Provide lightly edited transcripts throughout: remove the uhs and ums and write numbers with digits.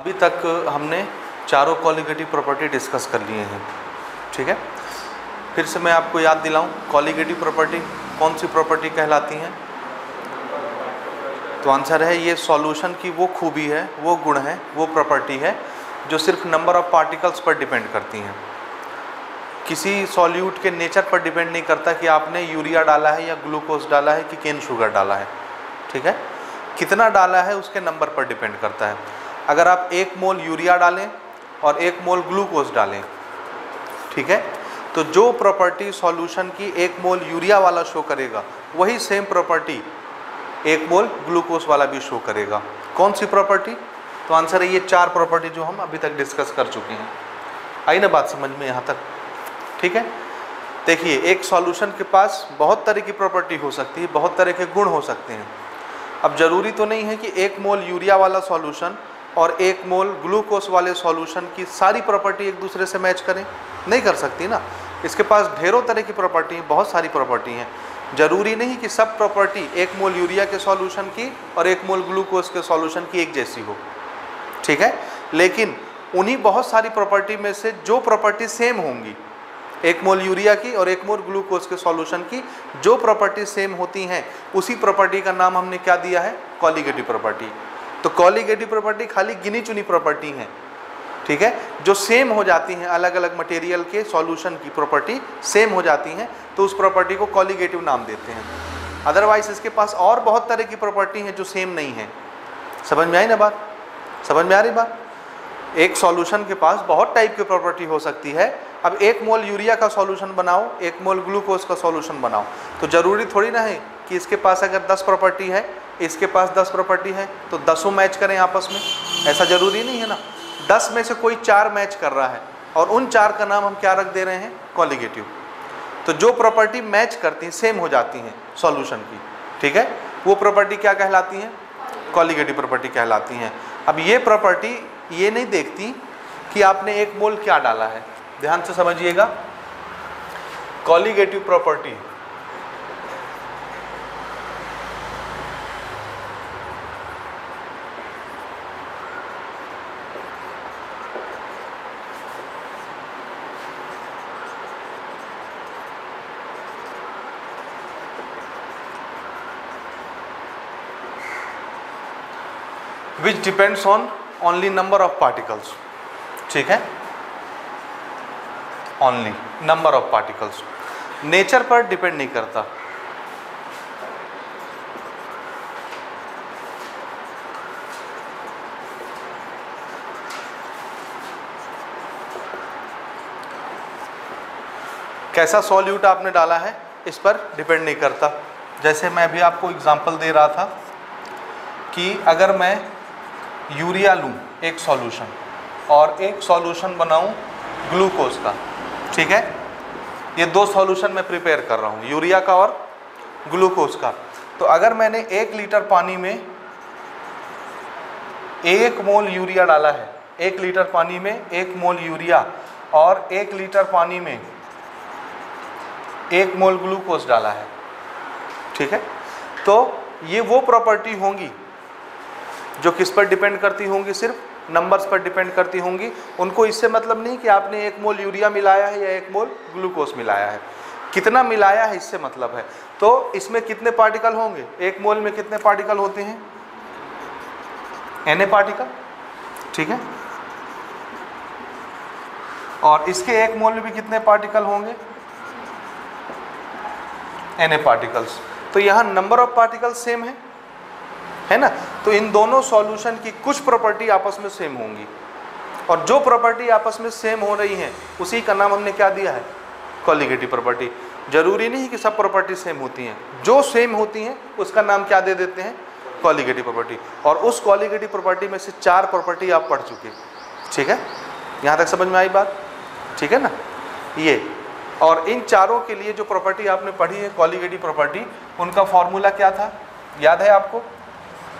अभी तक हमने चारों कॉलिगेटिव प्रॉपर्टी डिस्कस कर लिए हैं, ठीक है। फिर से मैं आपको याद दिलाऊं, कॉलिगेटिव प्रॉपर्टी कौन सी प्रॉपर्टी कहलाती हैं? तो आंसर है ये सॉल्यूशन की वो खूबी है, वो गुण है, वो प्रॉपर्टी है जो सिर्फ नंबर ऑफ पार्टिकल्स पर डिपेंड करती हैं। किसी सॉल्यूट के नेचर पर डिपेंड नहीं करता कि आपने यूरिया डाला है या ग्लूकोज डाला है कि केन शुगर डाला है, ठीक है। कितना डाला है उसके नंबर पर डिपेंड करता है। अगर आप 1 मोल यूरिया डालें और 1 मोल ग्लूकोज डालें, ठीक है, तो जो प्रॉपर्टी सॉल्यूशन की 1 मोल यूरिया वाला शो करेगा वही सेम प्रॉपर्टी 1 मोल ग्लूकोज वाला भी शो करेगा। कौन सी प्रॉपर्टी? तो आंसर है ये 4 प्रॉपर्टी जो हम अभी तक डिस्कस कर चुके हैं। आई ना बात समझ में यहाँ तक? ठीक है। देखिए, एक सॉल्यूशन के पास बहुत तरह की प्रॉपर्टी हो सकती है, बहुत तरह के गुण हो सकते हैं। अब ज़रूरी तो नहीं है कि 1 मोल यूरिया वाला सॉल्यूशन और 1 मोल ग्लूकोज वाले सॉल्यूशन की सारी प्रॉपर्टी एक दूसरे से मैच करें, नहीं कर सकती ना। इसके पास ढेरों तरह की प्रॉपर्टी हैं, बहुत सारी प्रॉपर्टी हैं। जरूरी नहीं कि सब प्रॉपर्टी 1 मोल यूरिया के सॉल्यूशन की और 1 मोल ग्लूकोज के सॉल्यूशन की एक जैसी हो, ठीक है। लेकिन उन्हीं बहुत सारी प्रॉपर्टी में से जो प्रॉपर्टी सेम होंगी 1 मोल यूरिया की और 1 मोल ग्लूकोज के सॉल्यूशन की, जो प्रॉपर्टी सेम होती हैं उसी प्रॉपर्टी का नाम हमने क्या दिया है? Colligative property. तो कॉलिगेटिव प्रॉपर्टी खाली गिनी चुनी प्रॉपर्टी हैं, ठीक है, जो सेम हो जाती हैं। अलग अलग मटेरियल के सॉल्यूशन की प्रॉपर्टी सेम हो जाती हैं तो उस प्रॉपर्टी को कॉलिगेटिव नाम देते हैं। अदरवाइज इसके पास और बहुत तरह की प्रॉपर्टी हैं जो सेम नहीं हैं। समझ में आई ना बात? समझ में आ रही बात? एक सॉल्यूशन के पास बहुत टाइप की प्रॉपर्टी हो सकती है। अब 1 मोल यूरिया का सॉल्यूशन बनाओ, 1 मोल ग्लूकोज का सॉल्यूशन बनाओ, तो ज़रूरी थोड़ी ना है कि इसके पास अगर 10 प्रॉपर्टी है, इसके पास 10 प्रॉपर्टी है तो 10 मैच करें आपस में, ऐसा ज़रूरी नहीं है ना। 10 में से कोई 4 मैच कर रहा है और उन 4 का नाम हम क्या रख दे रहे हैं? कॉलिगेटिव। तो जो प्रॉपर्टी मैच करती हैं, सेम हो जाती हैं सॉल्यूशन की, ठीक है, वो प्रॉपर्टी क्या कहलाती हैं? कॉलिगेटिव प्रॉपर्टी कहलाती हैं। अब ये प्रॉपर्टी ये नहीं देखती कि आपने 1 मोल क्या डाला है। ध्यान से समझिएगा, colligative property which depends on only number of particles, ठीक है, only number of particles, nature पर depend नहीं करता। कैसा सॉल्यूट आपने डाला है इस पर डिपेंड नहीं करता। जैसे मैं अभी आपको एग्जाम्पल दे रहा था कि अगर मैं यूरिया लूँ एक सॉल्यूशन और एक सॉल्यूशन बनाऊं ग्लूकोज का, ठीक है, ये 2 सॉल्यूशन मैं प्रिपेयर कर रहा हूँ, यूरिया का और ग्लूकोज का। तो अगर मैंने 1 लीटर पानी में 1 मोल यूरिया डाला है, 1 लीटर पानी में 1 मोल यूरिया और 1 लीटर पानी में 1 मोल ग्लूकोज डाला है, ठीक है, तो ये वो प्रॉपर्टी होंगी जो किस पर डिपेंड करती होंगी? सिर्फ नंबर्स पर डिपेंड करती होंगी। उनको इससे मतलब नहीं कि आपने 1 मोल यूरिया मिलाया है या 1 मोल ग्लूकोज मिलाया है, कितना मिलाया है इससे मतलब है। तो इसमें कितने पार्टिकल होंगे? 1 मोल में कितने पार्टिकल होते हैं? Na पार्टिकल, ठीक है, और इसके 1 मोल में भी कितने पार्टिकल होंगे? Na particles. तो यहाँ नंबर ऑफ पार्टिकल सेम है ना। तो इन दोनों सॉल्यूशन की कुछ प्रॉपर्टी आपस में सेम होंगी और जो प्रॉपर्टी आपस में सेम हो रही हैं उसी का नाम हमने क्या दिया है? Colligative property. जरूरी नहीं कि सब प्रॉपर्टी सेम होती हैं, जो सेम होती हैं उसका नाम क्या दे देते हैं? Colligative property. और उस कॉलिगेटिव प्रॉपर्टी में से 4 प्रॉपर्टी आप पढ़ चुके, ठीक है। यहाँ तक समझ में आई बात? ठीक है ना। ये और इन चारों के लिए जो प्रॉपर्टी आपने पढ़ी है कॉलिगेटिव प्रॉपर्टी, उनका फॉर्मूला क्या था याद है आपको?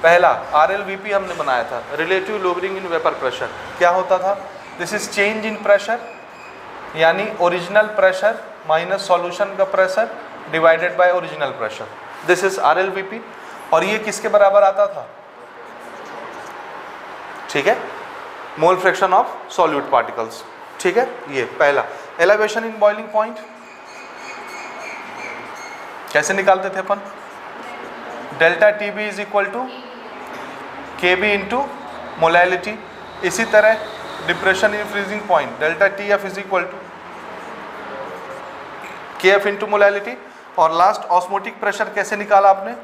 पहला RLVP हमने बनाया था, relative lowering in vapour pressure. क्या होता था? This is change in pressure, यानी ओरिजिनल प्रेशर माइनस सॉल्यूशन का pressure divided by original pressure, this is RLVP। और ये किसके बराबर आता था? ठीक है, mole fraction of solute particles. ठीक है, ये पहला। एलिवेशन इन बॉइलिंग पॉइंट कैसे निकालते थे अपन? Delta T B is equal to K B into molality. इसी तरह depression in freezing point delta T F is equal to K F into molality. और लास्ट ऑस्मोटिक प्रेशर कैसे निकाला आपने?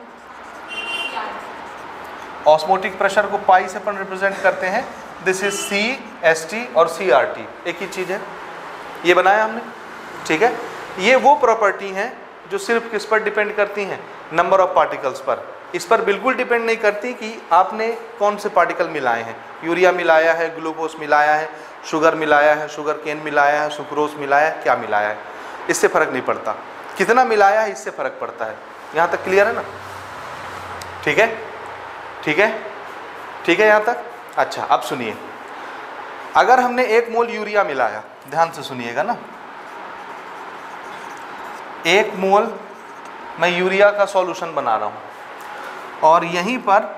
ऑस्मोटिक प्रेशर को पाई से अपन रिप्रेजेंट करते हैं। This is C S T और सी आर टी, एक ही चीज़ है, ये बनाया हमने। ठीक है, ये वो प्रॉपर्टी हैं जो सिर्फ किस पर डिपेंड करती हैं? नंबर ऑफ पार्टिकल्स पर। इस पर बिल्कुल डिपेंड नहीं करती कि आपने कौन से पार्टिकल मिलाए हैं। यूरिया मिलाया है, ग्लूकोज मिलाया है, शुगर मिलाया है, शुगर केन मिलाया है, सुक्रोज मिलाया है, क्या मिलाया है, इससे फ़र्क नहीं पड़ता। कितना मिलाया है इससे फ़र्क पड़ता है। यहाँ तक क्लियर है ना? ठीक है, ठीक है, ठीक है, यहाँ तक। अच्छा, अब सुनिए, अगर हमने 1 मोल यूरिया मिलाया, ध्यान से सुनिएगा ना, 1 मोल मैं यूरिया का सॉल्यूशन बना रहा हूँ, और यहीं पर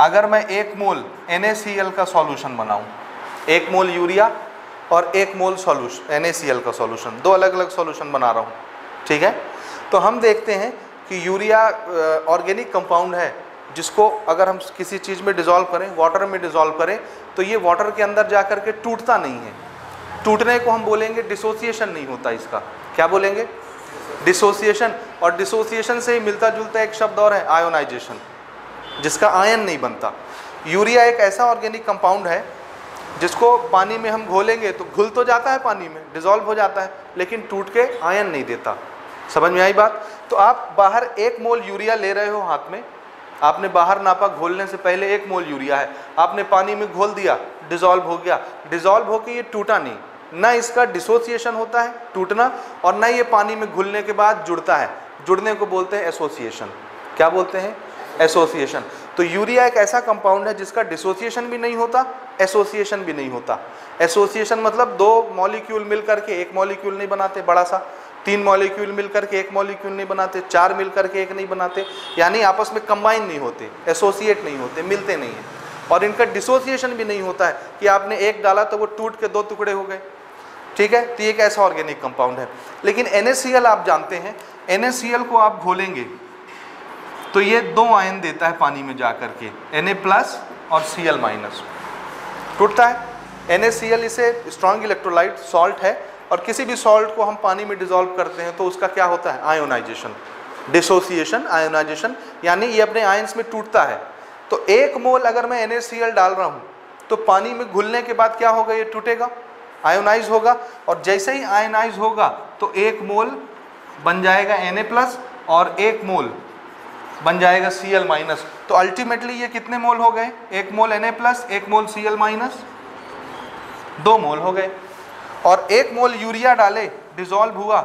अगर मैं 1 मोल NaCl का सॉल्यूशन बनाऊँ, 1 मोल यूरिया और 1 मोल सॉल्यूशन NaCl का सॉल्यूशन, दो अलग अलग सॉल्यूशन बना रहा हूँ। ठीक है, तो हम देखते हैं कि यूरिया ऑर्गेनिक कंपाउंड है जिसको अगर हम किसी चीज़ में डिज़ोल्व करें, वाटर में डिज़ोल्व करें, तो ये वाटर के अंदर जा कर के टूटता नहीं है। टूटने को हम बोलेंगे डिसोसिएशन नहीं होता इसका। क्या बोलेंगे? डिसोसिएशन। और डिसोसिएशन से ही मिलता जुलता एक शब्द और है, आयोनाइजेशन, जिसका आयन नहीं बनता। यूरिया एक ऐसा ऑर्गेनिक कंपाउंड है जिसको पानी में हम घोलेंगे तो घुल तो जाता है, पानी में डिज़ोल्व हो जाता है, लेकिन टूट के आयन नहीं देता। समझ में आई बात? तो आप बाहर 1 मोल यूरिया ले रहे हो हाथ में, आपने बाहर नापा, घोलने से पहले 1 मोल यूरिया है, आपने पानी में घोल दिया, डिज़ोल्व हो गया। डिज़ोल्व होकर ये टूटा नहीं, ना इसका डिसोसिएशन होता है, टूटना, और ना ये पानी में घुलने के बाद जुड़ता है। जुड़ने को बोलते हैं एसोसिएशन। क्या बोलते हैं? एसोसिएशन। तो यूरिया एक ऐसा कंपाउंड है जिसका डिसोसिएशन भी नहीं होता, एसोसिएशन भी नहीं होता। एसोसिएशन मतलब 2 मॉलिक्यूल मिल करके 1 मॉलिक्यूल नहीं बनाते बड़ा सा, 3 मॉलिक्यूल मिल करके 1 मॉलिक्यूल नहीं बनाते, 4 मिल करके 1 नहीं बनाते, यानी आपस में कंबाइन नहीं होते, एसोसिएट नहीं होते, मिलते नहीं हैं। और इनका डिसोसिएशन भी नहीं होता है कि आपने 1 डाला तो वो टूट के 2 टुकड़े हो गए। ठीक है, तो ये एक ऐसा ऑर्गेनिक कंपाउंड है। लेकिन NaCl आप जानते हैं, NaCl को आप घोलेंगे तो ये 2 आयन देता है पानी में जा कर के, Na+ और Cl-, टूटता है। NaCl इसे स्ट्रॉन्ग इलेक्ट्रोलाइट सॉल्ट है, और किसी भी सॉल्ट को हम पानी में डिज़ोल्व करते हैं तो उसका क्या होता है? आयोनाइजेशन, डिसोसिएशन, आयोनाइजेशन, यानी ये अपने आयंस में टूटता है। तो 1 मोल अगर मैं NaCl डाल रहा हूँ तो पानी में घुलने के बाद क्या होगा? ये टूटेगा, आयोनाइज होगा, और जैसे ही आयोनाइज होगा तो 1 मोल बन जाएगा Na+ और 1 मोल बन जाएगा Cl-। तो अल्टीमेटली ये कितने मोल हो गए? 1 मोल Na+, 1 मोल Cl-, 2 मोल हो गए। और 1 मोल यूरिया डाले, डिज़ोल्व हुआ,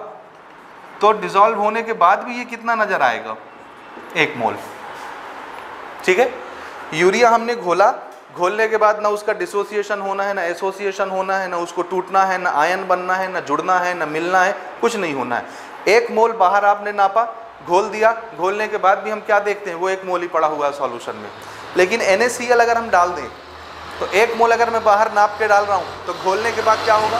तो डिज़ोल्व होने के बाद भी ये कितना नज़र आएगा? 1 मोल। ठीक है, यूरिया हमने घोला, घोलने के बाद ना उसका डिसोसिएशन होना है, ना एसोसिएशन होना है, ना उसको टूटना है, ना आयन बनना है, ना जुड़ना है, ना मिलना है, कुछ नहीं होना है। 1 मोल बाहर आपने नापा, घोल दिया, घोलने के बाद भी हम क्या देखते हैं? वो 1 मोल ही पड़ा हुआ है सॉल्यूशन में। लेकिन NaCl अगर हम डाल दें तो 1 मोल अगर मैं बाहर नाप के डाल रहा हूँ तो घोलने के बाद क्या होगा?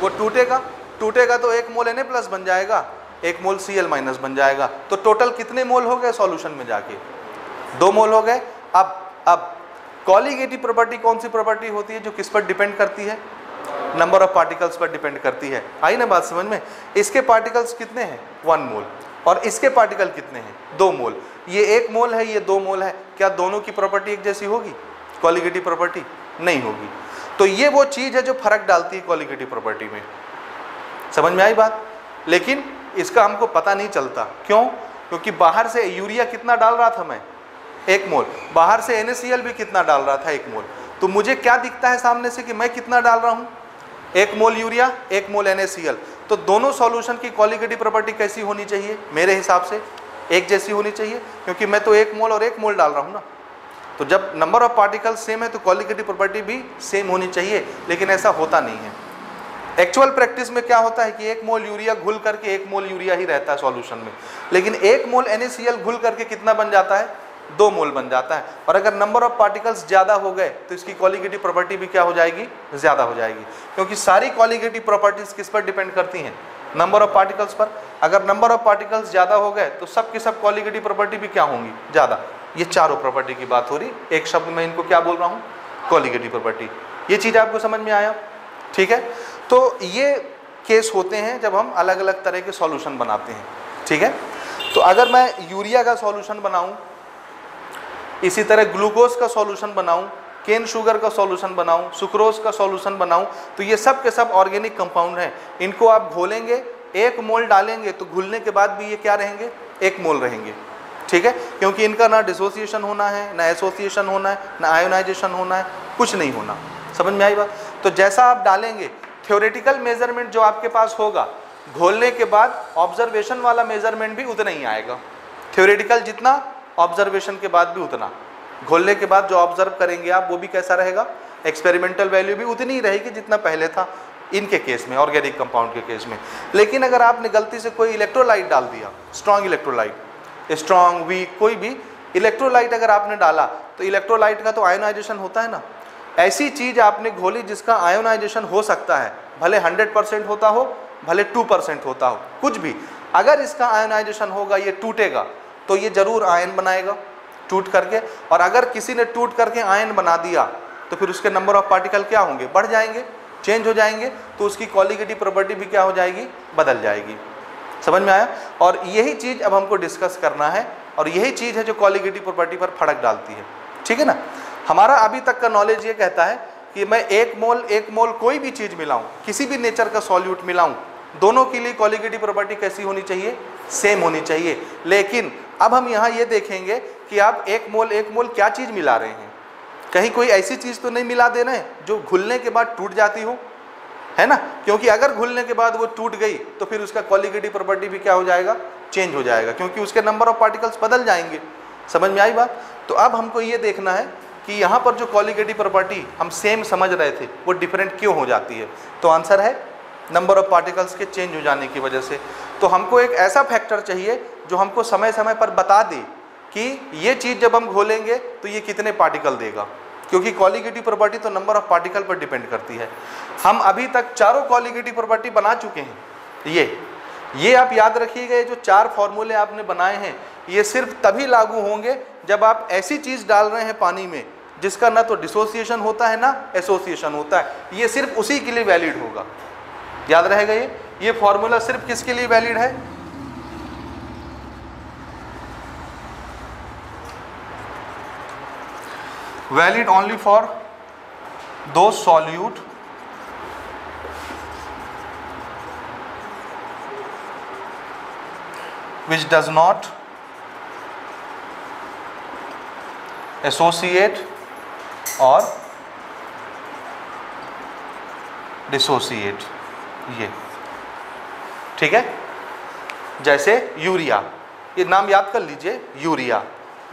वो टूटेगा, टूटेगा तो 1 मोल Na+ बन जाएगा, 1 मोल Cl- बन जाएगा। तो टोटल कितने मोल हो गए सॉल्यूशन में जाके? 2 मोल हो गए। अब कॉलिगेटिव प्रॉपर्टी कौन सी प्रॉपर्टी होती है जो किस पर डिपेंड करती है? नंबर ऑफ पार्टिकल्स पर डिपेंड करती है। आई ना बात समझ में? इसके पार्टिकल्स कितने हैं? 1 मोल। और इसके पार्टिकल कितने हैं? 2 मोल। ये 1 मोल है, ये 2 मोल है, क्या दोनों की प्रॉपर्टी एक जैसी होगी? कॉलिगेटिव प्रॉपर्टी नहीं होगी। तो ये वो चीज़ है जो फर्क डालती है कॉलिगेटिव प्रॉपर्टी में। समझ में आई बात? लेकिन इसका हमको पता नहीं चलता, क्यों? क्योंकि बाहर से यूरिया कितना डाल रहा था मैं? 1 मोल। बाहर से NaCl भी कितना डाल रहा था? 1 मोल। तो मुझे क्या दिखता है सामने से कि मैं कितना डाल रहा हूँ? 1 मोल यूरिया, 1 मोल NaCl। तो दोनों सॉल्यूशन की कॉलिगेटिव प्रॉपर्टी कैसी होनी चाहिए? मेरे हिसाब से एक जैसी होनी चाहिए, क्योंकि मैं तो 1 मोल और 1 मोल डाल रहा हूँ ना। तो जब नंबर ऑफ पार्टिकल सेम है तो कॉलिगेटिव प्रॉपर्टी भी सेम होनी चाहिए, लेकिन ऐसा होता नहीं है। एक्चुअल प्रैक्टिस में क्या होता है कि 1 मोल यूरिया घुल करके 1 मोल यूरिया ही रहता है सॉल्यूशन में, लेकिन 1 मोल NaCl घुल करके कितना बन जाता है? दो मोल बन जाता है। और अगर नंबर ऑफ पार्टिकल्स ज़्यादा हो गए तो इसकी कॉलिगेटिव प्रॉपर्टी भी क्या हो जाएगी, ज़्यादा हो जाएगी, क्योंकि सारी कॉलिगेटिव प्रॉपर्टीज़ किस पर डिपेंड करती हैं, नंबर ऑफ पार्टिकल्स पर। अगर नंबर ऑफ पार्टिकल्स ज़्यादा हो गए तो सब की सब कॉलिगेटिव प्रॉपर्टी भी क्या होंगी, ज़्यादा। ये चारों प्रॉपर्टी की बात हो रही, एक शब्द में इनको क्या बोल रहा हूँ, कॉलिगेटिव प्रॉपर्टी। ये चीज़ आपको समझ में आया, ठीक है। तो ये केस होते हैं जब हम अलग अलग तरह के सॉल्यूशन बनाते हैं, ठीक है। तो अगर मैं यूरिया का सॉल्यूशन बनाऊं, इसी तरह ग्लूकोज का सॉल्यूशन बनाऊं, केन शुगर का सॉल्यूशन बनाऊं, सुक्रोज का सॉल्यूशन बनाऊं, तो ये सब के सब ऑर्गेनिक कंपाउंड हैं। इनको आप घोलेंगे, एक मोल डालेंगे तो घुलने के बाद भी ये क्या रहेंगे, एक मोल रहेंगे, ठीक है, क्योंकि इनका ना डिसोसिएशन होना है, ना एसोसिएशन होना है, ना आयोनाइजेशन होना है, कुछ नहीं होना। समझ में आई बात। तो जैसा आप डालेंगे, थ्योरेटिकल मेजरमेंट जो आपके पास होगा घोलने के बाद, ऑब्जर्वेशन वाला मेजरमेंट भी उतना ही आएगा। थ्योरेटिकल जितना, ऑब्जर्वेशन के बाद भी उतना। घोलने के बाद जो ऑब्जर्व करेंगे आप वो भी कैसा रहेगा, एक्सपेरिमेंटल वैल्यू भी उतनी ही रहेगी जितना पहले था इनके केस में, ऑर्गेनिक कंपाउंड के केस में। लेकिन अगर आपने गलती से कोई इलेक्ट्रोलाइट डाल दिया, स्ट्रॉन्ग इलेक्ट्रोलाइट, स्ट्रॉन्ग वीक कोई भी इलेक्ट्रोलाइट अगर आपने डाला, तो इलेक्ट्रोलाइट का तो आयोनाइजेशन होता है ना। ऐसी चीज़ आपने घोली जिसका आयोनाइजेशन हो सकता है, भले 100% होता हो, भले 2% होता हो, कुछ भी। अगर इसका आयोनाइजेशन होगा, ये टूटेगा तो ये ज़रूर आयन बनाएगा टूट करके। और अगर किसी ने टूट करके आयन बना दिया तो फिर उसके नंबर ऑफ पार्टिकल क्या होंगे, बढ़ जाएंगे, चेंज हो जाएंगे, तो उसकी कॉलिगेटिव प्रॉपर्टी भी क्या हो जाएगी, बदल जाएगी। समझ में आया। और यही चीज़ अब हमको डिस्कस करना है, और यही चीज़ है जो कॉलिगेटिव प्रॉपर्टी पर फर्क डालती है, ठीक है ना। हमारा अभी तक का नॉलेज ये कहता है कि मैं एक मोल कोई भी चीज़ मिलाऊं, किसी भी नेचर का सॉल्यूट मिलाऊं, दोनों के लिए कॉलिगेटिव प्रॉपर्टी कैसी होनी चाहिए, सेम होनी चाहिए। लेकिन अब हम यहाँ ये देखेंगे कि आप एक मोल क्या चीज़ मिला रहे हैं, कहीं कोई ऐसी चीज़ तो नहीं मिला दे रहे हैं जो घुलने के बाद टूट जाती हो, है ना। क्योंकि अगर घुलने के बाद वो टूट गई तो फिर उसका कॉलिगेटिव प्रॉपर्टी भी क्या हो जाएगा, चेंज हो जाएगा, क्योंकि उसके नंबर ऑफ पार्टिकल्स बदल जाएंगे। समझ में आई बात। तो अब हमको ये देखना है कि यहाँ पर जो कॉलिगेटिव प्रॉपर्टी हम सेम समझ रहे थे वो डिफरेंट क्यों हो जाती है। तो आंसर है नंबर ऑफ पार्टिकल्स के चेंज हो जाने की वजह से। तो हमको एक ऐसा फैक्टर चाहिए जो हमको समय समय पर बता दे कि ये चीज़ जब हम घोलेंगे तो ये कितने पार्टिकल देगा, क्योंकि कॉलिगेटिव प्रॉपर्टी तो नंबर ऑफ पार्टिकल पर डिपेंड करती है। हम अभी तक चारों कॉलिगेटिव प्रॉपर्टी बना चुके हैं। ये आप याद रखिएगा, जो चार फॉर्मूले आपने बनाए हैं ये सिर्फ तभी लागू होंगे जब आप ऐसी चीज़ डाल रहे हैं पानी में जिसका ना तो डिसोसिएशन होता है ना एसोसिएशन होता है। ये सिर्फ उसी के लिए वैलिड होगा, याद रहेगा। ये फॉर्मूला सिर्फ किसके लिए वैलिड है, वैलिड ओनली फॉर दो solute which does not associate और डिसोसिएट, ये ठीक है। जैसे यूरिया, ये नाम याद कर लीजिए, urea,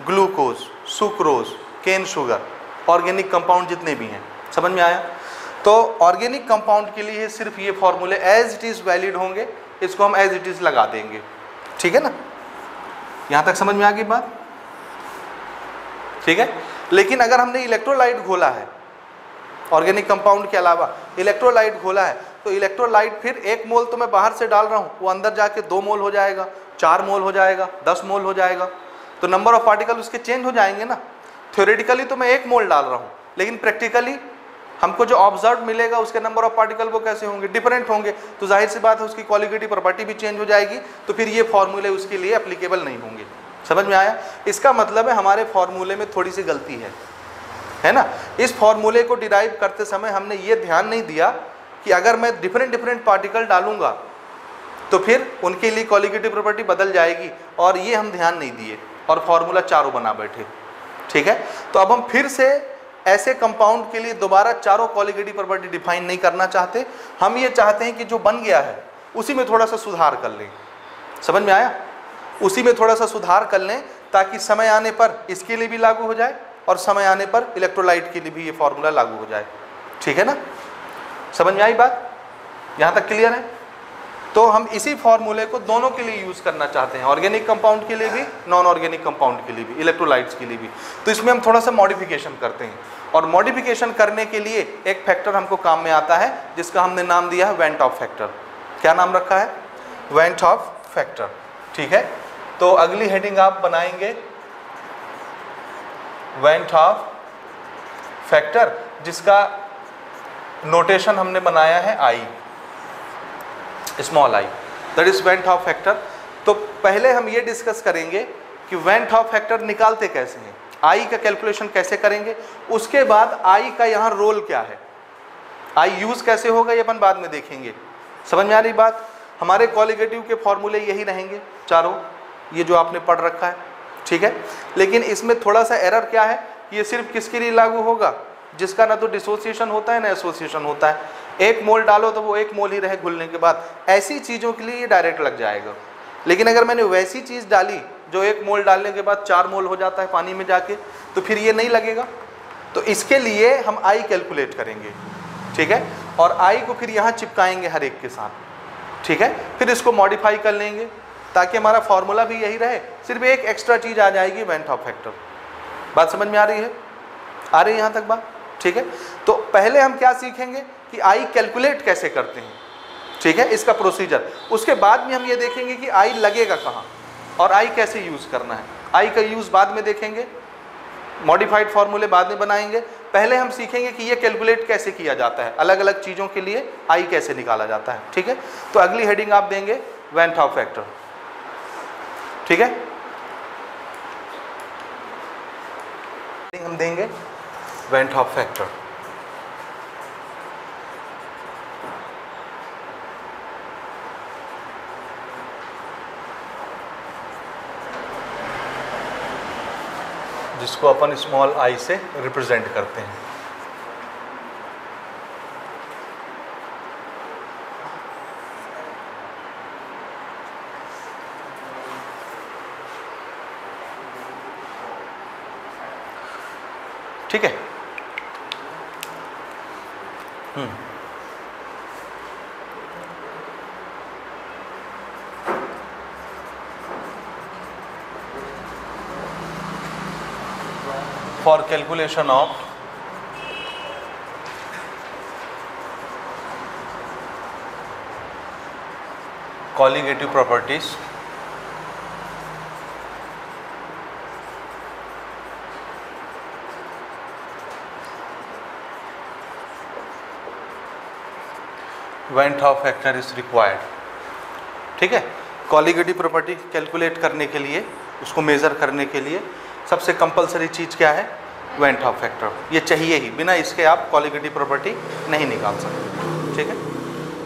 glucose, sucrose, cane sugar, organic compound जितने भी हैं। समझ में आया। तो ऑर्गेनिक कंपाउंड के लिए सिर्फ ये फॉर्मूले एज इट इज़ वैलिड होंगे, इसको हम एज इट इज़ लगा देंगे, ठीक है ना। यहाँ तक समझ में आ गई बात, ठीक है। लेकिन अगर हमने इलेक्ट्रोलाइट घोला है, ऑर्गेनिक कंपाउंड के अलावा इलेक्ट्रोलाइट घोला है, तो इलेक्ट्रोलाइट फिर एक मोल तो मैं बाहर से डाल रहा हूँ, वो अंदर जाके 2 मोल हो जाएगा, 4 मोल हो जाएगा, 10 मोल हो जाएगा, तो नंबर ऑफ पार्टिकल उसके चेंज हो जाएंगे ना। थ्योरेटिकली तो मैं 1 मोल डाल रहा हूँ, लेकिन प्रैक्टिकली हमको जो ऑब्जर्व मिलेगा उसके नंबर ऑफ पार्टिकल वो कैसे होंगे, डिफरेंट होंगे। तो जाहिर सी बात है उसकी कॉलिगेटिव प्रॉपर्टी भी चेंज हो जाएगी, तो फिर ये फॉर्मूले उसके लिए एप्लीकेबल नहीं होंगे। समझ में आया। इसका मतलब है हमारे फॉर्मूले में थोड़ी सी गलती है ना। इस फॉर्मूले को डिराइव करते समय हमने ये ध्यान नहीं दिया कि अगर मैं डिफरेंट पार्टिकल डालूंगा तो फिर उनके लिए कॉलिगेटिव प्रॉपर्टी बदल जाएगी, और ये हम ध्यान नहीं दिए और फॉर्मूला चारों बना बैठे, ठीक है। तो अब हम फिर से ऐसे कंपाउंड के लिए दोबारा चारों कॉलिगेटिव प्रॉपर्टी डिफाइन नहीं करना चाहते। हम ये चाहते हैं कि जो बन गया है उसी में थोड़ा सा सुधार कर लें। समझ में आया। उसी में थोड़ा सा सुधार कर लें ताकि समय आने पर इसके लिए भी लागू हो जाए और समय आने पर इलेक्ट्रोलाइट के लिए भी ये फॉर्मूला लागू हो जाए, ठीक है ना। समझ में आई बात, यहाँ तक क्लियर है। तो हम इसी फॉर्मूले को दोनों के लिए यूज़ करना चाहते हैं, ऑर्गेनिक कंपाउंड के लिए भी, नॉन ऑर्गेनिक कंपाउंड के लिए भी, इलेक्ट्रोलाइट्स के लिए भी। तो इसमें हम थोड़ा सा मॉडिफिकेशन करते हैं और मॉडिफिकेशन करने के लिए एक फैक्टर हमको काम में आता है जिसका हमने नाम दिया है van't Hoff फैक्टर। क्या नाम रखा है? van't Hoff factor. ठीक है, तो अगली हेडिंग आप बनाएंगे van't Hoff फैक्टर, जिसका नोटेशन हमने बनाया है I, small I, that is van't Hoff factor. तो पहले हम ये डिस्कस करेंगे कि van't Hoff फैक्टर निकालते कैसे हैं, I का कैलकुलेशन कैसे करेंगे, उसके बाद I का यहाँ रोल क्या है, I यूज़ कैसे होगा, ये अपन बाद में देखेंगे। समझ में आ रही बात? हमारे कॉलिगेटिव के फॉर्मूले यही रहेंगे चारों, ये जो आपने पढ़ रखा है। ठीक है, लेकिन इसमें थोड़ा सा एरर क्या है, ये सिर्फ किसके लिए लागू होगा जिसका ना तो डिसोसिएशन होता है ना एसोसिएशन होता है। एक मोल डालो तो वो एक मोल ही रहे घुलने के बाद, ऐसी चीज़ों के लिए ये डायरेक्ट लग जाएगा। लेकिन अगर मैंने वैसी चीज़ डाली जो एक मोल डालने के बाद 4 मोल हो जाता है पानी में जाके, तो फिर ये नहीं लगेगा। तो इसके लिए हम आई कैलकुलेट करेंगे। ठीक है, और आई को फिर यहाँ चिपकाएंगे हर एक के साथ। ठीक है, फिर इसको मॉडिफाई कर लेंगे ताकि हमारा फार्मूला भी यही रहे, सिर्फ एक एक्स्ट्रा चीज़ आ जाएगी van't Hoff फैक्टर। बात समझ में आ रही है? आ रही है यहाँ तक बात? ठीक है, तो पहले हम क्या सीखेंगे कि आई कैलकुलेट कैसे करते हैं, ठीक है, इसका प्रोसीजर। उसके बाद में हम ये देखेंगे कि आई लगेगा कहाँ और आई कैसे यूज़ करना है। आई का यूज़ बाद में देखेंगे, मॉडिफाइड फार्मूले बाद में बनाएंगे। पहले हम सीखेंगे कि ये कैलकुलेट कैसे किया जाता है, अलग अलग चीज़ों के लिए आई कैसे निकाला जाता है। ठीक है, तो अगली हेडिंग आप देंगे van't Hoff फैक्टर। ठीक है, हम देंगे van't Hoff फैक्टर। इसको अपन स्मॉल आई से रिप्रेजेंट करते हैं। ठीक है, for calculation of colligative properties van't Hoff factor is required। ठीक है, colligative property कैलकुलेट करने के लिए, उसको मेज़र करने के लिए सबसे कंपलसरी चीज़ क्या है? van't Hoff factor. ये चाहिए ही, बिना इसके आप colligative प्रॉपर्टी नहीं निकाल सकते। ठीक है,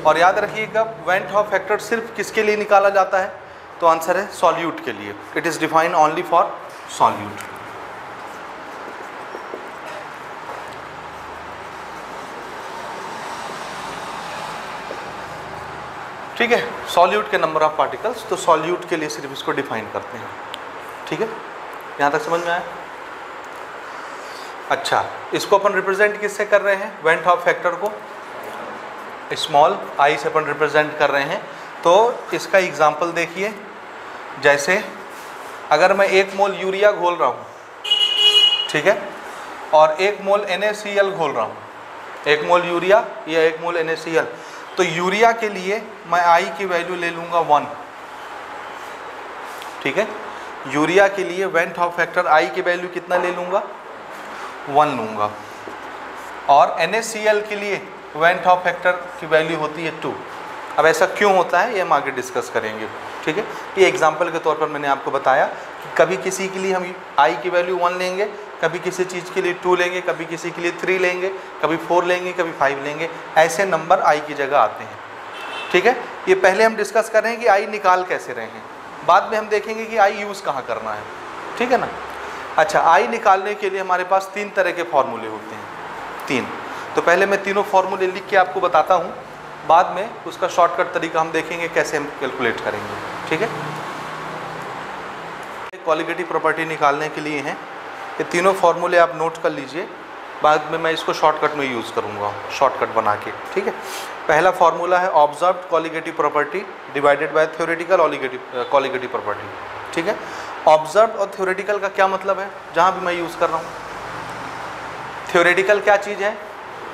और याद रखिएगा van't Hoff फैक्टर सिर्फ किसके लिए निकाला जाता है? तो आंसर है सॉल्यूट के लिए। It is defined only for solute. ठीक है, सॉल्यूट के नंबर ऑफ पार्टिकल्स, तो सॉल्यूट के लिए सिर्फ इसको डिफाइन करते हैं। ठीक है, यहाँ तक समझ में आया? अच्छा, इसको अपन रिप्रेजेंट किससे कर रहे हैं? van't Hoff फैक्टर को स्मॉल आई से अपन रिप्रेजेंट कर रहे हैं। तो इसका एग्जांपल देखिए, जैसे अगर मैं 1 मोल यूरिया घोल रहा हूँ, ठीक है, और 1 मोल NaCl घोल रहा हूँ, 1 मोल यूरिया या 1 मोल NaCl, तो यूरिया के लिए मैं आई की वैल्यू ले लूँगा 1। ठीक है, यूरिया के लिए van't Hoff फैक्टर आई की वैल्यू कितना ले लूँगा? 1 लूँगा। और NaCl के लिए van't Hoff फैक्टर की वैल्यू होती है 2। अब ऐसा क्यों होता है, ये हम आगे डिस्कस करेंगे। ठीक है, ये एग्जांपल के तौर पर मैंने आपको बताया कि कभी किसी के लिए हम आई की वैल्यू 1 लेंगे, कभी किसी चीज़ के लिए 2 लेंगे, कभी किसी के लिए 3 लेंगे, कभी 4 लेंगे, कभी 5 लेंगे। ऐसे नंबर आई की जगह आते हैं। ठीक है, ये पहले हम डिस्कस कर रहे हैं कि आई निकाल कैसे रहे हैं, बाद में हम देखेंगे कि आई यूज़ कहाँ करना है। ठीक है ना? अच्छा, आई निकालने के लिए हमारे पास 3 तरह के फार्मूले होते हैं, 3। तो पहले मैं तीनों फार्मूले लिख के आपको बताता हूँ, बाद में उसका शॉर्टकट तरीका हम देखेंगे कैसे हम कैलकुलेट करेंगे। ठीक है, कॉलिगेटिव प्रॉपर्टी निकालने के लिए हैं ये तीनों फार्मूले, आप नोट कर लीजिए। बाद में मैं इसको शॉर्टकट में यूज़ करूँगा, शॉर्टकट बना के, ठीक है। पहला फार्मूला है observed colligative property divided by theoretical colligative property, ठीक है। ऑब्जर्व्ड और थ्योरेटिकल का क्या मतलब है, जहाँ भी मैं यूज़ कर रहा हूँ। थ्योरेटिकल क्या चीज़ है,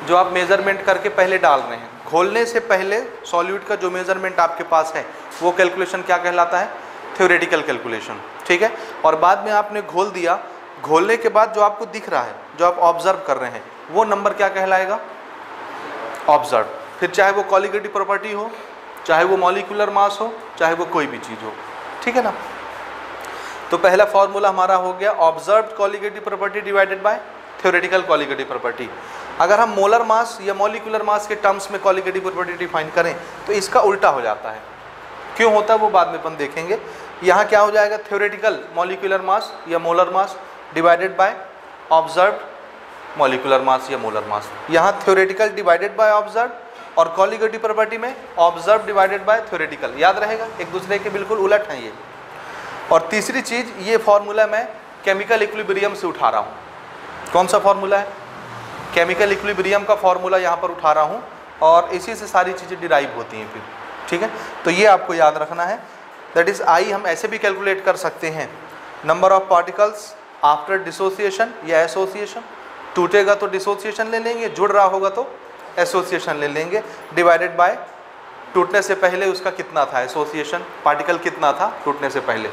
जो आप मेज़रमेंट करके पहले डाल रहे हैं, घोलने से पहले सॉल्यूट का जो मेज़रमेंट आपके पास है वो कैलकुलेशन क्या कहलाता है, थ्योरेटिकल कैलकुलेशन, ठीक है। और बाद में आपने घोल दिया, घोलने के बाद जो आपको दिख रहा है, जो आप ऑब्जर्व कर रहे हैं, वो नंबर क्या कहलाएगा, ऑब्जर्व। फिर चाहे वो कॉलिगेटिव प्रॉपर्टी हो, चाहे वो मॉलिक्यूलर मास हो, चाहे वो कोई भी चीज़ हो, ठीक है ना। तो पहला फॉर्मूला हमारा हो गया observed colligative property divided by theoretical colligative property. अगर हम मोलर मास या मॉलिक्यूलर मास के टर्म्स में कॉलिगेटिव प्रॉपर्टी डिफाइन करें तो इसका उल्टा हो जाता है। क्यों होता है वो बाद में अपन देखेंगे। यहाँ क्या हो जाएगा, थ्योरेटिकल मॉलिक्यूलर मास या molar mass divided by observed molecular mass या मोलर मास। यहाँ थ्योरेटिकल डिवाइडेड बाय ऑब्जर्व्ड, और कॉलिगेटिव प्रॉपर्टी में ऑब्जर्व्ड डिवाइडेड बाय थ्योरेटिकल। याद रहेगा, एक दूसरे के बिल्कुल उलट हैं ये। और तीसरी चीज़, ये फार्मूला मैं केमिकल इक्विलिब्रियम से उठा रहा हूँ। कौन सा फार्मूला है, केमिकल इक्विलिब्रियम का फार्मूला यहाँ पर उठा रहा हूँ, और इसी से सारी चीज़ें डिराइव होती हैं फिर, ठीक है। तो ये आपको याद रखना है। दैट इज़ आई हम ऐसे भी कैलकुलेट कर सकते हैं, number of particles after dissociation या एसोसिएशन, टूटेगा तो डिसोसिएशन ले लेंगे, जुड़ रहा होगा तो एसोसिएशन ले लेंगे, डिवाइडेड बाय टूटने से पहले उसका कितना था एसोसिएशन, पार्टिकल कितना था टूटने से पहले,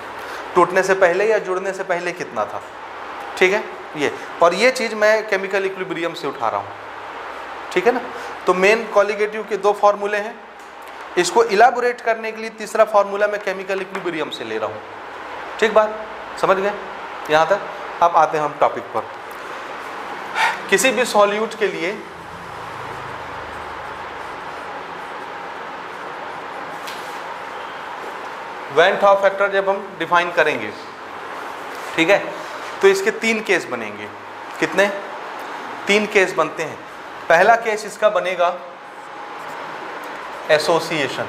या जुड़ने से पहले कितना था, ठीक है। ये और ये चीज़ मैं केमिकल इक्विलिब्रियम से उठा रहा हूँ, ठीक है ना। तो मेन कॉलिगेटिव के दो फार्मूले हैं, इसको इलाबोरेट करने के लिए तीसरा फार्मूला मैं केमिकल इक्विलिब्रियम से ले रहा हूँ, ठीक बात समझ गए। यहाँ तक अब आते हैं हम टॉपिक पर। किसी भी सॉल्यूट के लिए वैंट हॉफ फैक्टर जब हम डिफाइन करेंगे, ठीक है, तो इसके तीन केस बनेंगे। कितने, तीन केस बनते हैं। पहला केस इसका बनेगा एसोसिएशन,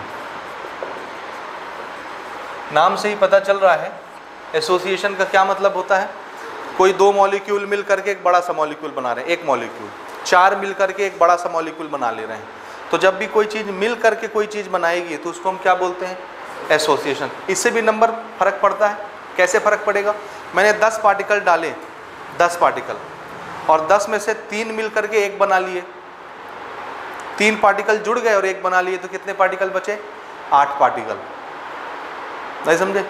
नाम से ही पता चल रहा है एसोसिएशन का क्या मतलब होता है। कोई दो मॉलिक्यूल मिल करके एक बड़ा सा मॉलिक्यूल बना रहे हैं, एक मॉलिक्यूल, चार मिल करके एक बड़ा सा मॉलिक्यूल बना ले रहे हैं। तो जब भी कोई चीज़ मिल करके कोई चीज़ बनाएगी तो उसको हम क्या बोलते हैं, एसोसिएशन। इससे भी नंबर फर्क पड़ता है। कैसे फ़र्क पड़ेगा, मैंने 10 पार्टिकल डाले, 10 पार्टिकल, और 10 में से 3 मिल करके एक बना लिए, 3 पार्टिकल जुड़ गए और एक बना लिए, तो कितने पार्टिकल बचे, 8 पार्टिकल। नहीं समझे,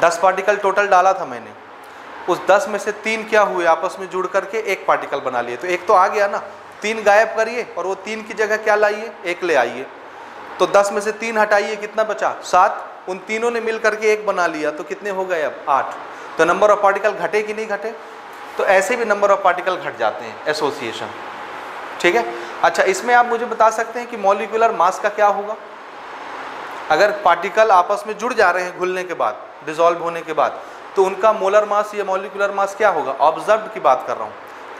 10 पार्टिकल टोटल डाला था मैंने, उस 10 में से 3 क्या हुए, आपस में जुड़ करके एक पार्टिकल बना लिए, तो एक तो आ गया ना। 3 गायब करिए और वो 3 की जगह क्या लाइए, एक ले आइए। तो 10 में से 3 हटाइए, कितना बचा, 7। उन तीनों ने मिल करके एक बना लिया, तो कितने हो गए अब, 8। तो नंबर ऑफ पार्टिकल घटे कि नहीं घटे, तो ऐसे भी नंबर ऑफ पार्टिकल घट जाते हैं, एसोसिएशन, ठीक है। अच्छा, इसमें आप मुझे बता सकते हैं कि मॉलिक्यूलर मास का क्या होगा। अगर पार्टिकल आपस में जुड़ जा रहे हैं घुलने के बाद, डिसॉल्व होने के बाद, तो उनका मोलर मास या मॉलिक्यूलर मास क्या होगा, ऑब्जर्व्ड की बात कर रहा हूँ।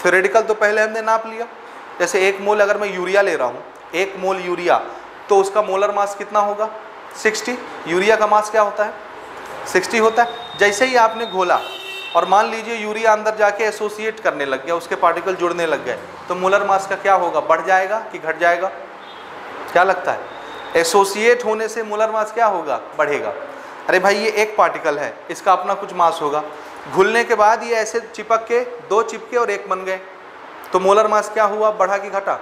थ्योरेटिकल तो पहले हमने नाप लिया, जैसे 1 मोल अगर मैं यूरिया ले रहा हूँ, 1 मोल यूरिया, तो उसका मोलर मास कितना होगा, 60। यूरिया का मास क्या होता है, 60 होता है। जैसे ही आपने घोला और मान लीजिए यूरिया अंदर जाके एसोसिएट करने लग गया, उसके पार्टिकल जुड़ने लग गए, तो मोलर मास का क्या होगा, बढ़ जाएगा कि घट जाएगा, क्या लगता है। एसोसिएट होने से मोलर मास क्या होगा, बढ़ेगा। अरे भाई, ये एक पार्टिकल है, इसका अपना कुछ मास होगा, घुलने के बाद ये ऐसे चिपक के, 2 चिपके और 1 बन गए, तो मोलर मास क्या हुआ, बढ़ा कि घटा,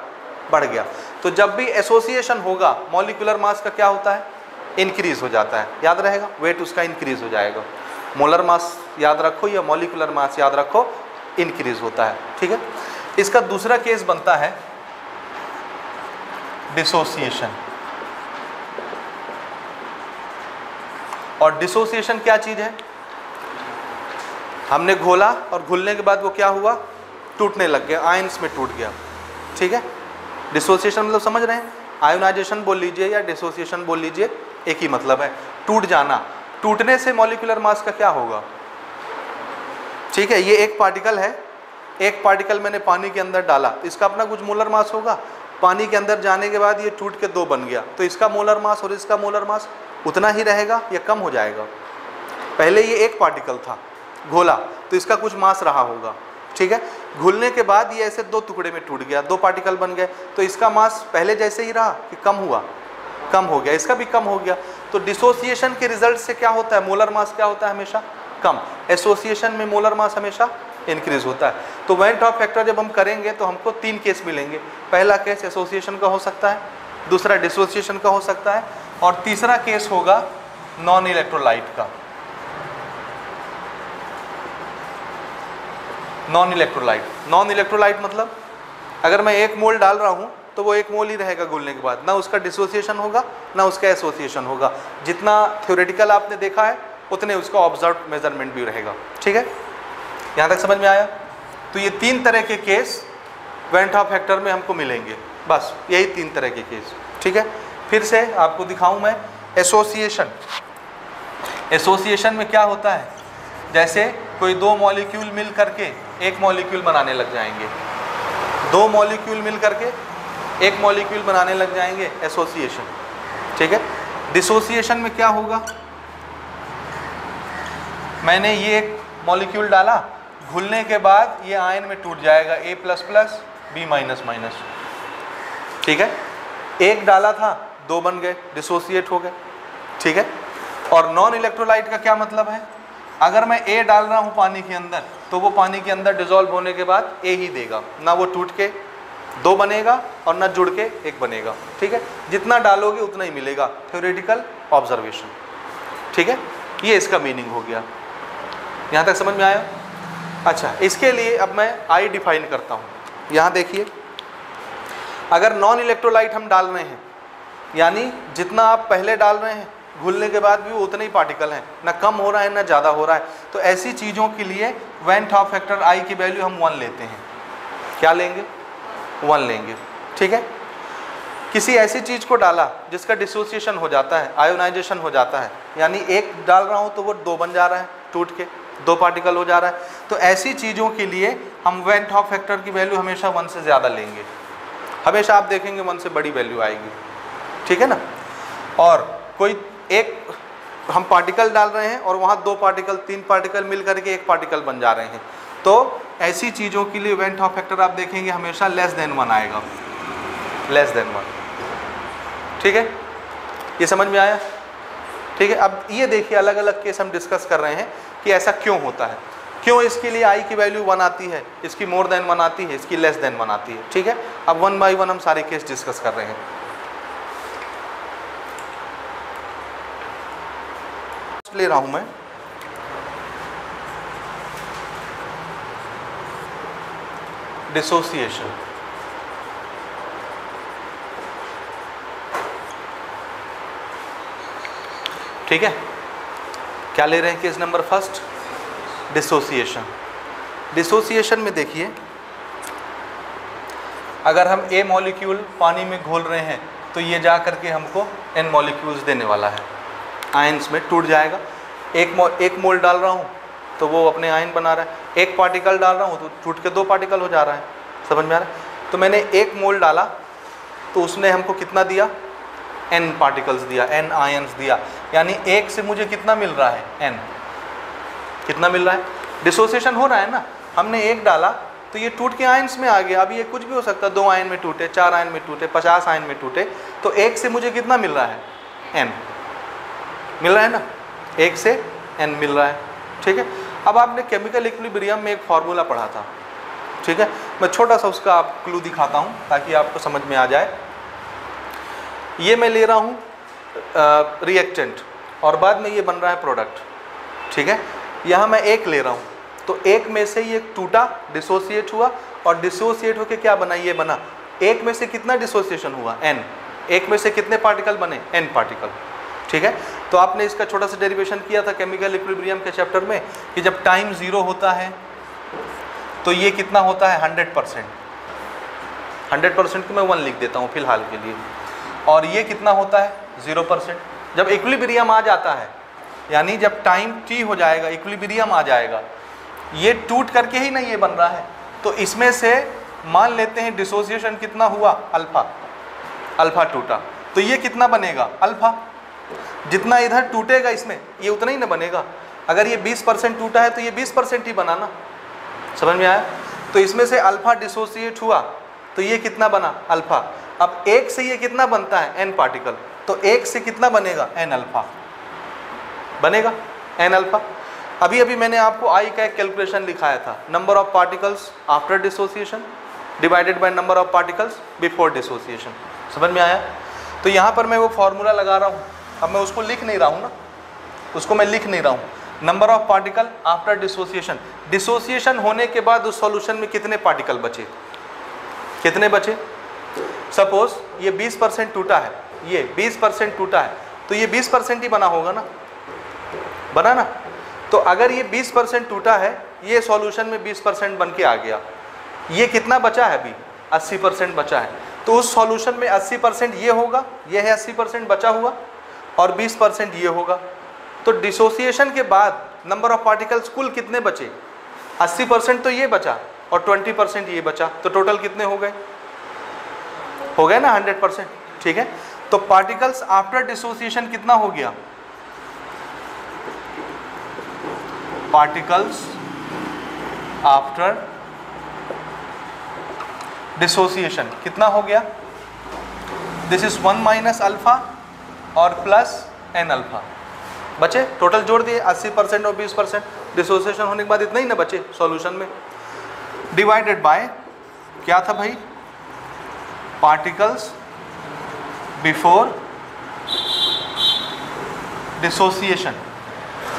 बढ़ गया। तो जब भी एसोसिएशन होगा, मॉलिक्यूलर मास का क्या होता है, इंक्रीज़ हो जाता है, याद रहेगा, वेट उसका इंक्रीज़ हो जाएगा। मोलर मास याद रखो या मॉलिक्यूलर मास याद रखो, इंक्रीज़ होता है, ठीक है। इसका दूसरा केस बनता है डिसोसिएशन। और डिसोसिएशन क्या चीज़ है, हमने घोला और घुलने के बाद वो क्या हुआ, टूटने लग गया, आयंस में टूट गया, ठीक है। डिसोसिएशन मतलब समझ रहे हैं, आयोनाइजेशन बोल लीजिए या डिसोसिएशन बोल लीजिए, एक ही मतलब है, टूट जाना। टूटने से मॉलिक्यूलर मास का क्या होगा, ठीक है। ये एक पार्टिकल है, एक पार्टिकल मैंने पानी के अंदर डाला, इसका अपना कुछ मोलर मास होगा, पानी के अंदर जाने के बाद ये टूट के 2 बन गया, तो इसका मोलर मास और इसका मोलर मास उतना ही रहेगा या कम हो जाएगा। पहले ये एक पार्टिकल था, घोला, तो इसका कुछ मास रहा होगा, ठीक है। घुलने के बाद ये ऐसे दो टुकड़े में टूट गया, दो पार्टिकल बन गए, तो इसका मास पहले जैसे ही रहा कि कम हुआ, कम हो गया, इसका भी कम हो गया। तो डिसोसिएशन के रिजल्ट से क्या होता है, मोलर मास क्या होता है, हमेशा कम। एसोसिएशन में मोलर मास हमेशा इंक्रीज होता है। तो वेंट हॉफ फैक्टर जब हम करेंगे तो हमको तीन केस मिलेंगे। पहला केस एसोसिएशन का हो सकता है, दूसरा डिसोसिएशन का हो सकता है, और तीसरा केस होगा नॉन इलेक्ट्रोलाइट का। नॉन इलेक्ट्रोलाइट, नॉन इलेक्ट्रोलाइट मतलब अगर मैं एक मोल डाल रहा हूँ तो वो एक मोल ही रहेगा घुलने के बाद, ना उसका डिसोसिएशन होगा ना उसका एसोसिएशन होगा। जितना थ्योरेटिकल आपने देखा है उतने उसका ऑब्जर्व मेजरमेंट भी रहेगा, ठीक है। यहाँ तक समझ में आया? तो ये तीन तरह के केस वेंट हॉफ फैक्टर में हमको मिलेंगे, बस यही तीन तरह के केस, ठीक है। फिर से आपको दिखाऊं मैं एसोसिएशन। एसोसिएशन में क्या होता है, जैसे कोई दो मॉलिक्यूल मिल करके एक मॉलिक्यूल बनाने लग जाएंगे, दो मॉलिक्यूल मिल करके एक मॉलिक्यूल बनाने लग जाएंगे, एसोसिएशन, ठीक है। डिसोसिएशन में क्या होगा, मैंने ये एक मॉलिक्यूल डाला, घुलने के बाद ये आयन में टूट जाएगा A++ B-, ठीक है। एक डाला था, दो बन गए, डिसोसिएट हो गए, ठीक है। और नॉन इलेक्ट्रोलाइट का क्या मतलब है, अगर मैं A डाल रहा हूँ पानी के अंदर तो वो पानी के अंदर डिजोल्व होने के बाद A ही देगा, ना वो टूट के दो बनेगा और ना जुड़ के एक बनेगा, ठीक है। जितना डालोगे उतना ही मिलेगा, थ्योरेटिकल ऑब्जर्वेशन, ठीक है। ये इसका मीनिंग हो गया। यहाँ तक समझ में आया? अच्छा, इसके लिए अब मैं I डिफाइन करता हूँ। यहाँ देखिए, अगर नॉन इलेक्ट्रोलाइट हम डाल रहे हैं, यानी जितना आप पहले डाल रहे हैं घुलने के बाद भी उतने ही पार्टिकल हैं, ना कम हो रहा है ना ज़्यादा हो रहा है, तो ऐसी चीज़ों के लिए वेंट हॉफ फैक्टर I की वैल्यू हम 1 लेते हैं। क्या लेंगे, 1 लेंगे, ठीक है। किसी ऐसी चीज़ को डाला जिसका डिसोसिएशन हो जाता है, आयोनाइजेशन हो जाता है, यानी एक डाल रहा हूँ तो वो दो बन जा रहा है, टूट के दो पार्टिकल हो जा रहा है, तो ऐसी चीज़ों के लिए हम वेंट हॉफ फैक्टर की वैल्यू हमेशा 1 से ज़्यादा लेंगे। हमेशा आप देखेंगे 1 से बड़ी वैल्यू आएगी, ठीक है ना। और कोई एक हम पार्टिकल डाल रहे हैं और वहाँ दो पार्टिकल तीन पार्टिकल मिल करके एक पार्टिकल बन जा रहे हैं, तो ऐसी चीज़ों के लिए वेंट हॉफ फैक्टर आप देखेंगे हमेशा <1 आएगा, <1, ठीक है। ये समझ में आया, ठीक है। अब ये देखिए, अलग अलग केस हम डिस्कस कर रहे हैं कि ऐसा क्यों होता है, क्यों इसके लिए I की वैल्यू 1 आती है, इसकी <1 आती है, इसकी <1 आती है, ठीक है। अब 1 by 1 हम सारे केस डिस्कस कर रहे हैं। ले रहा हूं मैं, डिसोसिएशन। ठीक है, क्या ले रहे हैं, केस नंबर 1, डिसोसिएशन। डिसोसिएशन में देखिए, अगर हम A मॉलिक्यूल पानी में घोल रहे हैं तो ये जा करके हमको N मॉलिक्यूल्स देने वाला है, आयंस में टूट जाएगा। एक मोल डाल रहा हूँ तो वो अपने आयन बना रहा है, एक पार्टिकल डाल रहा हूँ तो टूट के दो पार्टिकल हो जा रहा है, समझ में आ रहा है। तो मैंने 1 मोल डाला तो उसने हमको कितना दिया, N पार्टिकल्स दिया, N आयंस दिया, यानी 1 से मुझे कितना मिल रहा है, N कितना मिल रहा है। डिसोसिएशन हो रहा है ना, हमने 1 डाला तो ये टूट के आयंस में आ गया। अब ये कुछ भी हो सकता है, 2 आयन में टूटे, 4 आयन में टूटे, 50 आयन में टूटे, तो 1 से मुझे कितना मिल रहा है, N मिल रहा है ना, 1 से N मिल रहा है, ठीक है। अब आपने केमिकल इक्विलिब्रियम में एक फार्मूला पढ़ा था, ठीक है। मैं छोटा सा उसका आप क्लू दिखाता हूँ ताकि आपको समझ में आ जाए। ये मैं ले रहा हूँ रिएक्टेंट और बाद में ये बन रहा है प्रोडक्ट, ठीक है। यहाँ मैं 1 ले रहा हूँ तो 1 में से ये टूटा, डिसोसिएट हुआ, और डिसोसिएट होकर क्या बना, ये बना। 1 में से कितना डिसोसिएशन हुआ, N। 1 में से कितने पार्टिकल बने, N पार्टिकल, ठीक है। तो आपने इसका छोटा सा डेरिवेशन किया था केमिकल इक्विलिब्रियम के चैप्टर में कि जब टाइम 0 होता है तो ये कितना होता है, 100%। 100% को मैं 1 लिख देता हूँ फिलहाल के लिए, और ये कितना होता है, 0%। जब इक्विलिब्रियम आ जाता है, यानी जब टाइम t हो जाएगा, इक्विलिब्रियम आ जाएगा, ये टूट करके ही ना ये बन रहा है, तो इसमें से मान लेते हैं डिसोसिएशन कितना हुआ, अल्फ़ा, अल्फ़ा टूटा, तो ये कितना बनेगा, अल्फ़ा। जितना इधर टूटेगा इसमें ये उतना ही ना बनेगा। अगर ये 20% टूटा है तो ये 20% ही बना ना, समझ में आया। तो इसमें से अल्फा डिसोसिएट हुआ तो ये कितना बना अल्फा। अब एक से ये कितना बनता है एन पार्टिकल, तो एक से कितना बनेगा एन अल्फा बनेगा एन अल्फा। अभी अभी मैंने आपको आई का एक कैलकुलेशन लिखाया था, number of particles after dissociation divided by number of particles before dissociation. समझ में आया? तो यहाँ पर मैं वो फार्मूला लगा रहा हूँ। अब मैं उसको लिख नहीं रहा हूँ ना, उसको मैं लिख नहीं रहा हूँ। Number of particle after dissociation, dissociation होने के बाद उस सॉल्यूशन में कितने पार्टिकल बचे, कितने बचे। सपोज ये 20% टूटा है, ये 20% टूटा है, तो ये 20% ही बना होगा ना, बना ना। तो अगर ये 20% टूटा है, ये सॉल्यूशन में 20% बन के आ गया, ये कितना बचा है अभी 80% बचा है। तो उस सॉल्यूशन में 80% ये होगा, ये है 80% बचा हुआ, और 20% ये होगा। तो डिसोसिएशन के बाद नंबर ऑफ पार्टिकल्स कुल कितने बचे, 80% तो ये बचा और 20% ये बचा, तो टोटल कितने हो गए, हो गए ना 100%। ठीक है, तो पार्टिकल्स आफ्टर डिसोसिएशन कितना हो गया, पार्टिकल्स आफ्टर डिसोसिएशन कितना हो गया, दिस इज 1 माइनस अल्फा और प्लस एन अल्फा बचे। टोटल जोड़ दिए 80% और 20%, डिसोसिएशन होने के बाद इतना ही ना बचे सॉल्यूशन में, डिवाइडेड बाय क्या था भाई पार्टिकल्स बिफोर डिसोसिएशन।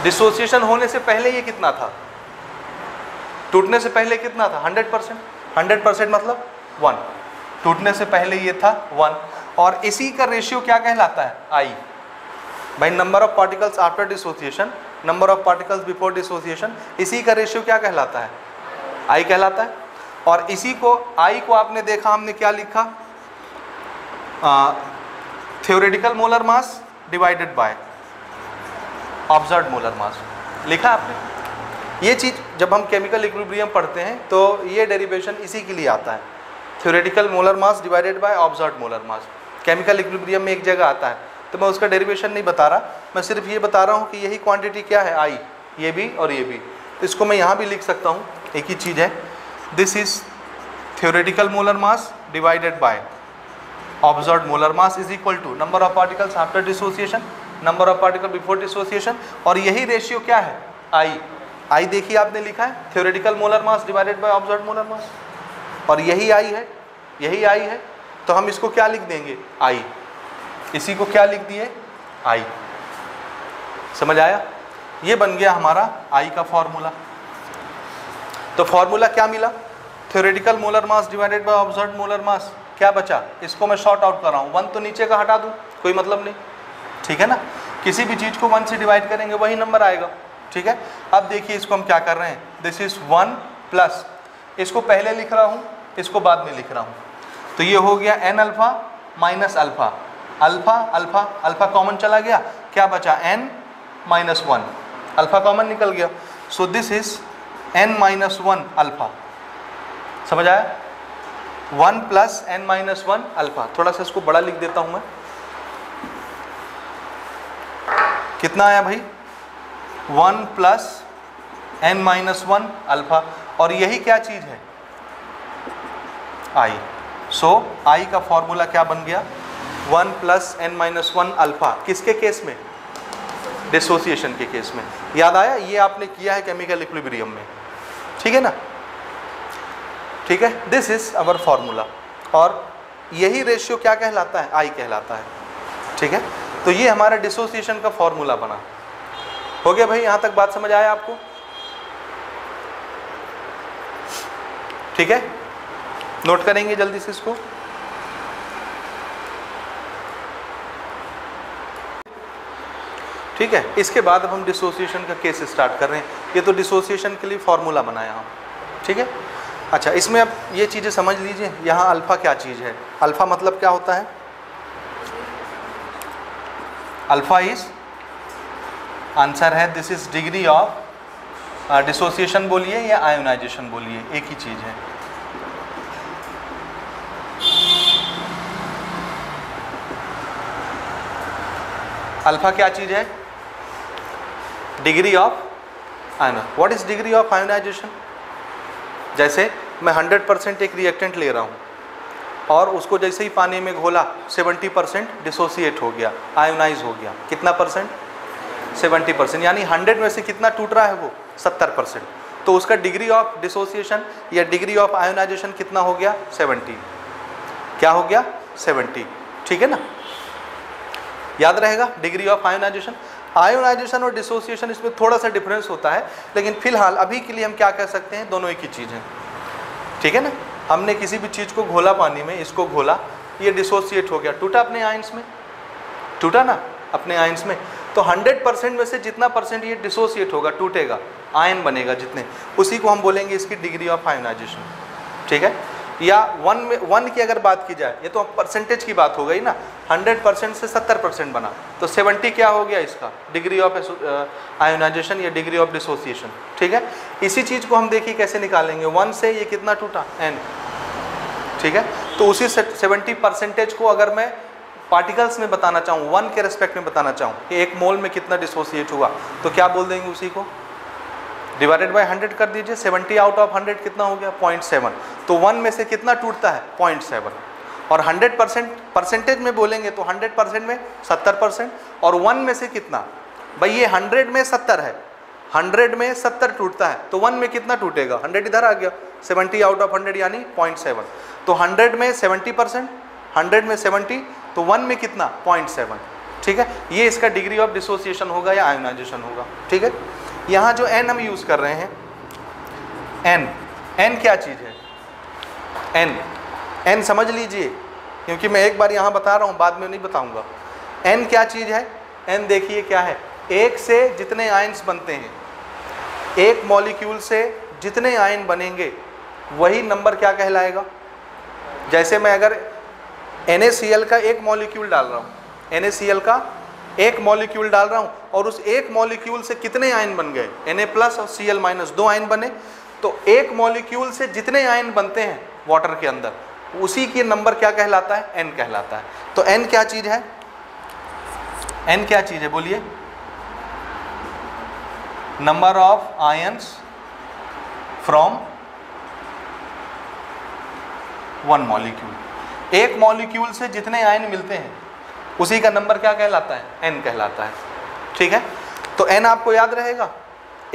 डिसोसिएशन होने से पहले ये कितना था, टूटने से पहले कितना था 100%, 100% मतलब 1, टूटने से पहले ये था 1, और इसी का रेशियो क्या कहलाता है आई। भाई number of particles after dissociation number of particles before dissociation, इसी का रेशियो क्या कहलाता है आई कहलाता है। और इसी को आई को आपने देखा हमने क्या लिखा, theoretical molar mass divided by observed molar mass लिखा आपने। ये चीज़ जब हम केमिकल इक्विलिब्रियम पढ़ते हैं तो ये डेरिवेशन इसी के लिए आता है, theoretical molar mass divided by observed molar mass. Chemical equilibrium में एक जगह आता है, तो मैं उसका डेरिवेशन नहीं बता रहा, मैं सिर्फ ये बता रहा हूँ कि यही क्वांटिटी क्या है आई, ये भी और ये भी। इसको मैं यहाँ भी लिख सकता हूँ, एक ही चीज़ है, this is theoretical molar mass divided by observed molar mass is equal to number of particles after dissociation number of particle before dissociation, और यही रेशियो क्या है आई। आई देखिए आपने लिखा है theoretical molar mass divided by observed molar mass, और यही आई है, यही आई है। तो हम इसको क्या लिख देंगे आई, इसी को क्या लिख दिए आई। समझ आया? ये बन गया हमारा आई का फॉर्मूला। तो फॉर्मूला क्या मिला, theoretical molar mass divided by observed molar mass. क्या बचा, इसको मैं शॉर्ट आउट कर रहा हूँ, 1 तो नीचे का हटा दूँ, कोई मतलब नहीं, ठीक है ना। किसी भी चीज़ को 1 से डिवाइड करेंगे वही नंबर आएगा, ठीक है। अब देखिए इसको हम क्या कर रहे हैं, दिस इज़ 1 प्लस, इसको पहले लिख रहा हूँ, इसको बाद में लिख रहा हूँ। तो ये हो गया N alpha minus alpha, alpha alpha alpha common चला गया, क्या बचा एन माइनस 1, अल्फ़ा कॉमन निकल गया। So this is n minus 1 alpha. समझ आया? 1 प्लस एन माइनस 1 अल्फ़ा। थोड़ा सा इसको बड़ा लिख देता हूँ मैं, कितना आया भाई 1 प्लस एन माइनस 1 अल्फ़ा, और यही क्या चीज़ है आई। सो आई का फॉर्मूला क्या बन गया 1 प्लस एन माइनस 1 अल्फ़ा, किसके केस में, डिसोसिएशन के केस में। याद आया? ये आपने किया है केमिकल इक्विलिब्रियम में, ठीक है ना, ठीक है। दिस इज़ अवर फॉर्मूला, और यही रेशियो क्या कहलाता है आई कहलाता है, ठीक है। तो ये हमारा डिसोसिएशन का फॉर्मूला बना। हो गया भाई यहाँ तक बात समझ आया आपको, ठीक है। नोट करेंगे जल्दी से इसको। ठीक है, इसके बाद अब हम डिसोसिएशन का केस स्टार्ट कर रहे हैं। ये तो डिसोसिएशन के लिए फॉर्मूला बनाया हम, ठीक है। अच्छा, इसमें अब ये चीज़ें समझ लीजिए, यहाँ अल्फ़ा क्या चीज़ है। अल्फ़ा मतलब क्या होता है, अल्फ़ा इज आंसर है, this is degree of dissociation बोलिए या आयोनाइजेशन बोलिए, एक ही चीज़ है। अल्फ़ा क्या चीज़ है, डिग्री ऑफ आयोना। What is degree of ionisation, जैसे मैं 100% एक रिएक्टेंट ले रहा हूँ और उसको जैसे ही पानी में घोला 70% डिसोसिएट हो गया, आयोनाइज हो गया। कितना परसेंट? 70%। यानी 100 में से कितना टूट रहा है वो? 70%। तो उसका डिग्री ऑफ डिसोसिएशन या डिग्री ऑफ आयोनाइजेशन कितना हो गया? 70। क्या हो गया? 70। ठीक है ना, याद रहेगा डिग्री ऑफ आयोनाइजेशन। आयोनाइजेशन और डिसोसिएशन इसमें थोड़ा सा डिफरेंस होता है, लेकिन फिलहाल अभी के लिए हम क्या कह सकते हैं, दोनों एक ही चीज़ है। ठीक है ना, हमने किसी भी चीज़ को घोला पानी में, इसको घोला, ये डिसोसिएट हो गया, टूटा अपने आयंस में, टूटा ना अपने आयंस में। तो 100% में से जितना परसेंट ये डिसोसिएट होगा, टूटेगा, आयन बनेगा जितने, उसी को हम बोलेंगे इसकी डिग्री ऑफ आयोनाइजेशन। ठीक है, या वन की अगर बात की जाए, ये तो परसेंटेज की बात हो गई ना, 100% से 70% बना, तो 70 क्या हो गया इसका डिग्री ऑफ आयोनाइजेशन या डिग्री ऑफ डिसोसिएशन। ठीक है, इसी चीज़ को हम देखिए कैसे निकालेंगे, 1 से ये कितना टूटा, n। ठीक है, तो उसी 70% को अगर मैं पार्टिकल्स में बताना चाहूँ, 1 के रेस्पेक्ट में बताना चाहूँ कि 1 मोल में कितना डिसोसिएट हुआ, तो क्या बोल देंगे उसी को, डिवाइडेड बाय 100 कर दीजिए। 70 आउट ऑफ 100 कितना हो गया? 0.7। तो 1 में से कितना टूटता है? 0.7। और 100% परसेंटेज में बोलेंगे तो 100% में 70%, और 1 में से कितना, भाई ये 100 में 70 है, 100 में 70 टूटता है, तो 1 में कितना टूटेगा, 100 इधर आ गया, 70 आउट ऑफ 100 यानी 0.7। तो 100 में 70%, 100 में 70, तो 1 में कितना, 0.7। ठीक है, ये इसका डिग्री ऑफ डिसोसिएशन होगा या आयोनाइजेशन होगा। ठीक है, यहाँ जो n हम यूज़ कर रहे हैं, n क्या चीज़ है, n समझ लीजिए, क्योंकि मैं एक बार यहाँ बता रहा हूँ, बाद में नहीं बताऊँगा। n क्या चीज़ है, n देखिए क्या है, 1 से जितने आयन्स बनते हैं, 1 मॉलिक्यूल से जितने आयन बनेंगे वही नंबर क्या कहलाएगा। जैसे मैं अगर NaCl का 1 मॉलिक्यूल डाल रहा हूँ, NaCl का 1 मॉलिक्यूल डाल रहा हूँ, और उस 1 मॉलिक्यूल से कितने आयन बन गए, Na+ और Cl- 2 आयन बने, तो 1 मॉलिक्यूल से जितने आयन बनते हैं वाटर के अंदर, उसी के नंबर क्या कहलाता है, n कहलाता है। तो n क्या चीज़ है, n क्या चीज़ है बोलिए, number of ions from 1 molecule. 1 molecule से जितने आयन मिलते हैं उसी का नंबर क्या कहलाता है, n कहलाता है। ठीक है, तो n आपको याद रहेगा,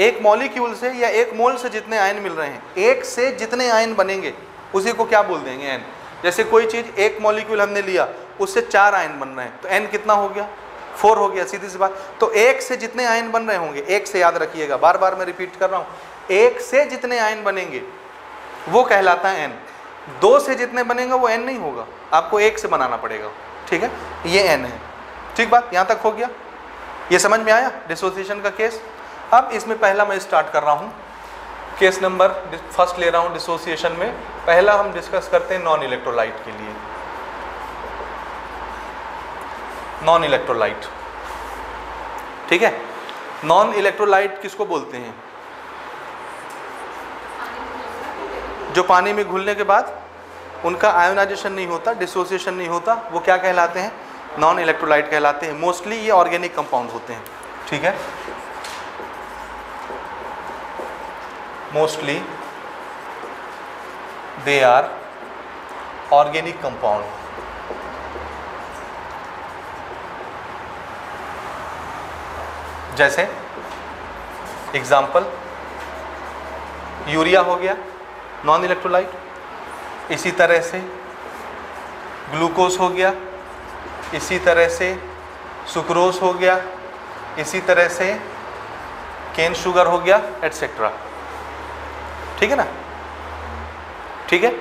1 मॉलिक्यूल से या 1 मोल से जितने आयन मिल रहे हैं, 1 से जितने आयन बनेंगे उसी को क्या बोल देंगे, n। जैसे कोई चीज़ 1 मॉलिक्यूल हमने लिया, उससे 4 आयन बन रहे हैं, तो n कितना हो गया, 4 हो गया, सीधी सी बात। तो 1 से जितने आयन बन रहे होंगे, 1 से याद रखिएगा, बार बार मैं रिपीट कर रहा हूँ, 1 से जितने आयन बनेंगे वो कहलाता है n। 2 से जितने बनेगा वो n नहीं होगा, आपको 1 से बनाना पड़ेगा। ठीक है, ये n है। ठीक बात यहाँ तक हो गया, ये समझ में आया डिसोसिएशन का केस। अब इसमें पहला मैं स्टार्ट कर रहा हूँ, केस नंबर फर्स्ट ले रहा हूँ डिसोसिएशन में। पहला हम डिस्कस करते हैं नॉन इलेक्ट्रोलाइट के लिए। नॉन इलेक्ट्रोलाइट, ठीक है, नॉन इलेक्ट्रोलाइट किसको बोलते हैं, जो पानी में घुलने के बाद उनका आयोनाइजेशन नहीं होता, डिसोसिएशन नहीं होता, वो क्या कहलाते हैं, नॉन इलेक्ट्रोलाइट कहलाते हैं। मोस्टली ये ऑर्गेनिक कंपाउंड होते हैं। ठीक है, mostly they are organic compound. जैसे एग्जाम्पल यूरिया हो गया नॉन इलेक्ट्रोलाइट, इसी तरह से ग्लूकोज हो गया, इसी तरह से सुक्रोज हो गया, इसी तरह से केन शुगर हो गया, एटसेट्रा। ठीक है ना, ठीक है,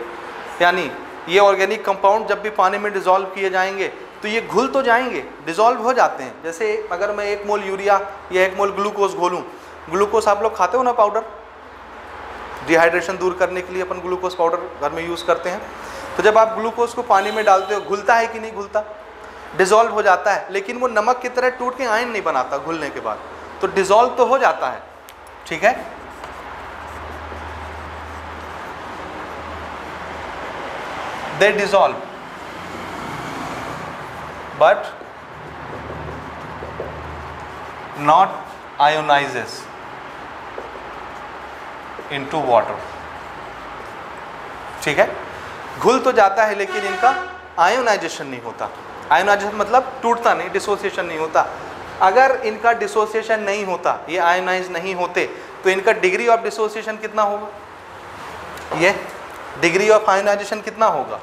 यानी ये ऑर्गेनिक कंपाउंड जब भी पानी में डिज़ोल्व किए जाएंगे तो ये घुल तो जाएंगे, डिज़ोल्व हो जाते हैं। जैसे अगर मैं 1 मोल यूरिया या 1 मोल ग्लूकोज घोलूँ, ग्लूकोज आप लोग खाते हो ना पाउडर, डिहाइड्रेशन दूर करने के लिए अपन ग्लूकोज पाउडर घर में यूज़ करते हैं। तो जब आप ग्लूकोज को पानी में डालते हो, घुलता है कि नहीं घुलता, डिज़ोल्व हो जाता है, लेकिन वो नमक की तरह टूट के आयन नहीं बनाता घुलने के बाद, तो डिज़ोल्व तो हो जाता है। ठीक है, they dissolve but not ionises into water। ठीक है, घुल तो जाता है लेकिन इनका आयोनाइजेशन नहीं होता। आयोनाइजेशन मतलब टूटता नहीं, डिसोसिएशन नहीं होता। अगर इनका डिसोसिएशन नहीं होता, ये आयोनाइज नहीं होते, तो इनका डिग्री ऑफ डिसोसिएशन कितना होगा, ये डिग्री ऑफ आयोनाइजेशन कितना होगा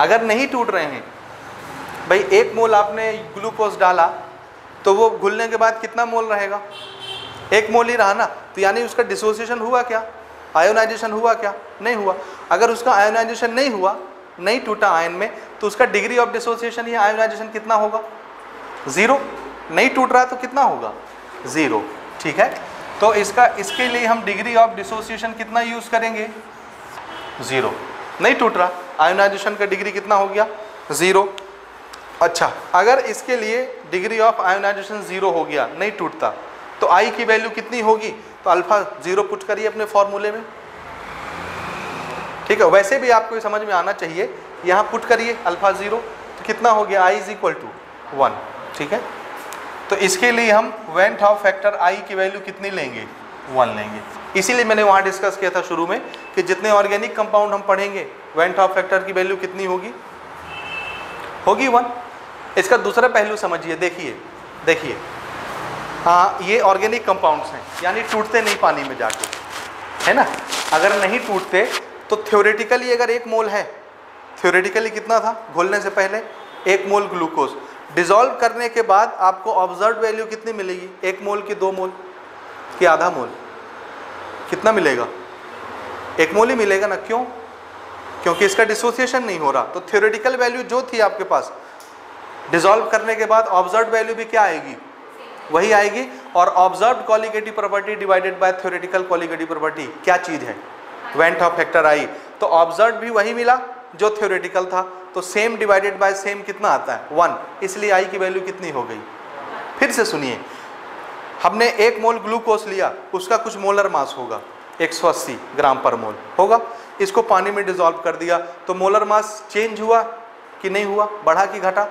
अगर नहीं टूट रहे हैं। भाई 1 मोल आपने ग्लूकोज डाला तो वो घुलने के बाद कितना मोल रहेगा, 1 मोल ही रहा ना, तो यानी उसका डिसोसिएशन हुआ क्या, आयोनाइजेशन हुआ क्या, नहीं हुआ। अगर उसका आयोनाइजेशन नहीं हुआ, नहीं टूटा आयन में, तो उसका डिग्री ऑफ डिसोसिएशन या आयोनाइजेशन कितना होगा, 0। नहीं टूट रहा तो कितना होगा, 0। ठीक है, तो इसका, इसके लिए हम डिग्री ऑफ डिसोसिएशन कितना यूज़ करेंगे, 0। नहीं टूट रहा, आयोनाइजेशन का डिग्री कितना हो गया, 0। अच्छा, अगर इसके लिए डिग्री ऑफ आयोनाइजेशन 0 हो गया, नहीं टूटता, तो आई की वैल्यू कितनी होगी, तो अल्फ़ा 0 पुट करिए अपने फॉर्मूले में। ठीक है, वैसे भी आपको समझ में आना चाहिए, यहाँ पुट करिए अल्फ़ा 0, तो कितना हो गया, I = 1। ठीक है, तो इसके लिए हम van't Hoff फैक्टर I की वैल्यू कितनी लेंगे, 1 लेंगे। इसीलिए मैंने वहाँ डिस्कस किया था शुरू में कि जितने ऑर्गेनिक कंपाउंड हम पढ़ेंगे, van't Hoff फैक्टर की वैल्यू कितनी होगी, 1। इसका दूसरा पहलू समझिए, देखिए हाँ, ये ऑर्गेनिक कंपाउंड्स हैं, यानी टूटते नहीं पानी में जाके, है ना। अगर नहीं टूटते तो थ्योरेटिकली अगर 1 मोल है, थ्योरेटिकली कितना था घुलने से पहले, 1 मोल ग्लूकोज, डिज़ोल्व करने के बाद आपको ऑब्जर्व वैल्यू कितनी मिलेगी, 1 मोल की, 2 मोल की, आधा मोल, कितना मिलेगा, 1 मोल ही मिलेगा ना। क्यों? क्योंकि इसका डिसोसिएशन नहीं हो रहा। तो थ्योरेटिकल वैल्यू जो थी आपके पास, डिज़ोल्व करने के बाद ऑब्जर्व वैल्यू भी क्या आएगी, वही आएगी। और observed colligative property divided by theoretical colligative property क्या चीज़ है, van't Hoff फैक्टर आई। तो ऑब्जर्व्ड भी वही मिला जो थ्योरेटिकल था, तो सेम डिवाइडेड बाय सेम कितना आता है, 1। इसलिए आई की वैल्यू कितनी हो गई। फिर से सुनिए, हमने 1 मोल ग्लूकोज लिया, उसका कुछ मोलर मास होगा, 180 ग्राम पर मोल होगा। इसको पानी में डिजोल्व कर दिया तो मोलर मास चेंज हुआ कि नहीं हुआ, बढ़ा कि घटा,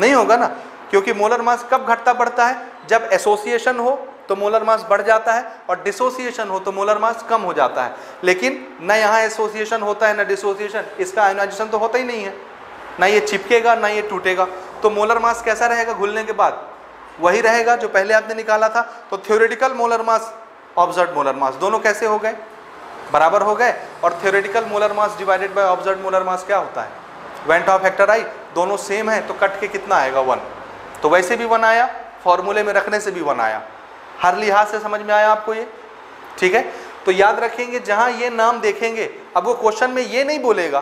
नहीं होगा ना, क्योंकि मोलर मास कब घटता बढ़ता है, जब एसोसिएशन हो तो मोलर मास बढ़ जाता है और डिसोसिएशन हो तो मोलर मास कम हो जाता है। लेकिन ना यहाँ एसोसिएशन होता है ना डिसोसिएशन, इसका आयोनाइजेशन तो होता ही नहीं है, ना ये चिपकेगा ना ये टूटेगा, तो मोलर मास कैसा रहेगा घुलने के बाद, वही रहेगा जो पहले आपने निकाला था। तो theoretical molar mass, observe molar mass, दोनों कैसे हो गए, बराबर हो गए। और theoretical molar mass divided by observe molar mass क्या होता है, van't Hoff फैक्टर आई, दोनों सेम है, तो कट के कितना आएगा, 1। तो वैसे भी 1 आया, फॉर्मूले में रखने से भी 1 आया। हर लिहाज से समझ में आया आपको ये, ठीक है। तो याद रखेंगे, जहाँ ये नाम देखेंगे, अब वो क्वेश्चन में ये नहीं बोलेगा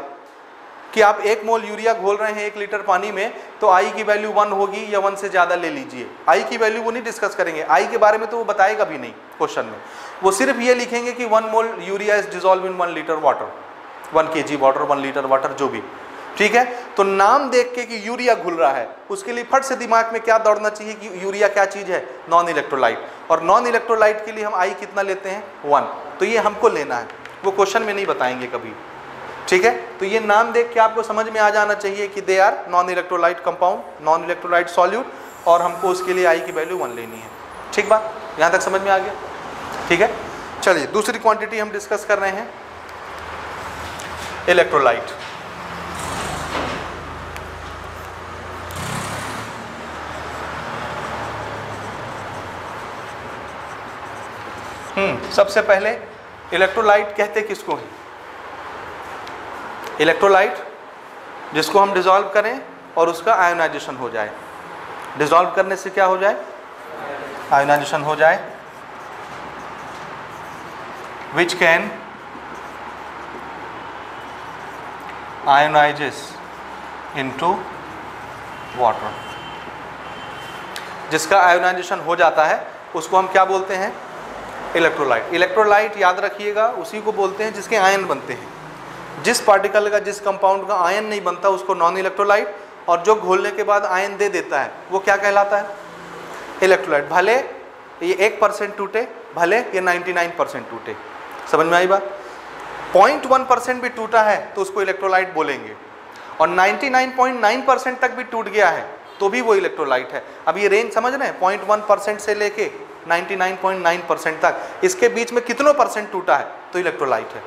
कि आप 1 मोल यूरिया घोल रहे हैं 1 लीटर पानी में, तो आई की वैल्यू 1 होगी या 1 से ज़्यादा ले लीजिए। आई की वैल्यू वो नहीं डिस्कस करेंगे, आई के बारे में तो वो बताएगा भी नहीं क्वेश्चन में। वो सिर्फ ये लिखेंगे कि 1 mole urea is dissolve in 1 litre water, 1 kg water, 1 litre water, जो भी। ठीक है, तो नाम देख के कि यूरिया घुल रहा है, उसके लिए फट से दिमाग में क्या दौड़ना चाहिए कि यूरिया क्या चीज़ है, नॉन इलेक्ट्रोलाइट। और नॉन इलेक्ट्रोलाइट के लिए हम आई कितना लेते हैं, 1। तो ये हमको लेना है, वो क्वेश्चन में नहीं बताएंगे कभी। ठीक है, तो ये नाम देख के आपको समझ में आ जाना चाहिए कि they are non electrolyte compound, non electrolyte solute, और हमको उसके लिए आई की वैल्यू 1 लेनी है। ठीक बात, यहाँ तक समझ में आ गया। ठीक है, चलिए दूसरी क्वांटिटी हम डिस्कस कर रहे हैं, इलेक्ट्रोलाइट। सबसे पहले इलेक्ट्रोलाइट कहते किसको है, इलेक्ट्रोलाइट जिसको हम डिज़ोल्व करें और उसका आयोनाइजेशन हो जाए। डिज़ोल्व करने से क्या हो जाए, आयोनाइजेशन हो जाए। Which can ionises into water, जिसका आयोनाइजेशन हो जाता है उसको हम क्या बोलते हैं, इलेक्ट्रोलाइट। इलेक्ट्रोलाइट याद रखिएगा उसी को बोलते हैं जिसके आयन बनते हैं। जिस पार्टिकल का, जिस कंपाउंड का आयन नहीं बनता उसको नॉन इलेक्ट्रोलाइट, और जो घोलने के बाद आयन दे देता है वो क्या कहलाता है, इलेक्ट्रोलाइट। भले ये 1% टूटे, भले ये 99% टूटे, समझ में आई बात। 0.1% भी टूटा है तो उसको इलेक्ट्रोलाइट बोलेंगे, और 99.9% तक भी टूट गया है तो भी वो इलेक्ट्रोलाइट है। अब ये रेंज समझ रहे हैं, 0.1% से लेके 99.9% तक, इसके बीच में कितनों परसेंट टूटा है तो इलेक्ट्रोलाइट है।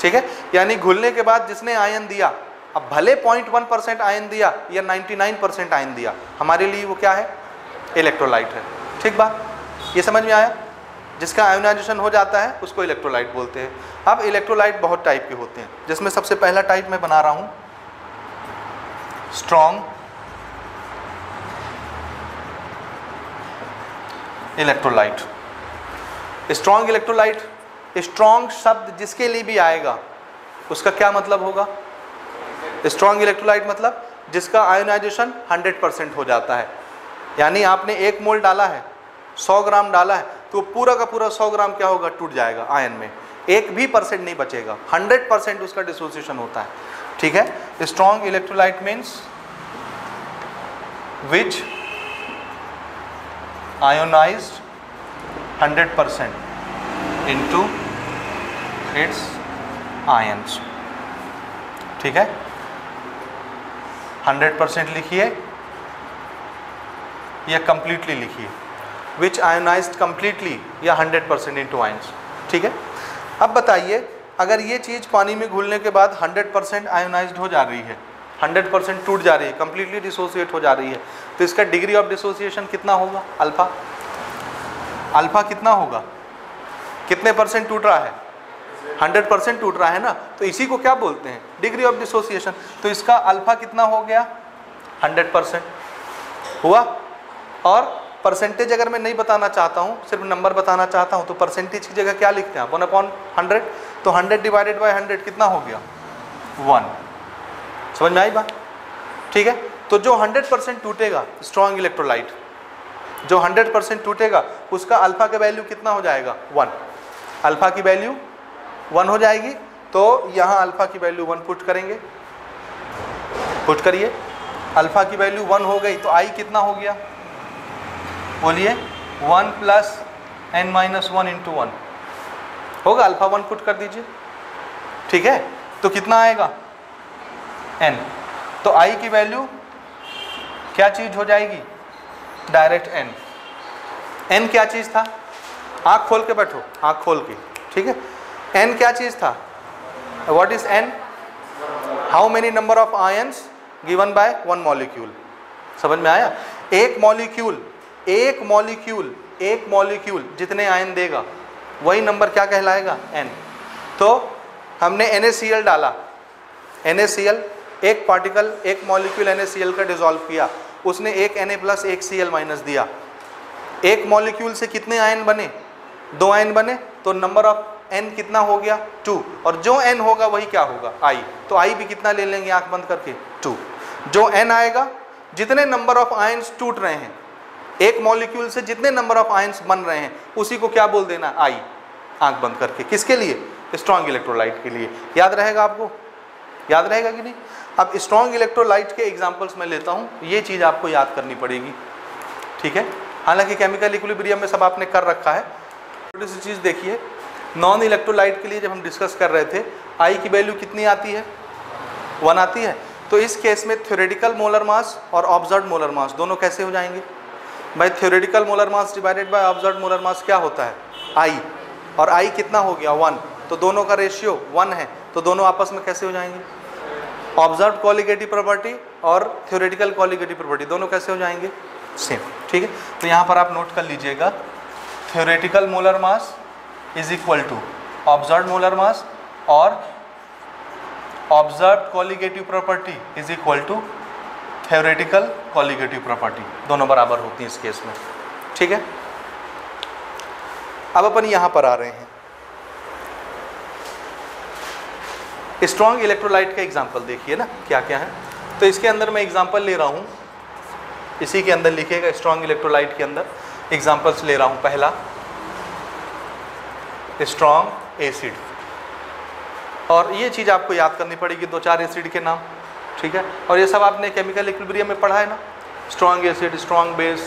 ठीक है, यानी घुलने के बाद जिसने आयन दिया, अब भले 0.1% आयन दिया या 99% आयन दिया, हमारे लिए वो क्या है, इलेक्ट्रोलाइट है। ठीक बात ये समझ में आया। जिसका आयोनाइजेशन हो जाता है उसको इलेक्ट्रोलाइट बोलते हैं। अब इलेक्ट्रोलाइट बहुत टाइप के होते हैं, जिसमें सबसे पहला टाइप मैं बना रहा हूँ strong electrolyte. Strong electrolyte, strong शब्द जिसके लिए भी आएगा उसका क्या मतलब होगा, स्ट्रॉन्ग इलेक्ट्रोलाइट मतलब जिसका आयोनाइजेशन 100% हो जाता है। यानी आपने 1 मोल डाला है, 100 ग्राम डाला है, तो पूरा का पूरा 100 ग्राम क्या होगा, टूट जाएगा आयन में, 1% भी नहीं बचेगा, 100% उसका डिसोसिएशन होता है। ठीक है, strong electrolyte means which ionise 100% into its ions। ठीक है, 100% लिखिए या completely लिखिए, which ionized completely या 100% into ions। ठीक है, अब बताइए अगर ये चीज़ पानी में घुलने के बाद 100% आयोनाइज्ड हो जा रही है, 100% टूट जा रही है, completely dissociate हो जा रही है, तो इसका degree of dissociation कितना होगा, अल्फ़ा। अल्फा कितना होगा, कितने परसेंट टूट रहा है, 100% टूट रहा है ना, तो इसी को क्या बोलते हैं, डिग्री ऑफ डिसोसिएशन। तो इसका अल्फा कितना हो गया, 100% हुआ। और परसेंटेज अगर मैं नहीं बताना चाहता हूँ, सिर्फ नंबर बताना चाहता हूँ, तो परसेंटेज की जगह क्या लिखते हैं, 1/100, तो 100 डिवाइडेड बाई 100 कितना हो गया, 1। समझ में आई बात। ठीक है, तो जो 100% टूटेगा स्ट्रॉन्ग इलेक्ट्रोलाइट, जो 100% टूटेगा उसका अल्फ़ा का वैल्यू कितना हो जाएगा, 1। अल्फ़ा की वैल्यू 1 हो जाएगी, तो यहाँ अल्फ़ा की वैल्यू 1 पुट करेंगे, पुट करिए, अल्फ़ा की वैल्यू 1 हो गई, तो आई कितना हो गया, बोलिए 1 + n - 1 × 1 होगा, अल्फ़ा 1 पुट कर दीजिए। ठीक है, तो कितना आएगा, n। तो आई की वैल्यू क्या चीज़ हो जाएगी, डायरेक्ट n। n क्या चीज़ था, आँख खोल के बैठो, आँख खोल के, ठीक है, n क्या चीज़ था, what is n, how many number of ions given by 1 molecule. समझ में आया, 1 मॉलिक्यूल जितने आयन देगा वही नंबर क्या कहलाएगा, n। तो हमने NaCl डाला, NaCl एक पार्टिकल, 1 मॉलिक्यूल NaCl का डिजॉल्व किया, उसने 1 Na+ 1 Cl- दिया, 1 मॉलिक्यूल से कितने आयन बने, 2 आयन बने, तो नंबर ऑफ n कितना हो गया, 2। और जो n होगा वही क्या होगा, i। तो i भी कितना ले लेंगे आंख बंद करके, 2। जो n आएगा, जितने नंबर ऑफ आयंस टूट रहे हैं 1 मॉलिक्यूल से, जितने नंबर ऑफ आयंस बन रहे हैं उसी को क्या बोल देना, i, आंख बंद करके। किसके लिए, स्ट्रॉन्ग इलेक्ट्रोलाइट के लिए। याद रहेगा आपको, याद रहेगा कि नहीं। अब स्ट्रॉन्ग इलेक्ट्रोलाइट के एग्जांपल्स मैं लेता हूँ, ये चीज़ आपको याद करनी पड़ेगी। ठीक है, हालांकि केमिकल इक्विलिब्रियम में सब आपने कर रखा है। छोटी सी चीज़ देखिए, नॉन इलेक्ट्रोलाइट के लिए जब हम डिस्कस कर रहे थे, आई की वैल्यू कितनी आती है, 1 आती है। तो इस केस में थ्योरेटिकल मोलर मास और ऑब्जर्व मोलर मास दोनों कैसे हो जाएंगे भाई, theoretical molar mass divided by observe molar mass क्या होता है, आई। और आई कितना हो गया, 1। तो दोनों का रेशियो 1 है, तो दोनों आपस में कैसे हो जाएंगे, ऑब्जर्व कॉलिगेटिव प्रॉपर्टी और थ्योरेटिकल कॉलिगेटिव प्रॉपर्टी दोनों कैसे हो जाएंगे, सेम। ठीक है, तो यहाँ पर आप नोट कर लीजिएगा, theoretical molar mass is equal to observe molar mass और observe colligative property is equal to theoretical colligative property, दोनों बराबर होती हैं इस केस में। ठीक है, अब अपन यहाँ पर आ रहे हैं, स्ट्रॉन्ग इलेक्ट्रोलाइट का एग्जांपल देखिए ना क्या क्या है। तो इसके अंदर मैं एग्जांपल ले रहा हूँ, इसी के अंदर लिखिएगा, स्ट्रॉन्ग इलेक्ट्रोलाइट के अंदर एग्जांपल्स ले रहा हूँ। पहला स्ट्रॉन्ग एसिड, और ये चीज़ आपको याद करनी पड़ेगी, 2-4 एसिड के नाम। ठीक है, और ये सब आपने केमिकल इक्विलिब्रियम में पढ़ा है ना, strong acid, strong base,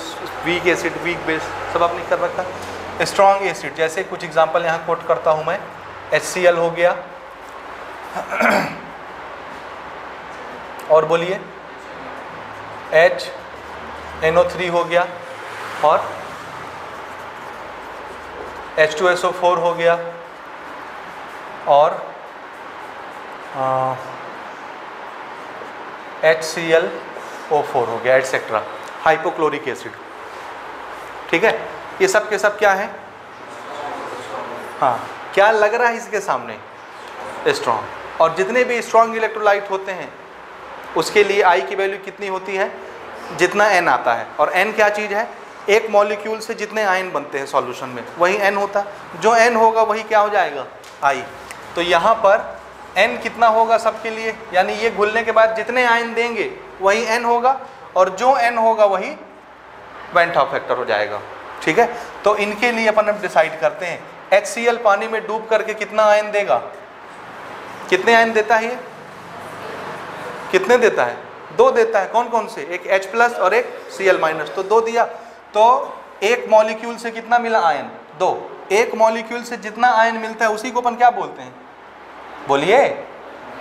weak acid, weak base, सब आपने कर रखा है। स्ट्रॉन्ग एसिड जैसे कुछ एग्जाम्पल यहाँ कोट करता हूँ मैं, HCl हो गया, और बोलिए H NO3 हो गया, और H2SO4 हो गया, और HClO4 हो गया एटसेट्रा, हाइपोक्लोरिक एसिड। ठीक है, ये सब के सब क्या है? हाँ, क्या लग रहा है इसके सामने? स्ट्रॉन्ग। और जितने भी स्ट्रॉन्ग इलेक्ट्रोलाइट होते हैं उसके लिए आई की वैल्यू कितनी होती है? जितना एन आता है। और एन क्या चीज़ है? एक मॉलिक्यूल से जितने आयन बनते हैं सॉल्यूशन में वही एन होता है। जो एन होगा वही क्या हो जाएगा? आई। तो यहाँ पर एन कितना होगा सबके लिए, यानी ये घुलने के बाद जितने आयन देंगे वही एन होगा, और जो एन होगा वही van't Hoff factor हो जाएगा। ठीक है, तो इनके लिए अपन अब डिसाइड करते हैं HCl पानी में डूब करके कितना आयन देगा, कितने आयन देता है ये? कितने देता है? दो देता है। कौन कौन से? एक H प्लस और एक Cl माइनस, तो दो दिया। तो एक मॉलिक्यूल से कितना मिला आयन? दो। एक मॉलिक्यूल से जितना आयन मिलता है उसी को अपन क्या बोलते हैं? बोलिए,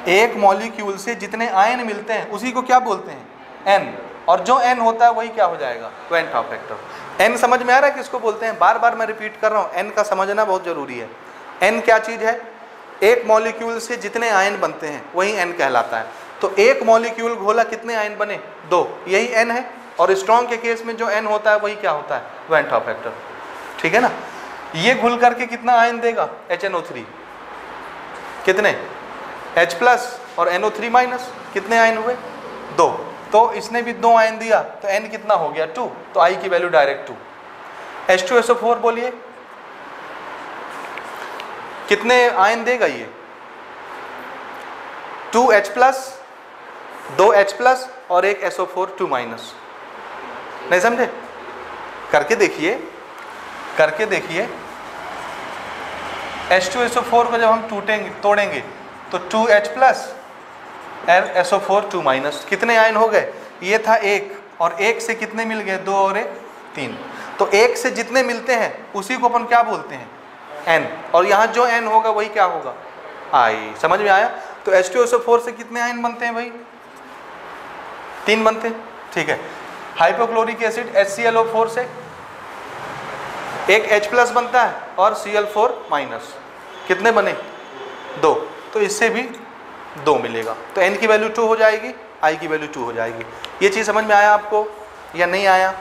एक मॉलिक्यूल से जितने आयन मिलते हैं उसी को क्या बोलते हैं? एन। और जो एन होता है वही क्या हो जाएगा? van't Hoff factor। एन समझ में आ रहा है किसको बोलते हैं? बार बार मैं रिपीट कर रहा हूँ, एन का समझना बहुत ज़रूरी है। एन क्या चीज़ है? एक मॉलिक्यूल से जितने आयन बनते हैं वही एन कहलाता है। तो एक मॉलिक्यूल घोला, कितने आयन बने? दो, यही एन है। और स्ट्रॉन्ग के केस में जो एन होता है वही क्या होता है? van't Hoff factor। ठीक है ना, ये घुल करके कितना आयन देगा HNO3? कितने? H प्लस और NO3 माइनस, कितने आयन हुए? दो। तो इसने भी दो आयन दिया, तो एन कितना हो गया? टू। तो आई की वैल्यू डायरेक्ट टू। H2SO4 बोलिए, कितने आयन देगा ये? 2H+, 2H+ और एक SO4 2- माइनस। नहीं समझे? करके देखिए, करके देखिए। H2SO4 को जब हम टूटेंगे, तोड़ेंगे, तो 2H+ SO4 2 माइनस, कितने आयन हो गए? ये था एक, और एक से कितने मिल गए? दो और एक, तीन। तो एक से जितने मिलते हैं उसी को अपन क्या बोलते हैं? एन। और यहाँ जो एन होगा वही क्या होगा? आई। समझ में आया? तो H2SO4 से कितने आयन बनते हैं भाई? तीन बनते हैं। ठीक है, हाइपोक्लोरिक एसिड HClO4 से एक H प्लस बनता है और Cl4 माइनस, कितने बने? दो। तो इससे भी दो मिलेगा, तो n की वैल्यू टू हो जाएगी, i की वैल्यू टू हो जाएगी। ये चीज़ समझ में आया आपको या नहीं आया?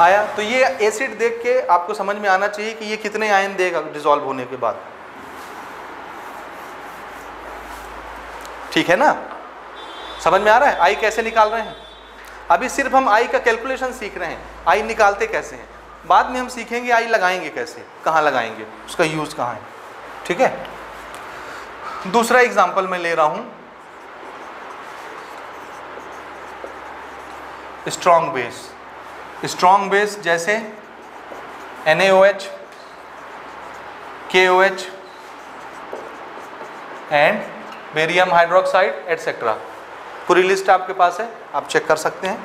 आया। तो ये एसिड देख के आपको समझ में आना चाहिए कि ये कितने आयन देगा डिसॉल्व होने के बाद। ठीक है ना, समझ में आ रहा है आई कैसे निकाल रहे हैं? अभी सिर्फ हम आई का कैलकुलेशन सीख रहे हैं, आई निकालते कैसे हैं। बाद में हम सीखेंगे आई लगाएंगे कैसे, कहाँ लगाएंगे, उसका यूज़ कहाँ है। ठीक है, दूसरा एग्जाम्पल मैं ले रहा हूँ, स्ट्रॉन्ग बेस। स्ट्रॉन्ग बेस जैसे NaOH, KOH and barium hydroxide etcetera. पूरी लिस्ट आपके पास है, आप चेक कर सकते हैं।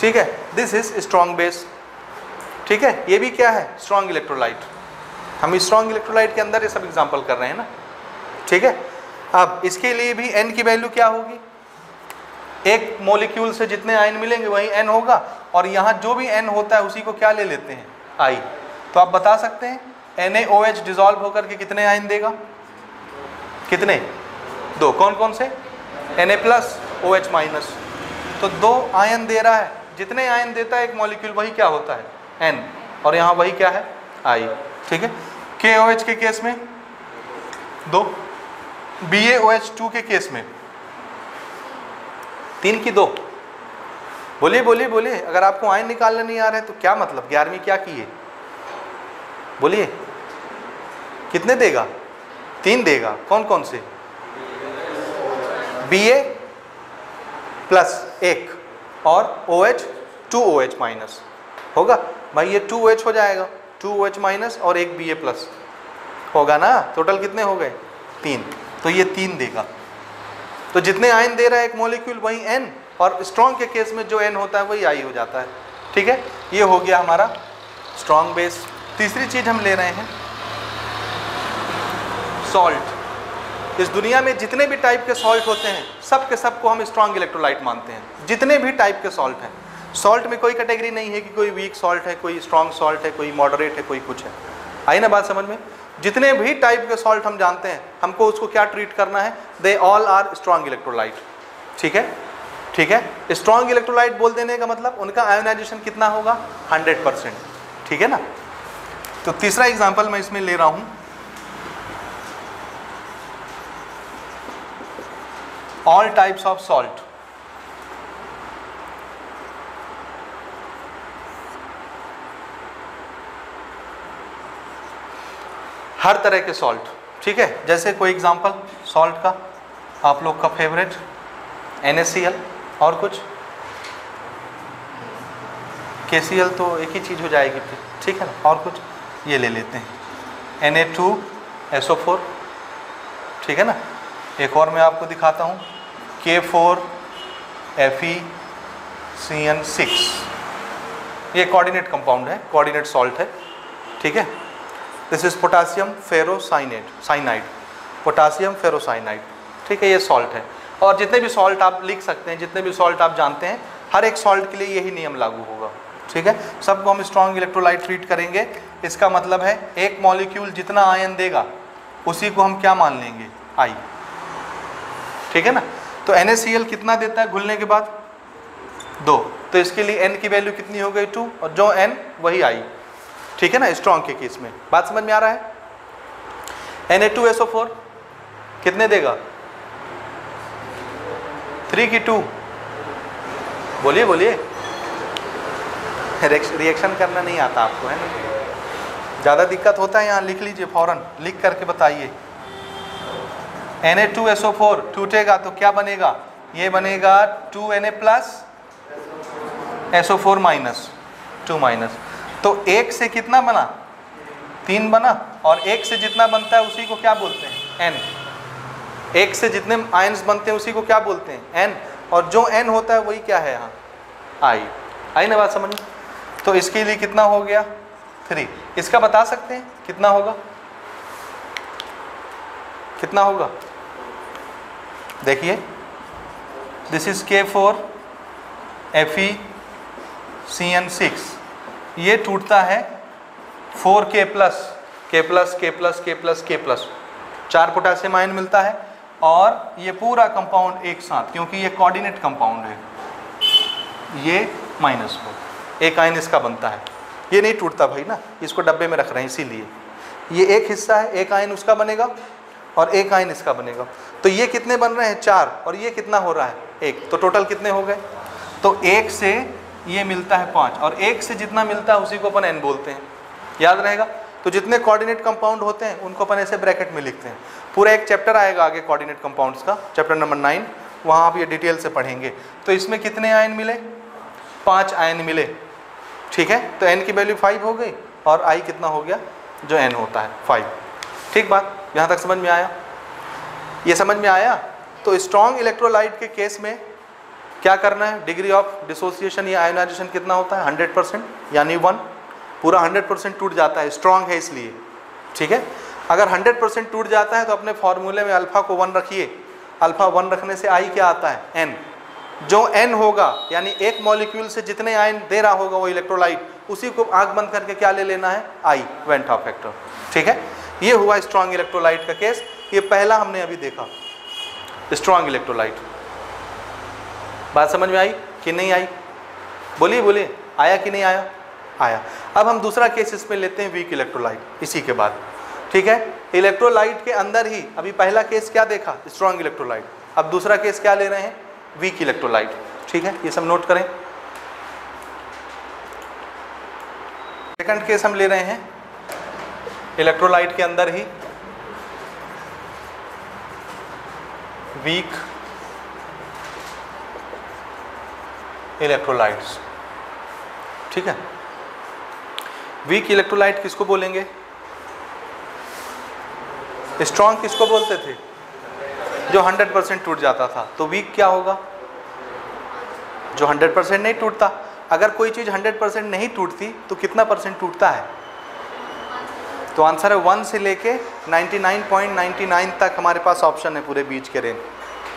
ठीक है, दिस इज स्ट्रॉन्ग बेस। ठीक है, ये भी क्या है? Strong electrolyte. हम स्ट्रॉन्ग इलेक्ट्रोलाइट के अंदर ये सब एग्जांपल कर रहे हैं ना। ठीक है, अब इसके लिए भी एन की वैल्यू क्या होगी? एक मॉलिक्यूल से जितने आयन मिलेंगे वही एन होगा, और यहाँ जो भी एन होता है उसी को क्या ले लेते हैं? आई। तो आप बता सकते हैं NaOH डिसॉल्व होकर के कितने आयन देगा? कितने? दो। कौन कौन से? Na plus, OH minus. तो दो आयन दे रहा है, जितने आयन देता है एक मॉलिक्यूल वही क्या होता है? N, और यहाँ वही क्या है? आई। ठीक है, KOH के केस में दो, BaOH2 के केस में तीन की दो। बोलिए बोलिए बोलिए, अगर आपको आयन निकालने नहीं आ रहे तो क्या मतलब 11वीं क्या किए? बोलिए, कितने देगा? तीन देगा। कौन कौन से? BA प्लस एक और OH 2OH माइनस होगा भाई, ये 2OH हो जाएगा, 2OH माइनस और एक BA प्लस होगा ना। टोटल कितने हो गए? तीन। तो ये तीन देगा। तो जितने आयन दे रहा है एक मॉलिक्यूल वही N, और स्ट्रॉन्ग के केस में जो N होता है वही I हो जाता है। ठीक है, ये हो गया हमारा स्ट्रॉन्ग बेस। तीसरी चीज़ हम ले रहे हैं सॉल्ट। इस दुनिया में जितने भी टाइप के सॉल्ट होते हैं सब के सब को हम स्ट्रॉन्ग इलेक्ट्रोलाइट मानते हैं, जितने भी टाइप के सॉल्ट हैं। सॉल्ट में कोई कैटेगरी नहीं है कि कोई वीक सॉल्ट है, कोई स्ट्रॉन्ग सॉल्ट है, कोई मॉडरेट है, कोई कुछ है। आई ना बात समझ में? जितने भी टाइप के सॉल्ट हम जानते हैं हमको उसको क्या ट्रीट करना है, they all are strong electrolyte. ठीक है, ठीक है। स्ट्रॉन्ग इलेक्ट्रोलाइट बोल देने का मतलब उनका आयोनाइजेशन कितना होगा, 100%। ठीक है ना। तो तीसरा एग्जाम्पल मैं इसमें ले रहा हूँ, ऑल टाइप्स ऑफ सॉल्ट। हर तरह के सॉल्ट, ठीक है। जैसे कोई एग्जाम्पल सॉल्ट का आप लोग का फेवरेट NaCl, और कुछ KCl तो एक ही चीज़ हो जाएगी फिर, ठीक है ना। और कुछ ये ले लेते हैं Na2SO4, ठीक है ना। एक और मैं आपको दिखाता हूँ K4Fe(CN)6, ये कोऑर्डिनेट कंपाउंड है, कोऑर्डिनेट सॉल्ट है, ठीक है। This is potassium ferrocyanide, potassium ferrocyanide, ठीक है, ये सॉल्ट है। और जितने भी सॉल्ट आप लिख सकते हैं, जितने भी सॉल्ट आप जानते हैं, हर एक सॉल्ट के लिए यही नियम लागू होगा, ठीक है। सबको हम स्ट्रॉन्ग इलेक्ट्रोलाइट ट्रीट करेंगे। इसका मतलब है एक मॉलिक्यूल जितना आयन देगा उसी को हम क्या मान लेंगे, आई, ठीक है ना। तो NaCl कितना देता है घुलने के बाद, 2, तो इसके लिए N की वैल्यू कितनी हो गई, 2, और जो N वही आई, ठीक है ना, स्ट्रॉन्ग के केस में। बात समझ में आ रहा है। Na2SO4 कितने देगा, 3 की 2, बोलिए बोलिए, रिएक्शन करना नहीं आता आपको, है ना, ज़्यादा दिक्कत होता है यहाँ। लिख लीजिए फौरन, लिख करके बताइए। Na2SO4 टूटेगा तो क्या बनेगा, ये बनेगा 2Na+SO4 - 2-। तो 1 से कितना बना, 3 बना, और 1 से जितना बनता है उसी को क्या बोलते हैं, N। 1 से जितने आयन्स बनते हैं उसी को क्या बोलते हैं, N, और जो N होता है वही क्या है यहाँ, आई। आई ना, बात समझ। तो इसके लिए कितना हो गया, 3। इसका बता सकते हैं कितना होगा, कितना होगा, देखिए। दिस इज K4Fe(CN)6, ये टूटता है 4K+, 4 पोटासियम आयन मिलता है, और ये पूरा कंपाउंड एक साथ, क्योंकि ये कोऑर्डिनेट कंपाउंड है, ये -4, एक आयन इसका बनता है। ये नहीं टूटता भाई ना, इसको डब्बे में रख रहे हैं इसीलिए। ये एक हिस्सा है, एक आयन उसका बनेगा और एक आयन इसका बनेगा। तो ये कितने बन रहे हैं, 4, और ये कितना हो रहा है, 1, तो टोटल कितने हो गए। तो 1 से ये मिलता है 5, और 1 से जितना मिलता है उसी को अपन N बोलते हैं, याद रहेगा। तो जितने कोऑर्डिनेट कंपाउंड होते हैं उनको अपन ऐसे ब्रैकेट में लिखते हैं। पूरा एक चैप्टर आएगा आगे कोऑर्डिनेट कंपाउंड्स का, चैप्टर नंबर 9, वहाँ आप ये डिटेल से पढ़ेंगे। तो इसमें कितने आयन मिले, 5 आयन मिले, ठीक है। तो N की वैल्यू 5 हो गई, और I कितना हो गया, जो N होता है, 5। ठीक बात, यहाँ तक समझ में आया, ये समझ में आया। तो स्ट्रॉन्ग इलेक्ट्रोलाइट के केस में क्या करना है, डिग्री ऑफ डिसोसिएशन या आयोनाइजेशन कितना होता है, 100%, यानी 1, पूरा 100% टूट जाता है, स्ट्रॉन्ग है इसलिए, ठीक है। अगर 100% टूट जाता है तो अपने फॉर्मूले में अल्फ़ा को 1 रखिए, अल्फ़ा 1 रखने से आई क्या आता है, N, जो N होगा, यानी एक मॉलिक्यूल से जितने आयन दे रहा होगा वो इलेक्ट्रोलाइट, उसी को आँख बंद करके क्या ले लेना है, आई, वेंट हॉफ फैक्टर, ठीक है। ये हुआ स्ट्रॉन्ग इलेक्ट्रोलाइट का केस, ये पहला हमने अभी देखा, स्ट्रॉन्ग इलेक्ट्रोलाइट। बात समझ में आई कि नहीं आई, बोलिए बोलिए, आया कि नहीं आया, आया। अब हम दूसरा केस इसमें लेते हैं, वीक इलेक्ट्रोलाइट, इसी के बाद, ठीक है। इलेक्ट्रोलाइट के अंदर ही अभी पहला केस क्या देखा, स्ट्रॉन्ग इलेक्ट्रोलाइट, अब दूसरा केस क्या ले रहे हैं, वीक इलेक्ट्रोलाइट, ठीक है। ये सब नोट करें। सेकंड केस हम ले रहे हैं इलेक्ट्रोलाइट के अंदर ही, वीक इलेक्ट्रोलाइट्स, ठीक है। वीक इलेक्ट्रोलाइट किसको बोलेंगे, स्ट्रॉन्ग किसको बोलते थे, जो 100% टूट जाता था, तो वीक क्या होगा, जो 100% नहीं टूटता। अगर कोई चीज़ 100% नहीं टूटती तो कितना परसेंट टूटता है, तो आंसर है 1 से लेके 99.99 तक हमारे पास ऑप्शन है, पूरे बीच के रेंज,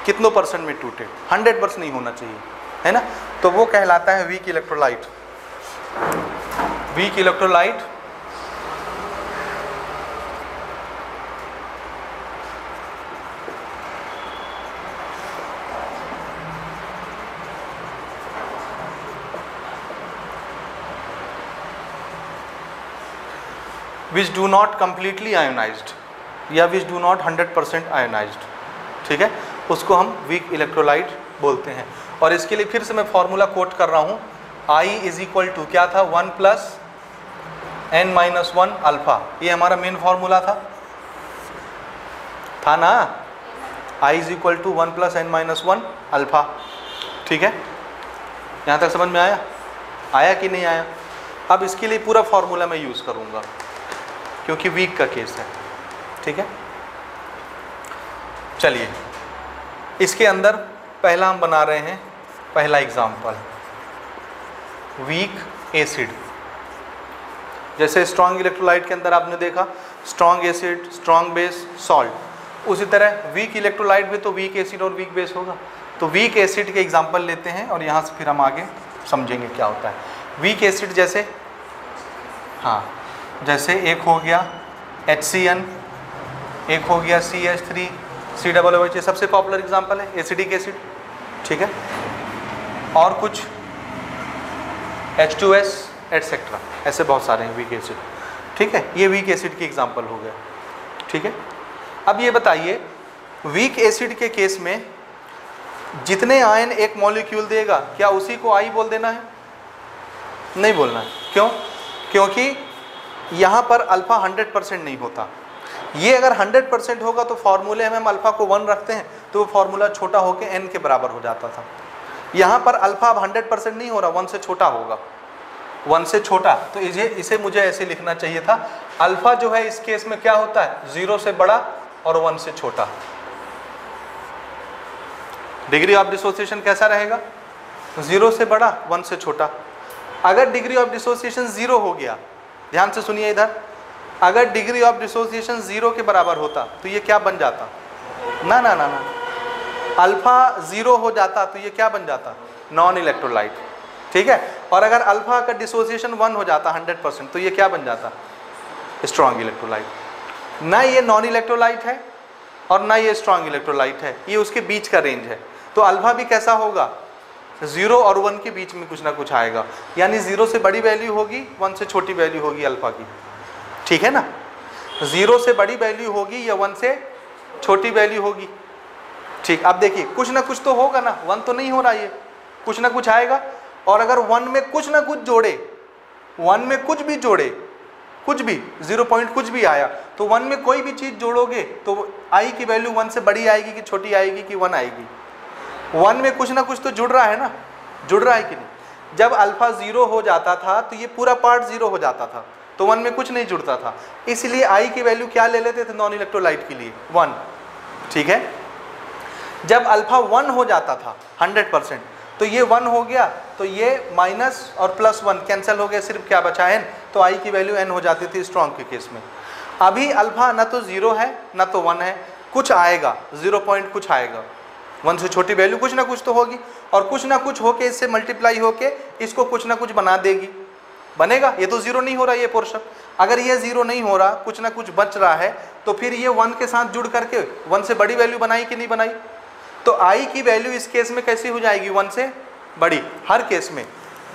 कितनों परसेंट में टूटे, 100% नहीं होना चाहिए, है ना। तो वो कहलाता है weak electrolyte. Weak electrolyte which do not completely ionized या विच डू नॉट 100% आयोनाइज्ड, ठीक है, उसको हम वीक इलेक्ट्रोलाइट बोलते हैं। और इसके लिए फिर से मैं फॉर्मूला कोट कर रहा हूँ, I इज इक्वल टू क्या था, 1 + n - 1 अल्फ़ा, ये हमारा मेन फार्मूला था ना, I is equal to 1 + n - 1 alpha, ठीक है। यहाँ तक समझ में आया, आया कि नहीं आया? अब इसके लिए पूरा फार्मूला मैं यूज़ करूँगा क्योंकि वीक का केस है, ठीक है। चलिए, इसके अंदर पहला हम बना रहे हैं, पहला एग्जाम्पल वीक एसिड। जैसे स्ट्रॉन्ग इलेक्ट्रोलाइट के अंदर आपने देखा strong acid, strong base, salt, उसी तरह वीक इलेक्ट्रोलाइट में तो वीक एसिड और वीक बेस होगा। तो वीक एसिड के एग्जाम्पल लेते हैं और यहाँ से फिर हम आगे समझेंगे क्या होता है वीक एसिड। जैसे हाँ, जैसे एक हो गया HCN, एक हो गया CH3, COOH, ये सबसे पॉपुलर एग्जांपल है एसिडिक एसिड, ठीक है। और कुछ H2S एटसेट्रा, ऐसे बहुत सारे हैं वीक एसिड, ठीक है। ये वीक एसिड के एग्जांपल हो गए, ठीक है। अब ये बताइए वीक एसिड के केस में जितने आयन एक मॉलिक्यूल देगा क्या उसी को आई बोल देना है? नहीं बोलना है। क्यों? क्योंकि यहाँ पर अल्फ़ा 100% नहीं होता। ये अगर 100% होगा तो फार्मूले में हम अल्फ़ा को 1 रखते हैं तो वो फार्मूला छोटा होके n के बराबर हो जाता था। यहाँ पर अल्फ़ा अब 100% नहीं हो रहा, 1 से छोटा होगा, 1 से छोटा। तो इसे मुझे ऐसे लिखना चाहिए था, अल्फ़ा जो है इस केस में क्या होता है, 0 से बड़ा और 1 से छोटा। डिग्री ऑफ डिसोसिएशन कैसा रहेगा, 0 से बड़ा 1 से छोटा। अगर डिग्री ऑफ डिसोसिएशन 0 हो गया, ध्यान से सुनिए इधर, अगर डिग्री ऑफ डिसोसिएशन 0 के बराबर होता तो ये क्या बन जाता, ना ना ना ना, अल्फ़ा 0 हो जाता तो ये क्या बन जाता, नॉन इलेक्ट्रोलाइट, ठीक है। और अगर अल्फ़ा का डिसोसिएशन 1 हो जाता 100% तो ये क्या बन जाता, स्ट्रॉन्ग इलेक्ट्रोलाइट। ना ये नॉन इलेक्ट्रोलाइट है और ना ये स्ट्रॉन्ग इलेक्ट्रोलाइट है, ये उसके बीच का रेंज है। तो अल्फ़ा भी कैसा होगा, 0 और 1 के बीच में कुछ ना कुछ आएगा, यानी 0 से बड़ी वैल्यू होगी, 1 से छोटी वैल्यू होगी अल्फ़ा की, ठीक है ना। 0 से बड़ी वैल्यू होगी या 1 से छोटी वैल्यू होगी, ठीक। अब देखिए कुछ ना कुछ तो होगा ना, 1 तो नहीं हो रहा, ये कुछ ना कुछ आएगा। और अगर 1 में कुछ ना कुछ जोड़े, 1 में कुछ भी जोड़े, कुछ भी 0 पॉइंट कुछ भी आया तो 1 में कोई भी चीज़ जोड़ोगे तो आई की वैल्यू 1 से बड़ी आएगी कि छोटी आएगी कि 1 आएगी। 1 में कुछ ना कुछ तो जुड़ रहा है ना, जुड़ रहा है कि नहीं। जब अल्फ़ा 0 हो जाता था तो ये पूरा पार्ट 0 हो जाता था, तो 1 में कुछ नहीं जुड़ता था, इसलिए I की वैल्यू क्या ले लेते थे नॉन इलेक्ट्रोलाइट के लिए, 1, ठीक है। जब अल्फ़ा 1 हो जाता था 100% तो ये 1 हो गया, तो ये माइनस और प्लस 1 कैंसिल हो गया, सिर्फ क्या बचा n, तो I की वैल्यू n हो जाती थी स्ट्रॉन्ग के केस में। अभी अल्फ़ा ना तो 0 है ना तो 1 है, कुछ आएगा 0 पॉइंट कुछ आएगा, 1 से छोटी वैल्यू कुछ ना कुछ तो होगी, और कुछ ना कुछ होके इससे मल्टीप्लाई होके इसको कुछ ना कुछ बना देगी, बनेगा। ये तो 0 नहीं हो रहा ये पोर्शन, अगर ये 0 नहीं हो रहा कुछ ना कुछ बच रहा है तो फिर ये 1 के साथ जुड़ करके 1 से बड़ी वैल्यू बनाई कि नहीं बनाई, तो I की वैल्यू इस केस में कैसी हो जाएगी, 1 से बड़ी। हर केस में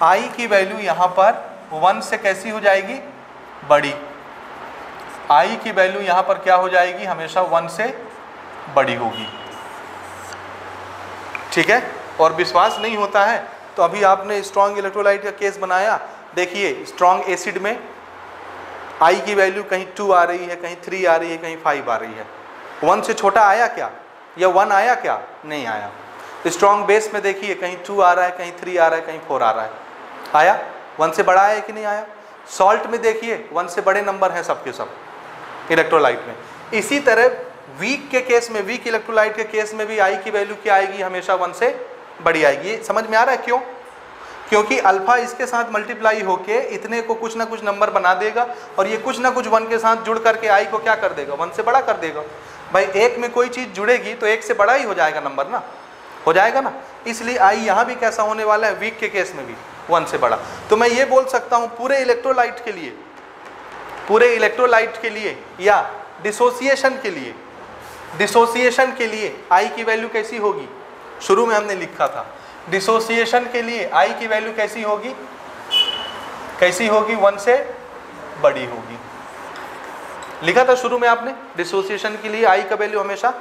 I की वैल्यू यहाँ पर 1 से कैसी हो जाएगी, बड़ी। I की वैल्यू यहाँ पर क्या हो जाएगी, हमेशा 1 से बड़ी होगी, ठीक है। और विश्वास नहीं होता है तो अभी आपने स्ट्रॉन्ग इलेक्ट्रोलाइट का केस बनाया, देखिए स्ट्रॉन्ग एसिड में I की वैल्यू कहीं 2 आ रही है, कहीं 3 आ रही है, कहीं 5 आ रही है। 1 से छोटा आया क्या, या 1 आया क्या, नहीं आया। स्ट्रॉन्ग बेस में देखिए कहीं 2 आ रहा है, कहीं 3 आ रहा है, कहीं 4 आ रहा है, आया 1 से बड़ा आया कि नहीं आया। सॉल्ट में देखिए 1 से बड़े नंबर हैं सबके सब इलेक्ट्रोलाइट में। इसी तरह वीक के केस में, वीक इलेक्ट्रोलाइट के केस में भी I की वैल्यू क्या आएगी, हमेशा 1 से बड़ी आएगी। समझ में आ रहा है क्यों, क्योंकि अल्फ़ा इसके साथ मल्टीप्लाई होके इतने को कुछ ना कुछ नंबर बना देगा और ये कुछ ना कुछ 1 के साथ जुड़ करके I को क्या कर देगा, 1 से बड़ा कर देगा। भाई 1 में कोई चीज़ जुड़ेगी तो 1 से बड़ा ही हो जाएगा नंबर ना, हो जाएगा ना। इसलिए I यहाँ भी कैसा होने वाला है, वीक के केस में भी 1 से बड़ा। तो मैं ये बोल सकता हूँ पूरे इलेक्ट्रोलाइट के लिए या डिसोसिएशन के लिए, डिसोसिएशन के लिए I की वैल्यू कैसी होगी, शुरू में हमने लिखा था डिसोसिएशन के लिए I की वैल्यू कैसी होगी, 1 से बड़ी होगी। लिखा था शुरू में आपने डिसोसिएशन के लिए आई का वैल्यू हमेशा,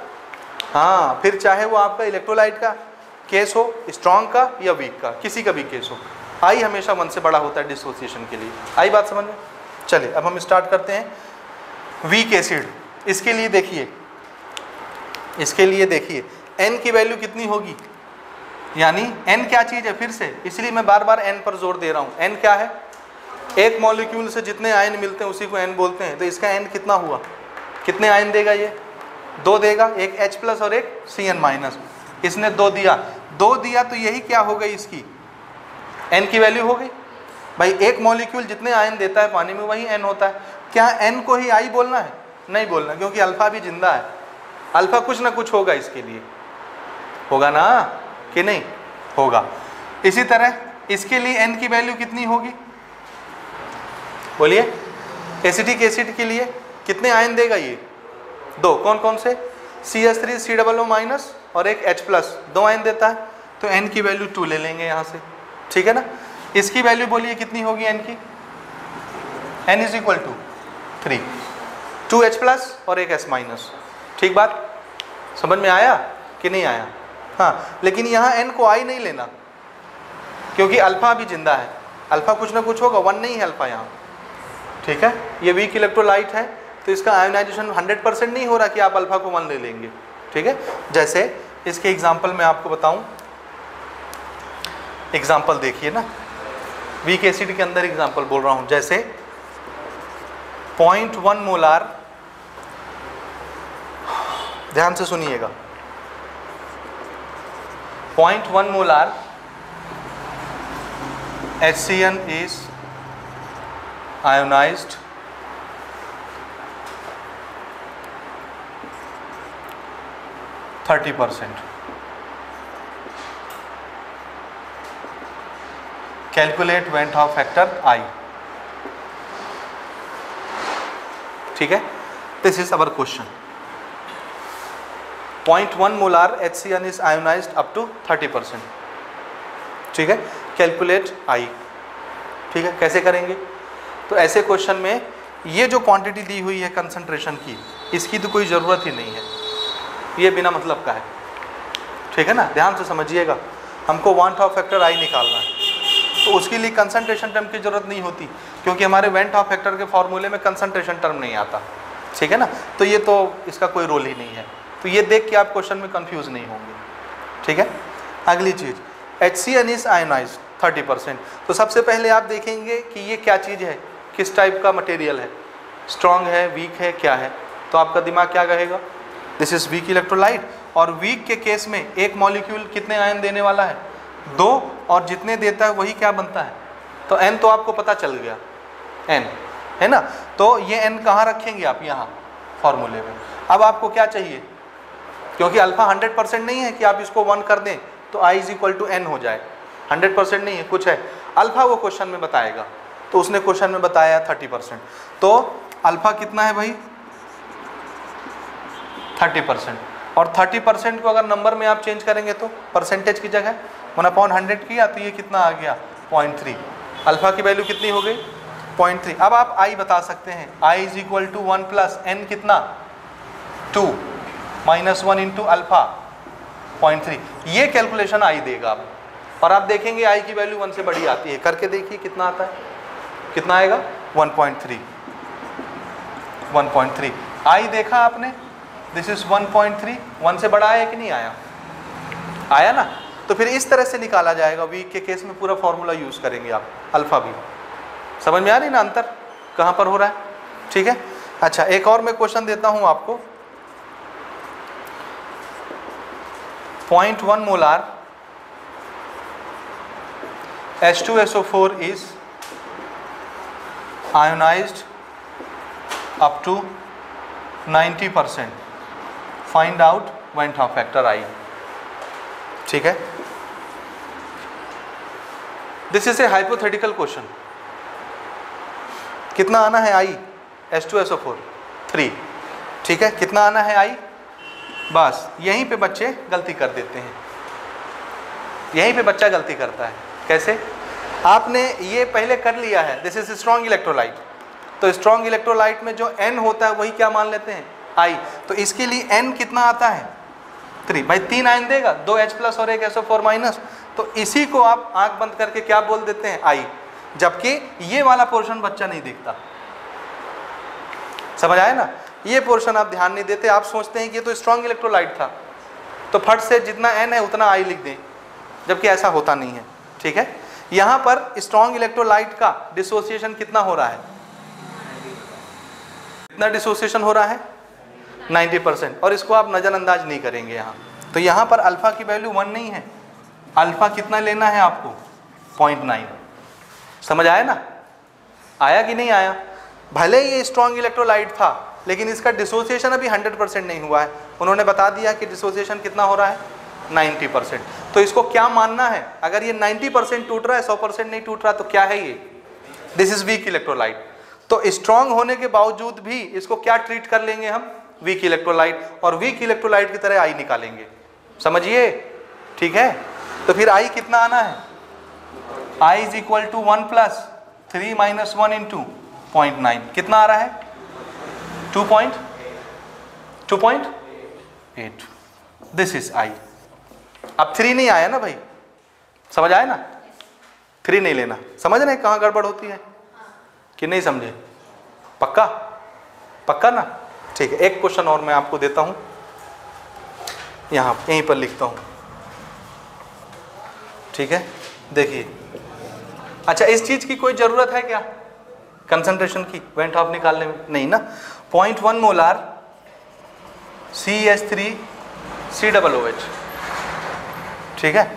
हाँ, फिर चाहे वो आपका इलेक्ट्रोलाइट का केस हो, स्ट्रॉन्ग का या वीक का, किसी का भी केस हो, आई हमेशा 1 से बड़ा होता है डिसोसिएशन के लिए। आई बात समझ में? चलिए अब हम स्टार्ट करते हैं। वीक एसिड, इसके लिए देखिए, इसके लिए देखिए N की वैल्यू कितनी होगी, यानी N क्या चीज़ है फिर से, इसलिए मैं बार बार N पर जोर दे रहा हूँ। N क्या है? एक मॉलिक्यूल से जितने आयन मिलते हैं उसी को N बोलते हैं, तो इसका N कितना हुआ, कितने आयन देगा ये? 2 देगा, एक H+ और एक CN-। इसने 2 दिया, 2 दिया तो यही क्या हो गई इसकी N की वैल्यू हो गई। भाई एक मॉलिक्यूल जितने आयन देता है पानी में वही N होता है। क्या N को ही I बोलना है? नहीं बोलना, क्योंकि अल्फ़ा भी जिंदा है, अल्फ़ा कुछ ना कुछ होगा इसके लिए, होगा ना कि नहीं होगा। इसी तरह इसके लिए N की वैल्यू कितनी होगी, बोलिए? एसिटिक एसिड के लिए कितने आयन देगा ये? 2। कौन कौन से? CH3, C++ और एक H+, 2 आयन देता है, तो N की वैल्यू 2 ले लेंगे यहाँ से, ठीक है ना। इसकी वैल्यू बोलिए कितनी होगी N की? N = 3, 2H+ और एक S-। ठीक बात समझ में आया कि नहीं आया? हाँ, लेकिन यहाँ N को I नहीं लेना, क्योंकि अल्फ़ा भी जिंदा है, अल्फ़ा कुछ ना कुछ होगा, 1 नहीं है अल्फ़ा यहाँ, ठीक है। ये वीक इलेक्ट्रोलाइट है, तो इसका आयोनाइजेशन 100% नहीं हो रहा कि आप अल्फ़ा को 1 ले लेंगे, ठीक है। जैसे इसके एग्जाम्पल मैं आपको बताऊं, एग्जाम्पल देखिए ना, वीक एसिड के अंदर एग्जाम्पल बोल रहा हूं। जैसे 0.1 मोलार, ध्यान से सुनिएगा, 0.1 molar HCN is ionized % calculate van't Hoff factor I, ठीक है। This is our question, 0.1 molar HCN is ionised up to 30%, ठीक है, कैलकुलेट I, ठीक है। कैसे करेंगे? तो ऐसे क्वेश्चन में ये जो क्वांटिटी दी हुई है कंसंट्रेशन की, इसकी तो कोई ज़रूरत ही नहीं है, ये बिना मतलब का है, ठीक है ना। ध्यान से समझिएगा, हमको van't Hoff factor I निकालना है, तो उसके लिए कंसंट्रेशन टर्म की ज़रूरत नहीं होती, क्योंकि हमारे van't Hoff factor के फॉर्मूले में कंसंट्रेशन टर्म नहीं आता, ठीक है ना। तो ये तो इसका कोई रोल ही नहीं है, तो ये देख के आप क्वेश्चन में कंफ्यूज नहीं होंगे, ठीक है। अगली चीज़, HCN is ionized 30%, तो सबसे पहले आप देखेंगे कि ये क्या चीज़ है, किस टाइप का मटेरियल है, स्ट्रॉन्ग है, वीक है, क्या है। तो आपका दिमाग क्या कहेगा? This is weak electrolyte. और वीक के केस में एक मॉलिक्यूल कितने आयन देने वाला है? 2, और जितने देता है वही क्या बनता है, तो N तो आपको पता चल गया, N है ना। तो ये N कहाँ रखेंगे आप? यहाँ फॉर्मूले में। अब आपको क्या चाहिए, क्योंकि अल्फ़ा 100% नहीं है कि आप इसको 1 कर दें तो I = N हो जाए, 100% नहीं है, कुछ है, अल्फ़ा वो क्वेश्चन में बताएगा, तो उसने क्वेश्चन में बताया 30%, तो अल्फ़ा कितना है भाई? 30%। और 30% को अगर नंबर में आप चेंज करेंगे तो परसेंटेज की जगह 1/100 किया, तो ये कितना आ गया? 0.3। अल्फ़ा की वैल्यू कितनी हो गई? 0.3। अब आप I बता सकते हैं, I = 1 + N कितना? 2 - 1 × अल्फ़ा 0.3। ये कैलकुलेशन I देगा आप, और आप देखेंगे I की वैल्यू 1 से बड़ी आती है, करके देखिए कितना आता है, कितना आएगा? 1.3। I देखा आपने, दिस इज़ 1.3, 1 से बड़ा आया कि नहीं आया? आया ना। तो फिर इस तरह से निकाला जाएगा, वीक के केस में पूरा फार्मूला यूज़ करेंगे आप, अल्फ़ा भी। समझ में आ रही ना अंतर कहाँ पर हो रहा है, ठीक है। अच्छा, एक और मैं क्वेश्चन देता हूँ आपको, 0.1 molar H2SO4 is ionised up to 90%, find out van't Hoff factor I, ठीक है। This is a hypothetical question, कितना आना है I? H2SO4 3, ठीक है, कितना आना है I? बस यहीं पे बच्चे गलती कर देते हैं, यहीं पे बच्चा गलती करता है। कैसे? आपने ये पहले कर लिया है, दिस इज स्ट्रॉन्ग इलेक्ट्रोलाइट, तो स्ट्रॉन्ग इलेक्ट्रोलाइट में जो N होता है वही क्या मान लेते हैं I। तो इसके लिए N कितना आता है 3 भाई 3 आयन देगा 2H+ और 1SO4-। तो इसी को आप आंख बंद करके क्या बोल देते हैं I, जबकि ये वाला पोर्शन बच्चा नहीं देखता। समझ आए ना, ये पोर्शन आप ध्यान नहीं देते, आप सोचते हैं कि ये तो स्ट्रॉन्ग इलेक्ट्रोलाइट था तो फट से जितना N है उतना I लिख दें, जबकि ऐसा होता नहीं है। ठीक है, यहाँ पर स्ट्रॉन्ग इलेक्ट्रोलाइट का डिसोसिएशन कितना हो रहा है, कितना डिसोसिएशन हो रहा है 90%, और इसको आप नज़रअंदाज नहीं करेंगे यहाँ। तो यहाँ पर अल्फ़ा की वैल्यू 1 नहीं है, अल्फ़ा कितना लेना है आपको 0.9। समझ आया ना, आया कि नहीं आया? भले ये स्ट्रॉन्ग इलेक्ट्रोलाइट था लेकिन इसका डिसोसिएशन अभी 100% नहीं हुआ है। उन्होंने बता दिया कि डिसोसिएशन कितना हो रहा है 90%। तो इसको क्या मानना है, अगर ये 90% टूट रहा है 100% नहीं टूट रहा तो क्या है ये, दिस इज वीक इलेक्ट्रोलाइट। तो स्ट्रॉन्ग होने के बावजूद भी इसको क्या ट्रीट कर लेंगे हम, वीक इलेक्ट्रोलाइट, और वीक इलेक्ट्रोलाइट की तरह आई निकालेंगे। समझिए, ठीक है। तो फिर आई कितना आना है, I is equal to 1 + 3 - 1 into 0.9। कितना आ रहा है 2.8। This is I. अब 3 नहीं आया ना भाई, समझ आया ना, 3 नहीं लेना। समझ रहे कहाँ गड़बड़ होती है कि नहीं समझे? पक्का पक्का ना, ठीक है। एक क्वेश्चन और मैं आपको देता हूँ, यहाँ यहीं पर लिखता हूँ, ठीक है। देखिए, अच्छा इस चीज़ की कोई ज़रूरत है क्या, कंसंट्रेशन की वेंट हॉफ निकालने में? नहीं ना। 0.1 मोलार CH3COOH, ठीक है,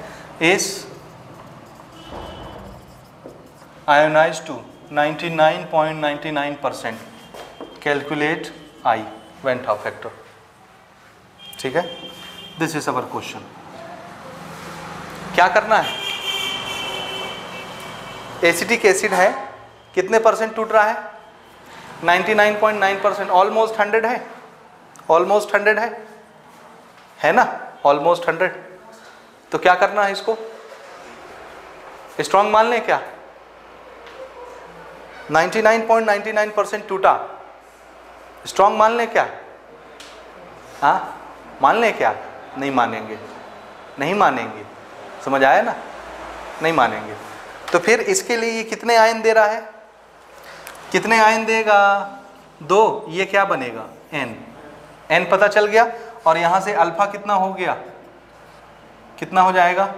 इस ionise to 99.99%। Calculate I van't Hoff factor, ठीक है। This is our question. क्या करना है, एसिटिक एसिड है, कितने परसेंट टूट रहा है 99.9%, ऑलमोस्ट 100 है, ऑलमोस्ट 100 है ना, ऑलमोस्ट 100। तो क्या करना है, इसको स्ट्रॉन्ग मान लें क्या? 99.99% टूटा, स्ट्रॉन्ग मान लें क्या? हाँ मान लें क्या? नहीं मानेंगे, नहीं मानेंगे। समझ आया ना, नहीं मानेंगे। तो फिर इसके लिए ये कितने आयन दे रहा है, कितने आयन देगा 2। ये क्या बनेगा N, N पता चल गया। और यहाँ से अल्फा कितना हो गया, कितना हो जाएगा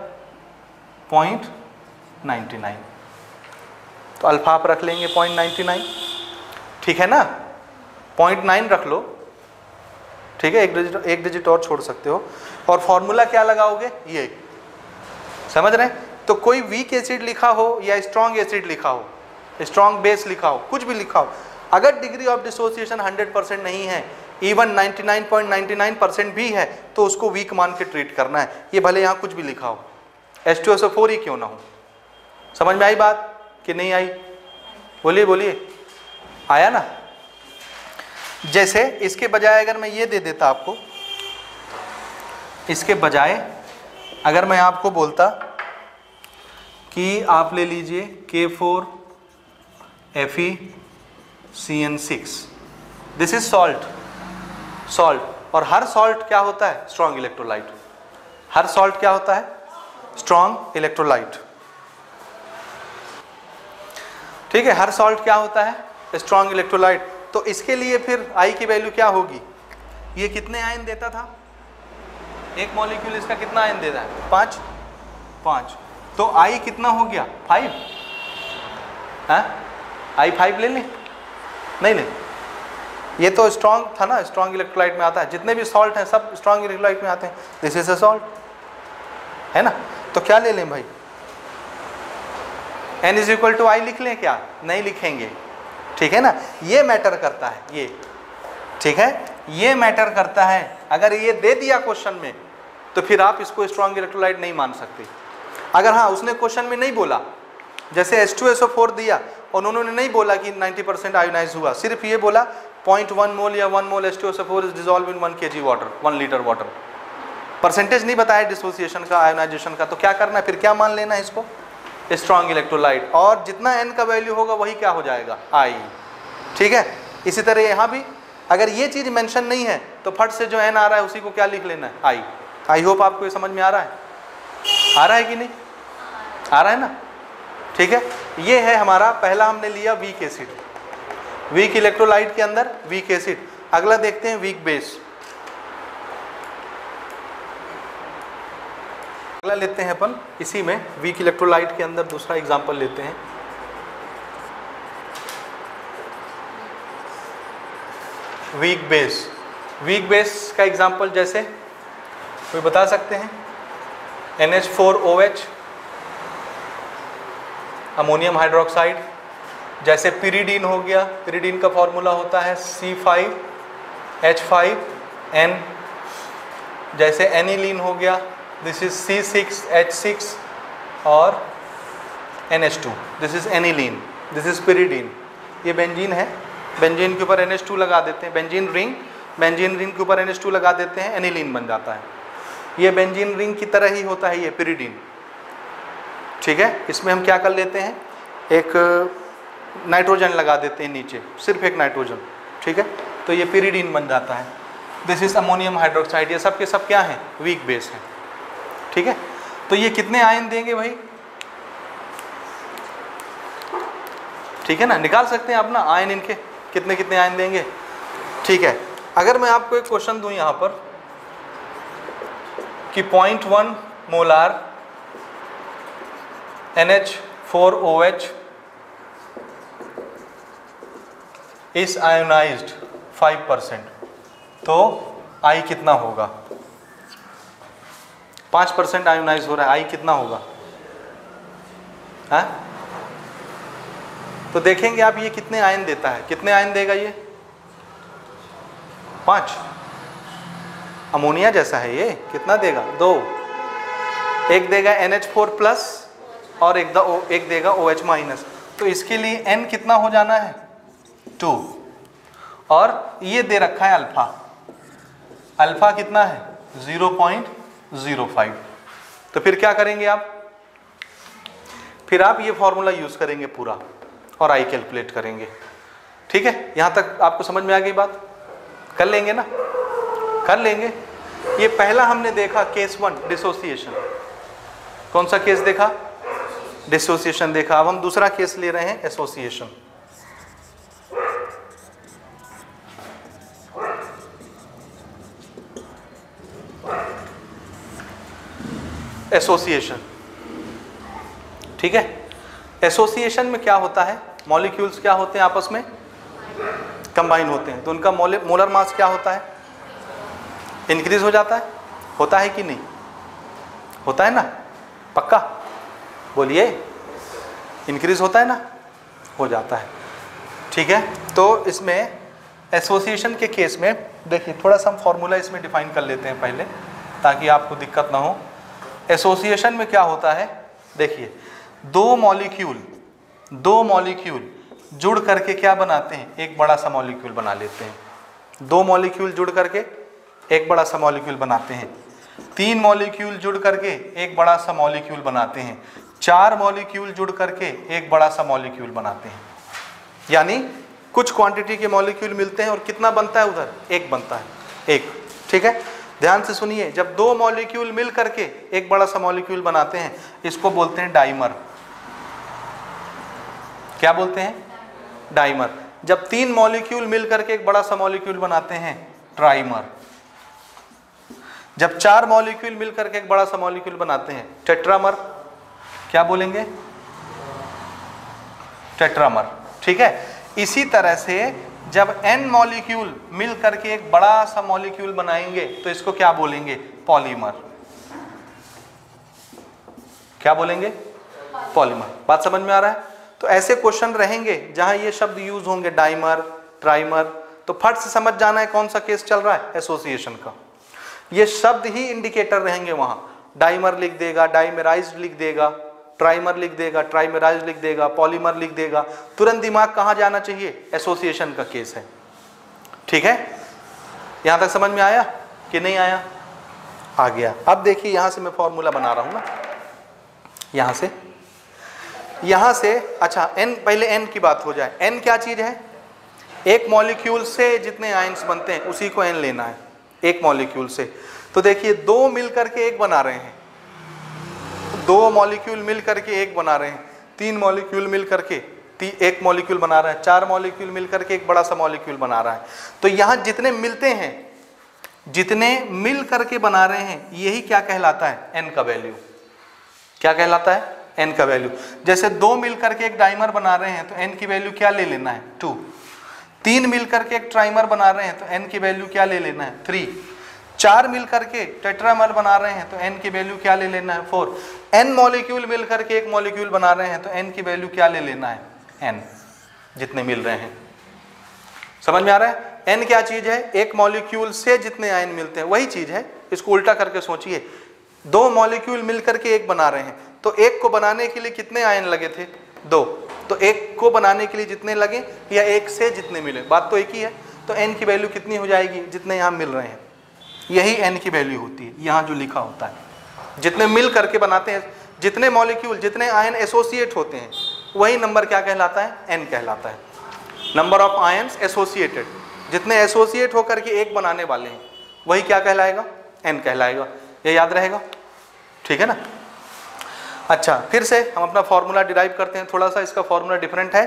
0.99। तो अल्फा आप रख लेंगे 0.99, ठीक है ना, 0.9 रख लो, ठीक है। एक डिजिट और छोड़ सकते हो। और फॉर्मूला क्या लगाओगे ये, समझ रहे हैं? तो कोई वीक एसिड लिखा हो या स्ट्रॉन्ग एसिड लिखा हो, स्ट्रॉन्ग बेस लिखा हो, कुछ भी लिखा हो, अगर डिग्री ऑफ डिसोसिएशन 100% नहीं है, इवन 99.99% भी है, तो उसको वीक मान के ट्रीट करना है। ये भले यहाँ कुछ भी लिखा हो, H2SO4 ही क्यों ना हो। समझ में आई बात कि नहीं आई? बोलिए बोलिए, आया ना। जैसे इसके बजाय अगर मैं ये दे देता आपको, इसके बजाय अगर मैं आपको बोलता कि आप ले लीजिए K4Fe(CN)6, this is salt, salt, और हर सॉल्ट क्या होता है स्ट्रॉन्ग इलेक्ट्रोलाइट। हर सॉल्ट क्या होता है स्ट्रॉन्ग इलेक्ट्रोलाइट, ठीक है, हर सॉल्ट क्या होता है स्ट्रॉन्ग इलेक्ट्रोलाइट। तो इसके लिए फिर आई की वैल्यू क्या होगी, ये कितने आयन देता था, एक मॉलिक्यूल इसका कितना आयन देता है 5, तो आई कितना हो गया 5। हाँ आई 5 ले लें, नहीं ले, ये तो स्ट्रॉन्ग था ना, स्ट्रॉन्ग इलेक्ट्रोलाइट में आता है, जितने भी सॉल्ट हैं सब स्ट्रॉन्ग इलेक्ट्रोलाइट में आते हैं। दिस इज अ सॉल्ट, है ना। तो क्या ले लें भाई, N = I लिख लें क्या? नहीं लिखेंगे, ठीक है ना। ये मैटर करता है, ये ठीक है, ये मैटर करता है। अगर ये दे दिया क्वेश्चन में तो फिर आप इसको स्ट्रॉन्ग इलेक्ट्रोलाइट नहीं मान सकते। अगर हाँ उसने क्वेश्चन में नहीं बोला, जैसे H2SO4 दिया और उन्होंने नहीं बोला कि 90% आयोनाइज हुआ, सिर्फ ये बोला 0.1 मोल या 1 mole H2SO4 is dissolve in 1 kg water, 1 litre water, percentage नहीं बताया डिसोसिएशन का, आयोनाइजेशन का। तो क्या करना है फिर, क्या मान लेना है इसको स्ट्रॉन्ग इलेक्ट्रोलाइट, और जितना N का वैल्यू होगा वही क्या हो जाएगा I। ठीक है। इसी तरह यहाँ भी अगर ये चीज़ मेंशन नहीं है तो फट से जो एन आ रहा है उसी को क्या लिख लेना है, आई होप आपको ये समझ में आ रहा है, आ रहा है कि नहीं आ रहा है ना, ठीक है। ये है हमारा पहला, हमने लिया वीक एसिड, वीक इलेक्ट्रोलाइट के अंदर वीक एसिड। अगला देखते हैं वीक बेस, अगला लेते हैं अपन इसी में वीक इलेक्ट्रोलाइट के अंदर दूसरा एग्जाम्पल लेते हैं। वीक बेस, वीक बेस का एग्जाम्पल जैसे कोई बता सकते हैं, NH4OH, अमोनियम हाइड्रोक्साइड, जैसे पिरीडीन हो गया, पिरीडीन का फॉर्मूला होता है C5H5N, जैसे एनिलीन हो गया, दिस इज C6H6 और NH2, this is aniline, this is pyridine. ये बेंजीन है, बेंजीन के ऊपर NH2 लगा देते हैं, बेंजीन रिंग के ऊपर NH2 लगा देते हैं, एनिलीन बन जाता है। ये बेंजीन रिंग की तरह ही होता है ये पिरीडीन, ठीक है। इसमें हम क्या कर लेते हैं, एक नाइट्रोजन लगा देते हैं नीचे, सिर्फ एक नाइट्रोजन, ठीक है, तो ये पिरीडीन बन जाता है। दिस इज अमोनियम हाइड्रोक्साइड, ये सब के सब क्या हैं, वीक बेस हैं, ठीक है। तो ये कितने आयन देंगे भाई, ठीक है ना, निकाल सकते हैं आप ना आयन इनके कितने कितने आयन देंगे, ठीक है। अगर मैं आपको एक क्वेश्चन दूं यहाँ पर कि 0.1 मोलार NH4OH is ionized 5%, तो I कितना होगा, 5% आयोनाइज हो रहा है, I कितना होगा, तो देखेंगे आप ये कितने आयन देता है, कितने आयन देगा ये, 5। अमोनिया जैसा है ये, कितना देगा, 2, एक देगा NH4+ और एक देगा OH-, तो इसके लिए N कितना हो जाना है, 2, और ये दे रखा है अल्फा, अल्फा कितना है 0.05, तो फिर क्या करेंगे आप, फिर आप ये फॉर्मूला यूज़ करेंगे पूरा और I कैलकुलेट करेंगे, ठीक है। यहाँ तक आपको समझ में आ गई बात, कर लेंगे ना, कर लेंगे। ये पहला हमने देखा केस 1 डिसोसिएशन, कौन सा केस देखा, डिसोसिएशन देखा। अब हम दूसरा केस ले रहे हैं एसोसिएशन। एसोसिएशन, ठीक है। एसोसिएशन में क्या होता है, मॉलिक्यूल्स क्या होते हैं आपस में कंबाइन होते हैं, तो उनका मोलर मास क्या होता है, इंक्रीज हो जाता है, होता है कि नहीं होता है ना, पक्का बोलिए, इंक्रीज होता है ना, हो जाता है, ठीक है। तो इसमें एसोसिएशन के केस में देखिए थोड़ा सा हम फॉर्मूला इसमें डिफाइन कर लेते हैं पहले, ताकि आपको दिक्कत ना हो। एसोसिएशन में क्या होता है, देखिए दो मॉलिक्यूल जुड़ करके क्या बनाते हैं, एक बड़ा सा मॉलिक्यूल बना लेते हैं। 2 मॉलिक्यूल जुड़ करके एक बड़ा सा मॉलिक्यूल बनाते हैं, 3 मॉलिक्यूल जुड़ करके एक बड़ा सा मॉलिक्यूल बनाते हैं, 4 मॉलिक्यूल जुड़ करके एक बड़ा सा मॉलिक्यूल बनाते हैं। यानी कुछ क्वांटिटी के मॉलिक्यूल मिलते हैं और कितना बनता है उधर, एक बनता है, एक, ठीक है। ध्यान से सुनिए, जब 2 मॉलिक्यूल मिल करके एक बड़ा सा मॉलिक्यूल बनाते हैं, इसको बोलते हैं डाइमर। क्या बोलते हैं, डाइमर। जब 3 मॉलिक्यूल मिल करके एक बड़ा सा मॉलिक्यूल बनाते हैं, ट्राइमर। जब 4 मॉलिक्यूल मिल करके एक बड़ा सा मॉलिक्यूल बनाते हैं, टेट्रामर। क्या बोलेंगे, टेट्रामर, ठीक है। इसी तरह से जब n मॉलिक्यूल मिल करके एक बड़ा सा मॉलिक्यूल बनाएंगे तो इसको क्या बोलेंगे, पॉलीमर। क्या बोलेंगे, पॉलीमर। बात समझ में आ रहा है। तो ऐसे क्वेश्चन रहेंगे जहां ये शब्द यूज होंगे, डाइमर, ट्राइमर, तो फट से समझ जाना है कौन सा केस चल रहा है, एसोसिएशन का। ये शब्द ही इंडिकेटर रहेंगे वहां, डाइमर लिख देगा, डाइमेराइज्ड लिख देगा, ट्राइमर लिख देगा, ट्राइमेराइज लिख देगा, पॉलीमर लिख देगा। तुरंत दिमाग कहाँ जाना चाहिए, एसोसिएशन का केस है, ठीक है। यहाँ तक समझ में आया कि नहीं आया, आ गया। अब देखिए यहाँ से मैं फॉर्मूला बना रहा हूँ ना, यहाँ से अच्छा, n पहले n की बात हो जाए। n क्या चीज़ है, एक मॉलिक्यूल से जितने आयंस बनते हैं उसी को एन लेना है, एक मॉलिक्यूल से। तो देखिए दो मिल करके एक बना रहे हैं, दो मॉलिक्यूल मिल करके एक बना रहे हैं, तीन मॉलिक्यूल मिल करके एक मॉलिक्यूल बना रहा है, चार मॉलिक्यूल मिल करके एक बड़ा सा मॉलिक्यूल बना रहा है। तो यहाँ जितने मिलते हैं, जितने मिल करके बना रहे हैं, यही क्या कहलाता है, n का वैल्यू। क्या कहलाता है, n का वैल्यू। जैसे दो मिल करके एक डाइमर बना रहे हैं तो n की वैल्यू क्या ले लेना है, 2। तीन मिल करके एक ट्राइमर बना रहे हैं तो n की वैल्यू क्या ले लेना है, 3। चार मिल करके टेट्रामर बना रहे हैं तो n की वैल्यू क्या ले लेना है, 4। n मॉलिक्यूल मिल करके एक मॉलिक्यूल बना रहे हैं तो n की वैल्यू क्या ले लेना है, n, जितने मिल रहे हैं। समझ में आ रहा है। एन क्या चीज है, एक मॉलिक्यूल से जितने आयन मिलते हैं, वही चीज है। इसको उल्टा करके सोचिए, दो मॉलिक्यूल मिलकर के एक बना रहे हैं तो एक को बनाने के लिए कितने आयन लगे थे, 2। तो एक को बनाने के लिए जितने लगे या एक से जितने मिले, बात तो एक ही है। तो एन की वैल्यू कितनी हो जाएगी, जितने यहाँ मिल रहे हैं, यही एन की वैल्यू होती है। यहाँ जो लिखा होता है, जितने मिल करके बनाते हैं, जितने मॉलिक्यूल, जितने आयन एसोसिएट होते हैं, वही नंबर क्या कहलाता है, एन कहलाता है। नंबर ऑफ आयन्स एसोसिएटेड, जितने एसोसिएट होकर के एक बनाने वाले हैं, वही क्या कहलाएगा, एन कहलाएगा। ये याद रहेगा, ठीक है ना। अच्छा, फिर से हम अपना फॉर्मूला डिराइव करते हैं। थोड़ा सा इसका फॉर्मूला डिफरेंट है।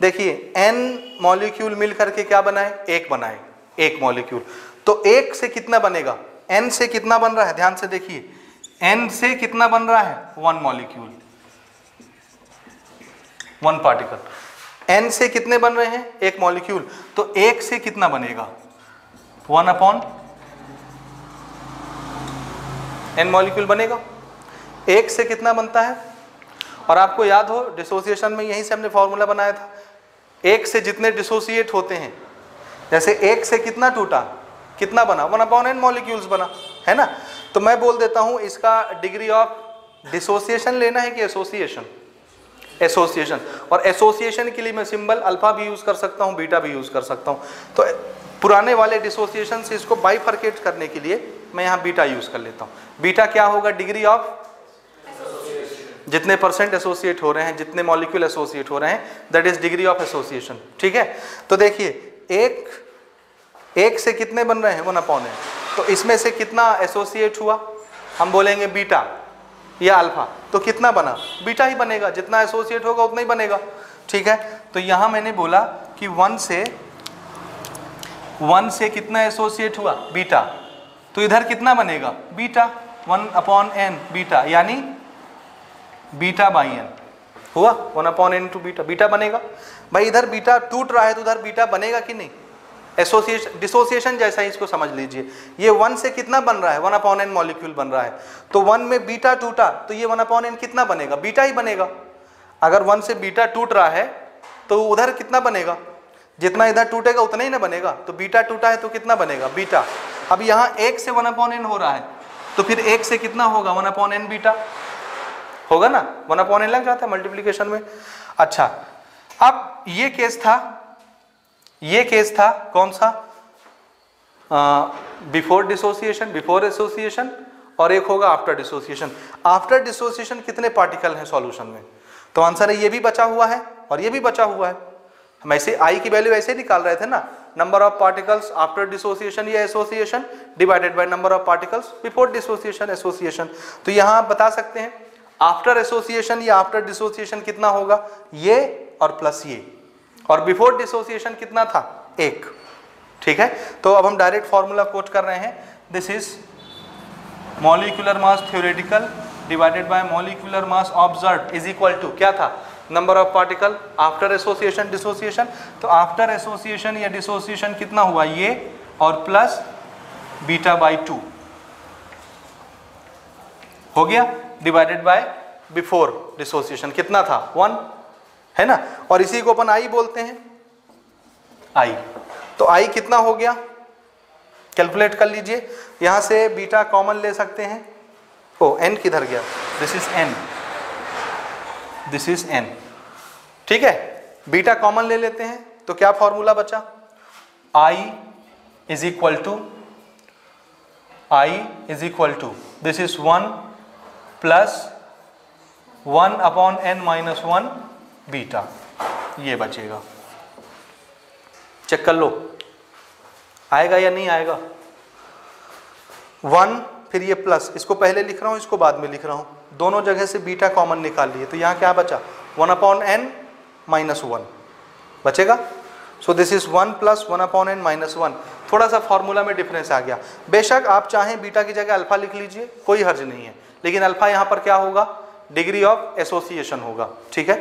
देखिए, एन मॉलिक्यूल मिल करके क्या बनाए, एक बनाए, एक मॉलिक्यूल। तो एक से कितना बनेगा, एन से कितना बन रहा है, ध्यान से देखिए, एन से कितना बन रहा है, 1 मॉलिक्यूल, 1 पार्टिकल। n से कितने बन रहे हैं, एक मॉलिक्यूल। तो एक से कितना बनेगा, 1/n मॉलिक्यूल बनेगा। एक से कितना बनता है, और आपको याद हो डिसोसिएशन में यहीं से हमने फॉर्मूला बनाया था, एक से जितने डिसोसिएट होते हैं, जैसे एक से कितना टूटा, कितना बना, 1/n मॉलिक्यूल्स बना, है ना। तो मैं बोल देता हूं, इसका डिग्री ऑफ डिसोसिएशन लेना है कि एसोसिएशन, एसोसिएशन। और एसोसिएशन के लिए मैं सिंबल अल्फा भी यूज़ कर सकता हूँ, बीटा भी यूज़ कर सकता हूँ। तो पुराने वाले डिसोसिएशन से इसको बाइफरकेट करने के लिए मैं यहाँ बीटा यूज़ कर लेता हूँ। बीटा क्या होगा, डिग्री ऑफ जितने परसेंट एसोसिएट हो रहे हैं, जितने मॉलिक्यूल एसोसिएट हो रहे हैं, that is degree of association. ठीक है। तो देखिए, एक से कितने बन रहे हैं, 1/n। तो इसमें से कितना एसोसिएट हुआ, हम बोलेंगे बीटा या अल्फा। तो कितना बना, बीटा ही बनेगा, जितना एसोसिएट होगा उतना ही बनेगा। ठीक है। तो यहाँ मैंने बोला कि 1 से कितना एसोसिएट हुआ, बीटा। तो इधर कितना बनेगा, बीटा, 1/n बीटा, यानी बीटा बाई एन हुआ, 1/n टू बीटा, बीटा बनेगा। भाई इधर बीटा टूट रहा है तो उधर बीटा बनेगा कि नहीं, एसोसिएशन, डिसोसिएशन जैसा ही इसको समझ लीजिए। ये 1 से कितना बन रहा है, 1/n मॉलिक्यूल बन रहा है। तो 1 में बीटा टूटा तो ये 1/n कितना बनेगा, बीटा ही बनेगा। अगर 1 से बीटा टूट रहा है तो उधर कितना बनेगा, जितना इधर टूटेगा उतना ही ना बनेगा। तो बीटा टूटा है तो कितना बनेगा, बीटा। अब यहाँ 1 से 1/n हो रहा है तो फिर 1 से कितना होगा, 1/n बीटा होगा ना, 1/n लग जाता है मल्टीप्लीकेशन में। अच्छा, अब ये केस था, ये केस था कौन सा, बिफोर डिसोसिएशन, बिफोर एसोसिएशन, और एक होगा आफ्टर डिसोसिएशन। आफ्टर डिसोसिएशन कितने पार्टिकल हैं सॉल्यूशन में, तो आंसर है ये भी बचा हुआ है और ये भी बचा हुआ है। हम ऐसे आई की वैल्यू ऐसे निकाल रहे थे ना, number of particles after dissociation या association divided by number of particles before dissociation association. तो यहाँ आप बता सकते हैं आफ्टर एसोसिएशन या आफ्टर डिसोसिएशन कितना होगा, ये और प्लस ये। और बिफोर डिसोसिएशन कितना था, 1। ठीक है। तो अब हम डायरेक्ट फॉर्मूला कोट कर रहे हैं, this is molecular mass theoretical divided by molecular mass observed is equal to क्या था, number of particle after association dissociation. तो आफ्टर एसोसिएशन या डिसोसिएशन कितना हुआ, ये और प्लस बीटा बाई 2 हो गया, डिवाइडेड बाय बिफोर डिसोसिएशन कितना था, 1, है ना। और इसी को अपन आई बोलते हैं, आई। तो आई कितना हो गया, कैलकुलेट कर लीजिए। यहाँ से बीटा कॉमन ले सकते हैं। ओ, एन किधर गया, this is N, this is N. ठीक है, बीटा कॉमन ले लेते हैं तो क्या फॉर्मूला बचा, I is equal to this is 1 plus 1/n minus 1 beta, ये बचेगा। चेक कर लो आएगा या नहीं आएगा। 1 फिर ये प्लस, इसको पहले लिख रहा हूँ इसको बाद में लिख रहा हूँ, दोनों जगह से बीटा कॉमन निकाल लिए तो यहाँ क्या बचा 1/n - 1 बचेगा। So this is 1 + 1/n - 1। थोड़ा सा फार्मूला में डिफरेंस आ गया। बेशक आप चाहें बीटा की जगह अल्फा लिख लीजिए, कोई हर्ज नहीं है, लेकिन अल्फा यहाँ पर क्या होगा डिग्री ऑफ एसोसिएशन होगा। ठीक है,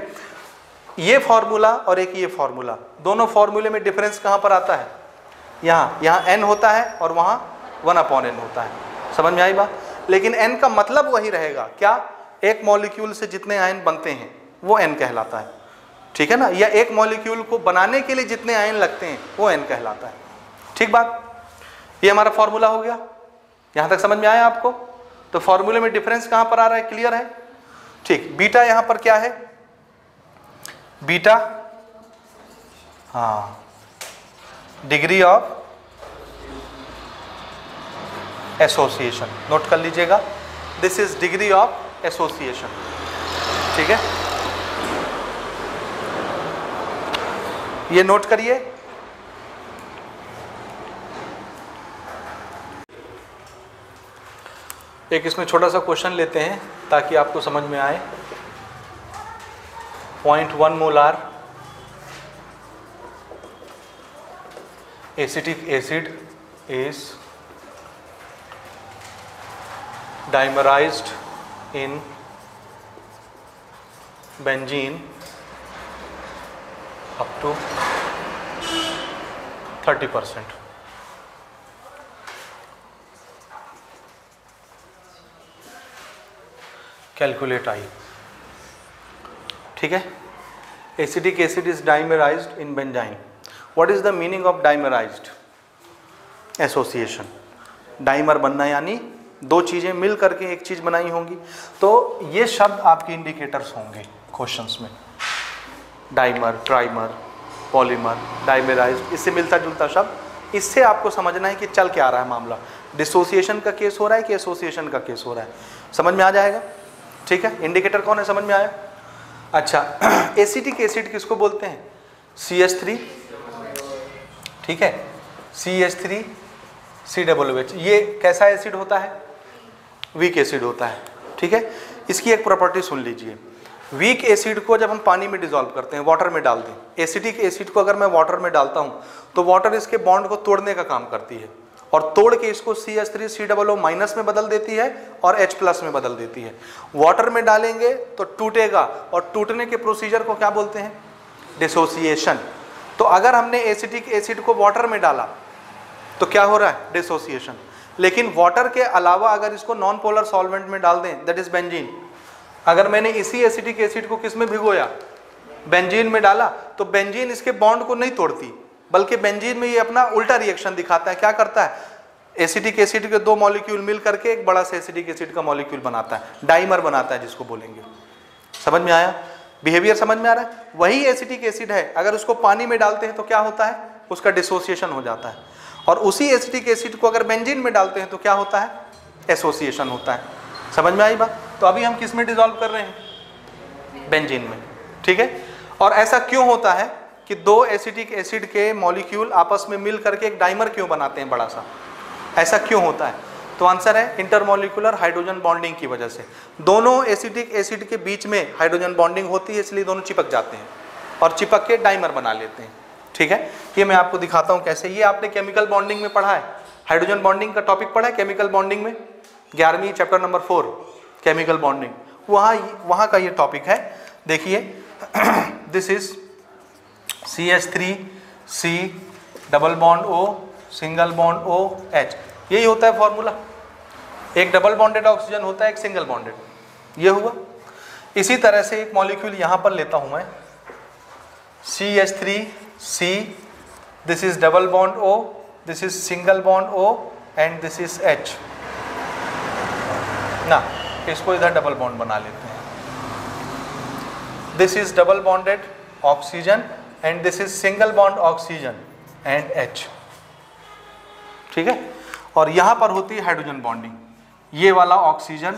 ये फार्मूला और एक ये फार्मूला, दोनों फार्मूले में डिफरेंस कहाँ पर आता है, यहाँ n होता है और वहाँ 1/n होता है। समझ में आई बात, लेकिन n का मतलब वही रहेगा क्या, एक मॉलिक्यूल से जितने आयन बनते हैं वो n कहलाता है, ठीक है ना, या एक मॉलिक्यूल को बनाने के लिए जितने आयन लगते हैं वो n कहलाता है। ठीक बात, ये हमारा फार्मूला हो गया। यहाँ तक समझ में आया आपको, तो फार्मूले में डिफरेंस कहाँ पर आ रहा है, क्लियर है। ठीक, बीटा यहाँ पर क्या है बीटा, हाँ डिग्री ऑफ एसोसिएशन, नोट कर लीजिएगा this is degree of association. ठीक है, ये नोट करिए। एक इसमें छोटा सा क्वेश्चन लेते हैं ताकि आपको समझ में आए। 0.1 molar acetic acid is dimerized in benzene up to 30%। Calculate I. ठीक है, acetic acid is dimerized in benzene. What is the meaning of dimerized association. Dimer बनना यानी दो चीज़ें मिल करके एक चीज़ बनाई होंगी, तो ये शब्द आपके इंडिकेटर्स होंगे क्वेश्चंस में। डाइमर, ट्राइमर, पॉलीमर, डाइमराइज्ड, इससे मिलता जुलता शब्द। इससे आपको समझना है कि चल क्या आ रहा है मामला, डिसोसिएशन का केस हो रहा है कि एसोसिएशन का केस हो रहा है। समझ में आ जाएगा। ठीक है, इंडिकेटर कौन है समझ में आया। अच्छा, एसिटिक एसिड किसको बोलते हैं, CH3। ठीक है, CH3 COOH। ये कैसा एसिड होता है, वीक एसिड होता है। ठीक है, इसकी एक प्रॉपर्टी सुन लीजिए। वीक एसिड को जब हम पानी में डिसॉल्व करते हैं, वाटर में डाल दें, एसिटिक एसिड को अगर मैं वाटर में डालता हूँ तो वाटर इसके बॉन्ड को तोड़ने का काम करती है और तोड़ के इसको CH3 COO- में बदल देती है और H+ में बदल देती है। वाटर में डालेंगे तो टूटेगा और टूटने के प्रोसीजर को क्या बोलते हैं, डिसोसिएशन। तो अगर हमने एसिटिक एसिड को वाटर में डाला तो क्या हो रहा है, डिसोसिएशन। लेकिन वाटर के अलावा अगर इसको नॉन पोलर सॉल्वेंट में डाल दें, दैट इज बेंजीन, अगर मैंने इसी एसिटिक एसिड को किस में भिगोया, बेंजीन में डाला, तो बेंजीन इसके बॉन्ड को नहीं तोड़ती, बल्कि बेंजीन में ये अपना उल्टा रिएक्शन दिखाता है। क्या करता है, एसिटिक एसिड के दो मॉलिक्यूल मिल करके एक बड़ा सा एसिटिक एसिड का मॉलिक्यूल बनाता है, डाइमर बनाता है जिसको बोलेंगे। समझ में आया, बिहेवियर समझ में आ रहा है। वही एसिटिक एसिड है, अगर उसको पानी में डालते हैं तो क्या होता है, उसका डिसोसिएशन हो जाता है, और उसी एसिटिक एसिड को अगर बेंजीन में डालते हैं तो क्या होता है, एसोसिएशन होता है। समझ में आई बात। तो अभी हम किस में डिसॉल्व कर रहे हैं, बेंजीन में। ठीक है, और ऐसा क्यों होता है कि दो एसिटिक एसिड के मॉलिक्यूल आपस में मिल करके एक डाइमर क्यों बनाते हैं बड़ा सा, ऐसा क्यों होता है। तो आंसर है इंटरमॉलिक्यूलर हाइड्रोजन बॉन्डिंग की वजह से। दोनों एसिटिक एसिड के बीच में हाइड्रोजन बॉन्डिंग होती है, इसलिए दोनों चिपक जाते हैं और चिपक के डाइमर बना लेते हैं। ठीक है, ये मैं आपको दिखाता हूँ कैसे। ये आपने केमिकल बॉन्डिंग में पढ़ा है, हाइड्रोजन बॉन्डिंग का टॉपिक पढ़ा है केमिकल बॉन्डिंग में, 11वीं चैप्टर नंबर 4 केमिकल बॉन्डिंग, वहाँ का ये टॉपिक है। देखिए दिस इज CH3 C(O)H। यही होता है फॉर्मूला, एक डबल बॉन्डेड ऑक्सीजन होता है, एक सिंगल बॉन्डेड, ये हुआ। इसी तरह से एक मॉलिक्यूल यहाँ पर लेता हूँ मैं, CH3 C, this is double bond O, this is single bond O and this is H ना, इसको इधर डबल बॉन्ड बना लेते हैं। This is double bonded oxygen and this is single bond oxygen and H। ठीक है, और यहाँ पर होती है हाइड्रोजन बॉन्डिंग, ये वाला ऑक्सीजन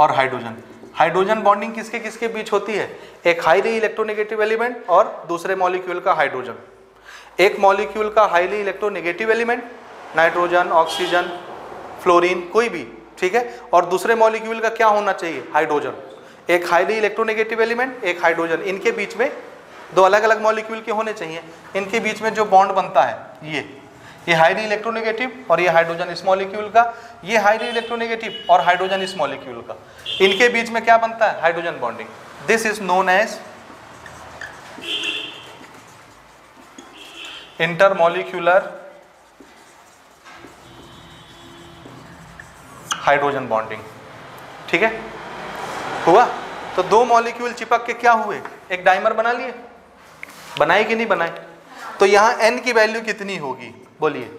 और हाइड्रोजन। हाइड्रोजन बॉन्डिंग किसके किसके बीच होती है, एक हाईली इलेक्ट्रोनेगेटिव एलिमेंट और दूसरे मॉलिक्यूल का हाइड्रोजन। एक मॉलिक्यूल का highly electronegative element nitrogen, oxygen, fluorine कोई भी, ठीक है, और दूसरे मॉलिक्यूल का क्या होना चाहिए, हाइड्रोजन। एक हाईली इलेक्ट्रोनेगेटिव एलिमेंट, एक हाइड्रोजन, इनके बीच में दो अलग अलग मॉलिक्यूल के होने चाहिए। इनके बीच में जो बॉन्ड बनता है ये हाईली इलेक्ट्रोनेगेटिव और ये हाइड्रोजन इस मॉलिक्यूल का, ये हाईली इलेक्ट्रोनेगेटिव और हाइड्रोजन इस मॉलिक्यूल का, इनके बीच में क्या बनता है, hydrogen bonding. This is known as intermolecular hydrogen bonding, ठीक है, हुआ। तो दो मॉलिक्यूल चिपक के क्या हुए, एक डाइमर बना लिए, बनाए कि नहीं बनाए। तो यहाँ n की वैल्यू कितनी होगी, बोलिए।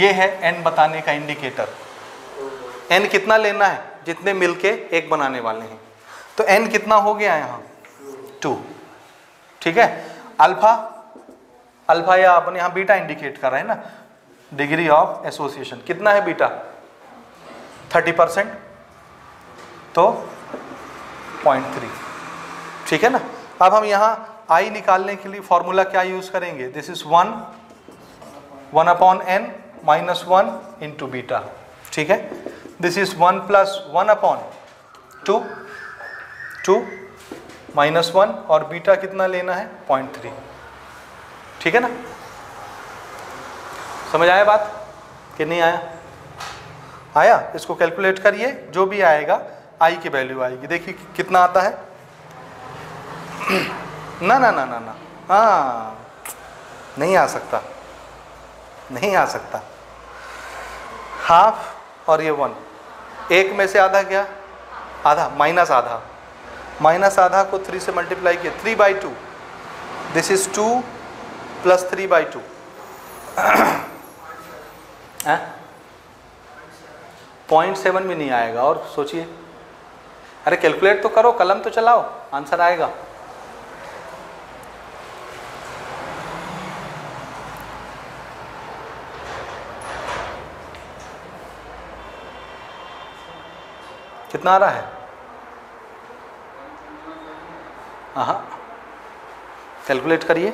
ये है n बताने का इंडिकेटर। n कितना लेना है, जितने मिलके एक बनाने वाले हैं, तो n कितना हो गया यहाँ, 2, ठीक है। अल्फा, अल्फा या अपन यहाँ बीटा इंडिकेट कर रहे हैं ना, डिग्री ऑफ एसोसिएशन कितना है बीटा, 30%, तो 0.3, ठीक है ना। अब हम यहाँ I निकालने के लिए फॉर्मूला क्या यूज करेंगे, this is 1/n minus 1 into beta, ठीक है। दिस इज 1 + 1/2 माइनस 1 और बीटा कितना लेना है, 0.3, ठीक है ना। समझ आया बात कि नहीं आया, आया। इसको कैलकुलेट करिए, जो भी आएगा I की वैल्यू आएगी। देखिए कितना आता है, ना ना ना ना ना, हाँ नहीं आ सकता, नहीं आ सकता। हाफ और ये 1, एक में से आधा गया, आधा माइनस आधा, माइनस आधा को 3 से मल्टीप्लाई किया, 3/2। दिस इज 2 + 3/2, है 0.7 भी नहीं आएगा। और सोचिए, अरे कैलकुलेट तो करो, कलम तो चलाओ, आंसर आएगा। कितना आ रहा है, हाँ कैलकुलेट करिए।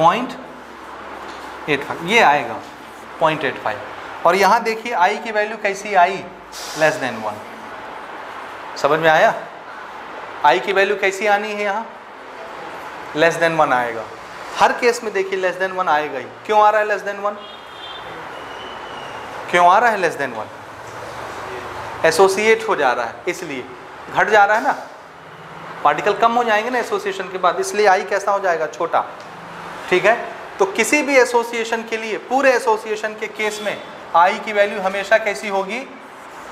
.85 ये आएगा, 0.85। और यहाँ देखिए I की वैल्यू कैसी आई, <<1। समझ में आया, I की वैल्यू कैसी आनी है यहाँ, <<1 आएगा। हर केस में देखिए <1 आएगा ही। क्यों आ रहा है <1? क्यों आ रहा है <1? एसोसिएट हो जा रहा है, इसलिए घट जा रहा है ना, पार्टिकल कम हो जाएंगे ना एसोसिएशन के बाद, इसलिए I कैसा हो जाएगा, छोटा, ठीक है। तो किसी भी एसोसिएशन के लिए, पूरे एसोसिएशन के केस में I की वैल्यू हमेशा कैसी होगी,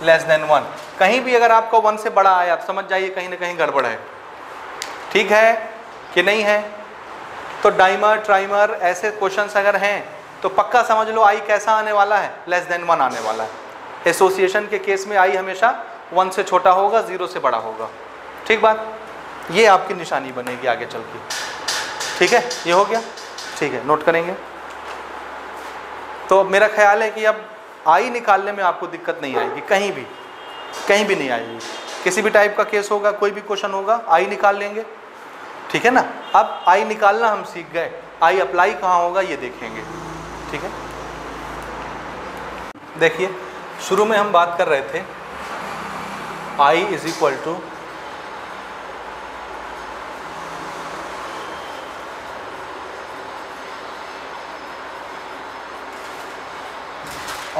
<1। कहीं भी अगर आपको 1 से बड़ा आया, आप समझ जाइए कहीं ना कहीं गड़बड़ है, ठीक है कि नहीं है। तो डाइमर, ट्राइमर ऐसे क्वेश्चंस अगर हैं तो पक्का समझ लो I कैसा आने वाला है, <1 आने वाला है। एसोसिएशन के केस में I हमेशा 1 से छोटा होगा, 0 से बड़ा होगा, ठीक बात। ये आपकी निशानी बनेगी आगे चल के, ठीक है। ये हो गया, ठीक है, नोट करेंगे। तो मेरा ख्याल है कि अब I निकालने में आपको दिक्कत नहीं आएगी, कहीं भी नहीं आएगी। किसी भी टाइप का केस होगा, कोई भी क्वेश्चन होगा, I निकाल लेंगे, ठीक है ना। अब I निकालना हम सीख गए, I अप्लाई कहाँ होगा ये देखेंगे, ठीक है। देखिए शुरू में हम बात कर रहे थे I =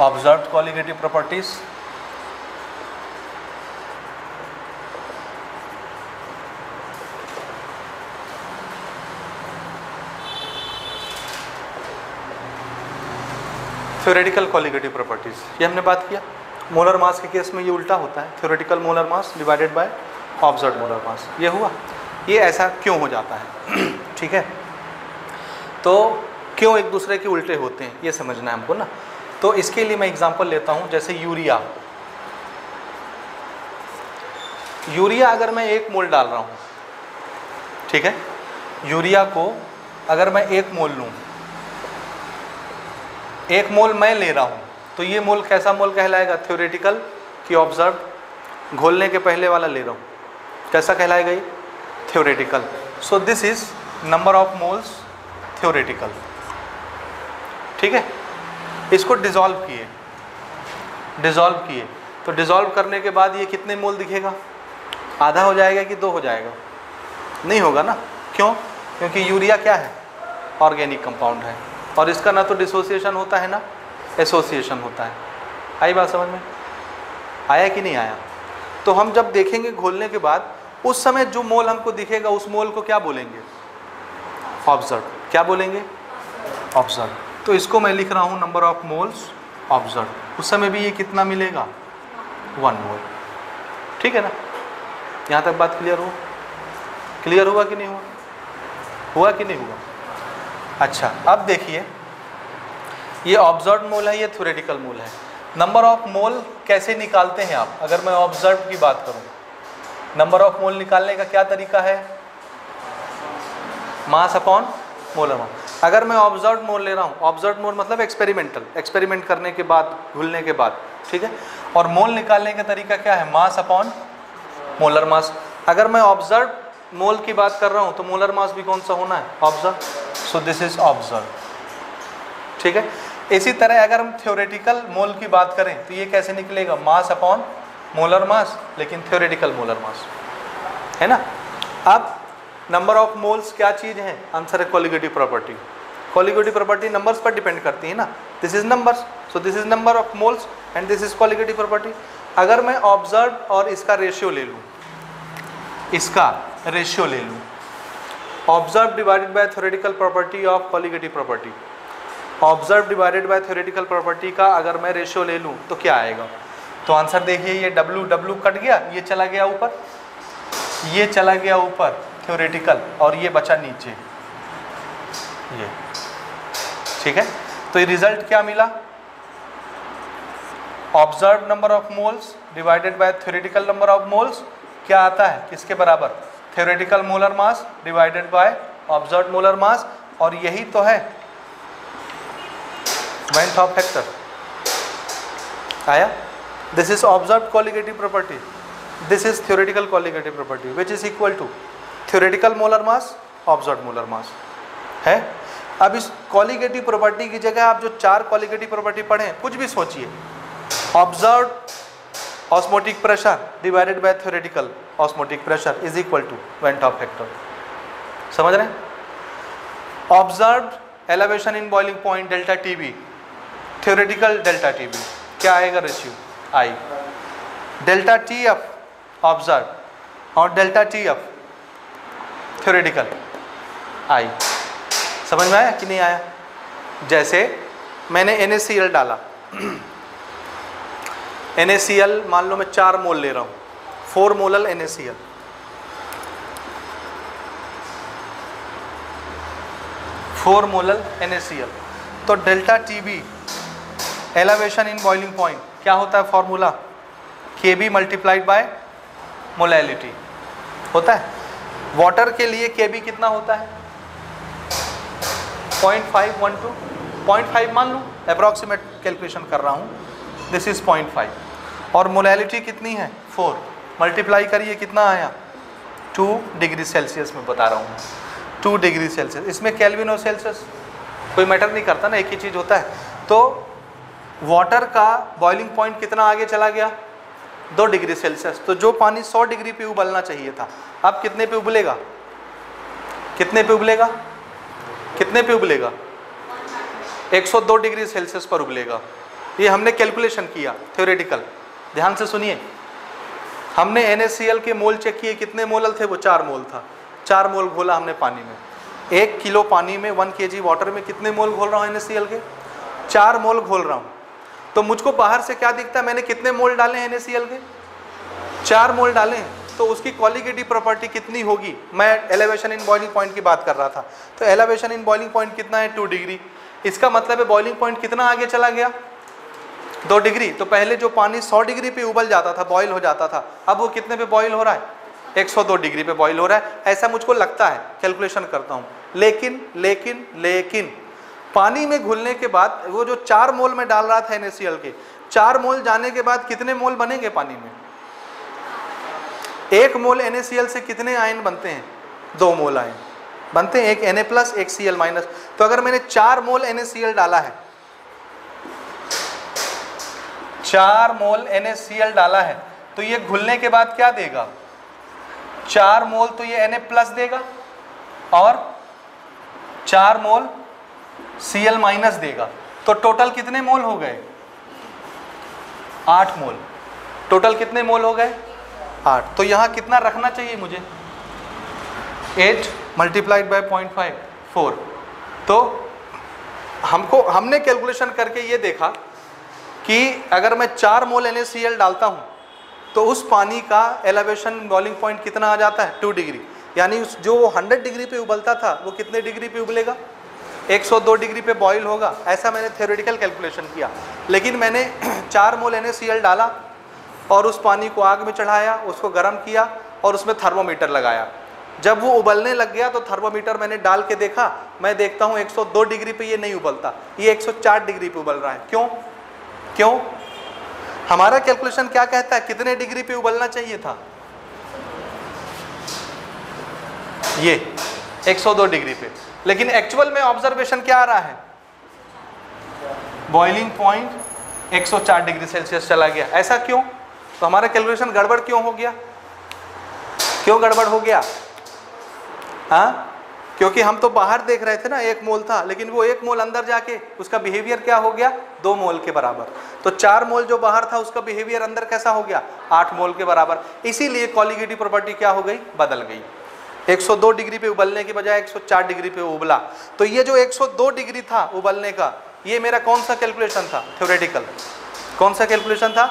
observed colligative properties, theoretical colligative properties, ये हमने बात किया। मोलर मास के केस में ये उल्टा होता है, theoretical molar mass divided by observed molar mass, ये हुआ। ये ऐसा क्यों हो जाता है, ठीक है, तो क्यों एक दूसरे के उल्टे होते हैं ये समझना है हमको ना। तो इसके लिए मैं एग्जांपल लेता हूँ, जैसे यूरिया। यूरिया अगर मैं 1 मोल डाल रहा हूँ, ठीक है, यूरिया को अगर मैं 1 मोल लूँ, 1 मोल मैं ले रहा हूँ, तो ये मोल कैसा मोल कहलाएगा, थ्योरेटिकल कि ऑब्जर्व। घोलने के पहले वाला ले रहा हूँ, कैसा कहलाएगा ये? Theoretical. So this is number of moles theoretical. ठीक है, इसको डिसॉल्व किए तो डिसॉल्व करने के बाद ये कितने मोल दिखेगा? आधा हो जाएगा कि दो हो जाएगा? नहीं होगा ना। क्यों? क्योंकि यूरिया क्या है? ऑर्गेनिक कंपाउंड है, और इसका ना तो डिसोसिएशन होता है ना एसोसिएशन होता है। आई बात समझ में? आया कि नहीं आया? तो हम जब देखेंगे घोलने के बाद उस समय जो मोल हमको दिखेगा उस मोल को क्या बोलेंगे? ऑब्जर्व। क्या बोलेंगे? ऑब्जर्व। तो इसको मैं लिख रहा हूँ नंबर ऑफ मोल्स ऑब्जर्व। उस समय भी ये कितना मिलेगा? 1 मोल। ठीक है ना? यहाँ तक बात क्लियर हो? क्लियर हुआ कि नहीं हुआ? हुआ कि नहीं हुआ? अच्छा, अब देखिए ये ऑब्जर्व मोल है, ये थ्योरेटिकल मोल है। नंबर ऑफ मोल कैसे निकालते हैं आप? अगर मैं ऑब्जर्व की बात करूँ, नंबर ऑफ मोल निकालने का क्या तरीका है? Mass upon molar mass. अगर मैं ऑब्जर्व मोल ले रहा हूँ, ऑब्जर्व मोल मतलब एक्सपेरिमेंटल, एक्सपेरिमेंट करने के बाद, घुलने के बाद, ठीक है। और मोल निकालने का तरीका क्या है? Mass upon molar mass. अगर मैं ऑब्जर्व मोल की बात कर रहा हूँ तो मोलर मास भी कौन सा होना है? Observe. So this is observe. ठीक है, इसी तरह अगर हम थ्योरेटिकल मोल की बात करें तो ये कैसे निकलेगा? मास अपॉन मोलर मास, लेकिन थ्योरेटिकल मोलर मास है ना। अब नंबर ऑफ मोल्स क्या चीज़ है? आंसर है colligative property. Colligative property numbers पर डिपेंड करती है ना। This is numbers, so this is number of moles and this is colligative property. अगर मैं ऑब्जर्व और इसका रेशियो ले लूँ, observe divided by theoretical property of colligative property, observe divided by theoretical property का अगर मैं रेशियो ले लूँ तो क्या आएगा? तो आंसर देखिए, ये डब्लू डब्लू कट गया, ये चला गया ऊपर, ये चला गया ऊपर थ्योरेटिकल, और ये बचा नीचे ये। ठीक है, तो ये रिजल्ट क्या मिला? Observe number of moles divided by theoretical number of moles क्या आता है? किसके बराबर? Theoretical molar mass divided by observe molar mass. और यही तो है van't Hoff factor। आया? This is observed colligative property, this is theoretical colligative property, which is equal to theoretical molar mass observed molar mass है। अब इस colligative property की जगह आप जो 4 colligative property पढ़े, कुछ भी सोचिए। Observed osmotic pressure divided by theoretical osmotic pressure is equal to van't Hoff factor। समझ रहे हैं? Observed elevation in boiling point delta TB, theoretical delta TB, क्या आएगा ratio? I. Delta T F observe और delta T F theoretical I. समझ में आया कि नहीं आया? जैसे मैंने NaCl डाला, NaCl मान लो मैं 4 मोल ले रहा हूँ, 4 मोलल NaCl। तो delta T B elevation in boiling point क्या होता है? Formula Kb multiplied by molality होता है। वाटर के लिए Kb कितना होता है? 0.512, 0.5 मान लूँ, अप्रॉक्सीमेट कैलकुलेशन कर रहा हूँ। दिस इज 0.5 और मोलैलिटी कितनी है? 4। मल्टीप्लाई करिए, कितना आया? 2 डिग्री सेल्सियस में बता रहा हूँ, 2 डिग्री सेल्सियस। इसमें केल्विन और सेल्सियस कोई मैटर नहीं करता ना, एक ही चीज़ होता है। तो वाटर का बॉइलिंग पॉइंट कितना आगे चला गया? 2 डिग्री सेल्सियस। तो जो पानी 100 डिग्री पे उबलना चाहिए था, अब कितने पे उबलेगा? कितने पे उबलेगा? 102 डिग्री सेल्सियस पर उबलेगा। ये हमने कैलकुलेशन किया थ्योरेटिकल। ध्यान से सुनिए, हमने NaCl के मोल चेक किए, कितने मोलल थे वो? 4 मोल था। 4 मोल घोला हमने पानी में। 1 किलो पानी में, 1 kg वाटर में कितने मोल घोल रहा हूँ? NaCl के 4 मोल घोल रहा हूँ। तो मुझको बाहर से क्या दिखता है? मैंने कितने मोल डाले हैं NaCl के? 4 मोल डाले हैं। तो उसकी कोलिगेटिव प्रॉपर्टी कितनी होगी? मैं एलिवेशन इन बॉइलिंग पॉइंट की बात कर रहा था। तो एलिवेशन इन बॉइलिंग पॉइंट कितना है? 2 डिग्री। इसका मतलब है बॉइलिंग पॉइंट कितना आगे चला गया? 2 डिग्री। तो पहले जो पानी 100 डिग्री पे उबल जाता था, बॉयल हो जाता था, अब वो कितने पे बॉयल हो रहा है? 102 डिग्री पे बॉयल हो रहा है, ऐसा मुझको लगता है, कैलकुलेशन करता हूँ। लेकिन लेकिन लेकिन पानी में घुलने के बाद वो जो 4 मोल में डाल रहा था NaCl के, 4 मोल जाने के बाद कितने मोल बनेंगे पानी में? एक मोल NaCl से कितने आयन बनते हैं? 2 मोल आयन बनते हैं, एक Na+ एक Cl-। तो अगर मैंने 4 मोल NaCl डाला है, 4 मोल NaCl डाला है, तो ये घुलने के बाद क्या देगा? 4 मोल तो ये Na+ देगा और 4 मोल Cl- देगा, तो टोटल कितने मोल हो गए? 8 मोल। टोटल कितने मोल हो गए? 8। तो यहाँ कितना रखना चाहिए मुझे? 8 × 0.5 4। तो हमने कैलकुलेशन करके ये देखा कि अगर मैं 4 मोल NaCl डालता हूँ तो उस पानी का एलिवेशन बॉइलिंग पॉइंट कितना आ जाता है? 2 डिग्री। यानी जो 100 डिग्री पे उबलता था वो कितने डिग्री पे उबलेगा? 102 डिग्री पे बॉयल होगा। ऐसा मैंने थ्योरेटिकल कैलकुलेशन किया, लेकिन मैंने 4 मोल NaCl डाला और उस पानी को आग में चढ़ाया, उसको गर्म किया और उसमें थर्मोमीटर लगाया। जब वो उबलने लग गया तो थर्मोमीटर मैंने डाल के देखा, मैं देखता हूँ 102 डिग्री पे ये नहीं उबलता, ये 104 डिग्री पे उबल रहा है। क्यों? हमारा कैलकुलेशन क्या कहता है? कितने डिग्री पे उबलना चाहिए था? ये 102 डिग्री पे। लेकिन एक्चुअल में ऑब्जर्वेशन क्या आ रहा है? बॉइलिंग पॉइंट 104 डिग्री सेल्सियस चला गया। ऐसा क्यों? तो हमारा कैलकुलेशन गड़बड़ क्यों हो गया? क्यों गड़बड़ हो गया? हाँ, क्योंकि हम तो बाहर देख रहे थे ना, 1 मोल था, लेकिन वो 1 मोल अंदर जाके उसका बिहेवियर क्या हो गया? 2 मोल के बराबर। तो 4 मोल जो बाहर था उसका बिहेवियर अंदर कैसा हो गया? 8 मोल के बराबर। इसीलिए कॉलिगेटिव प्रॉपर्टी क्या हो गई? बदल गई। 102 डिग्री पे उबलने के बजाय 104 डिग्री पे उबला। तो ये जो 102 डिग्री था उबलने का, ये मेरा कौन सा कैलकुलेशन था? थ्योरेटिकल। कौन सा कैलकुलेशन था?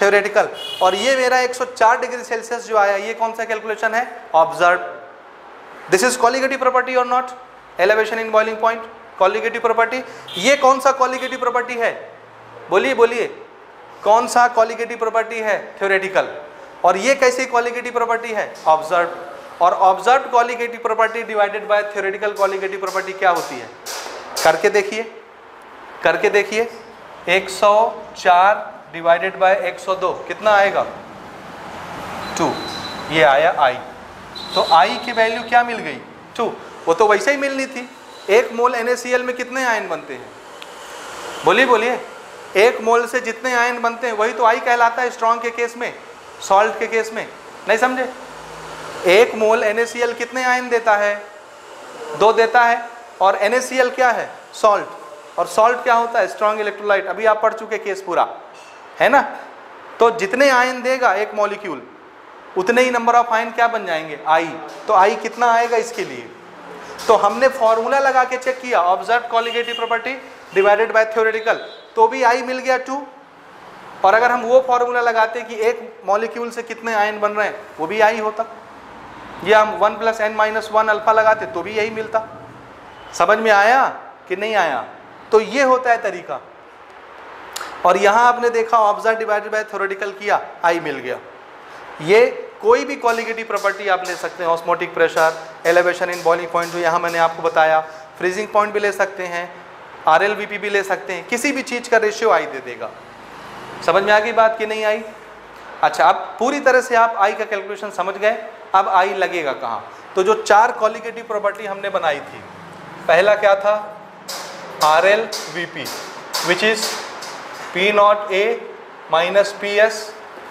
थ्योरेटिकल। और ये मेरा 104 डिग्री सेल्सियस जो आया, ये कौन सा कैलकुलेशन है? Observe. This is colligative property और not? Elevation in boiling point colligative property. ये कौन सा कॉलिगेटिव प्रॉपर्टी है? बोलिए बोलिए, कौन सा कॉलिगेटिव प्रॉपर्टी है? थ्योरेटिकल। और ये कैसी कॉलिगेटिव प्रॉपर्टी है? ऑब्जर्व। और observed colligative property divided by theoretical colligative property क्या होती है? करके देखिए, करके देखिए। 104 डिवाइडेड बाय 102 कितना आएगा? 2। ये आया I। तो I की वैल्यू क्या मिल गई? 2। वो तो वैसे ही मिलनी थी। 1 मोल NaCl में कितने आयन बनते हैं? बोलिए बोलिए। 1 मोल से जितने आयन बनते हैं वही तो I कहलाता है। स्ट्रॉन्ग के केस में, सॉल्ट के केस में नहीं समझे? 1 मोल NaCl कितने आयन देता है? 2 देता है। और NaCl क्या है? सॉल्ट। और सॉल्ट क्या होता है? Strong electrolyte. अभी आप पढ़ चुके केस पूरा, है ना? तो जितने आयन देगा एक मॉलिक्यूल, उतने ही नंबर ऑफ आयन क्या बन जाएंगे? I। तो I कितना आएगा इसके लिए? तो हमने फॉर्मूला लगा के चेक किया, observe colligative property divided by theoretical, तो भी I मिल गया 2। और अगर हम वो फॉर्मूला लगाते कि एक मॉलिक्यूल से कितने आयन बन रहे हैं, वो भी I होता। या हम 1 + N - 1 अल्फा लगाते तो भी यही मिलता। समझ में आया कि नहीं आया? तो ये होता है तरीका। और यहाँ आपने देखा ऑब्जर्व डिवाइडेड बाय थ्योरेटिकल किया, I मिल गया। ये कोई भी कॉलिगेटिव प्रॉपर्टी आप ले सकते हैं। Osmotic pressure, elevation in boiling point जो यहाँ मैंने आपको बताया, फ्रीजिंग पॉइंट भी ले सकते हैं, RLVP भी ले सकते हैं। किसी भी चीज़ का रेशियो I दे देगा। समझ में आ गई बात कि नहीं आई? अच्छा, अब पूरी तरह से आप I का कैलकुलेशन समझ गए। अब आई लगेगा कहाँ? तो जो 4 कॉलिगेटिव प्रॉपर्टी हमने बनाई थी, पहला क्या था? RLVP which is P0A - PS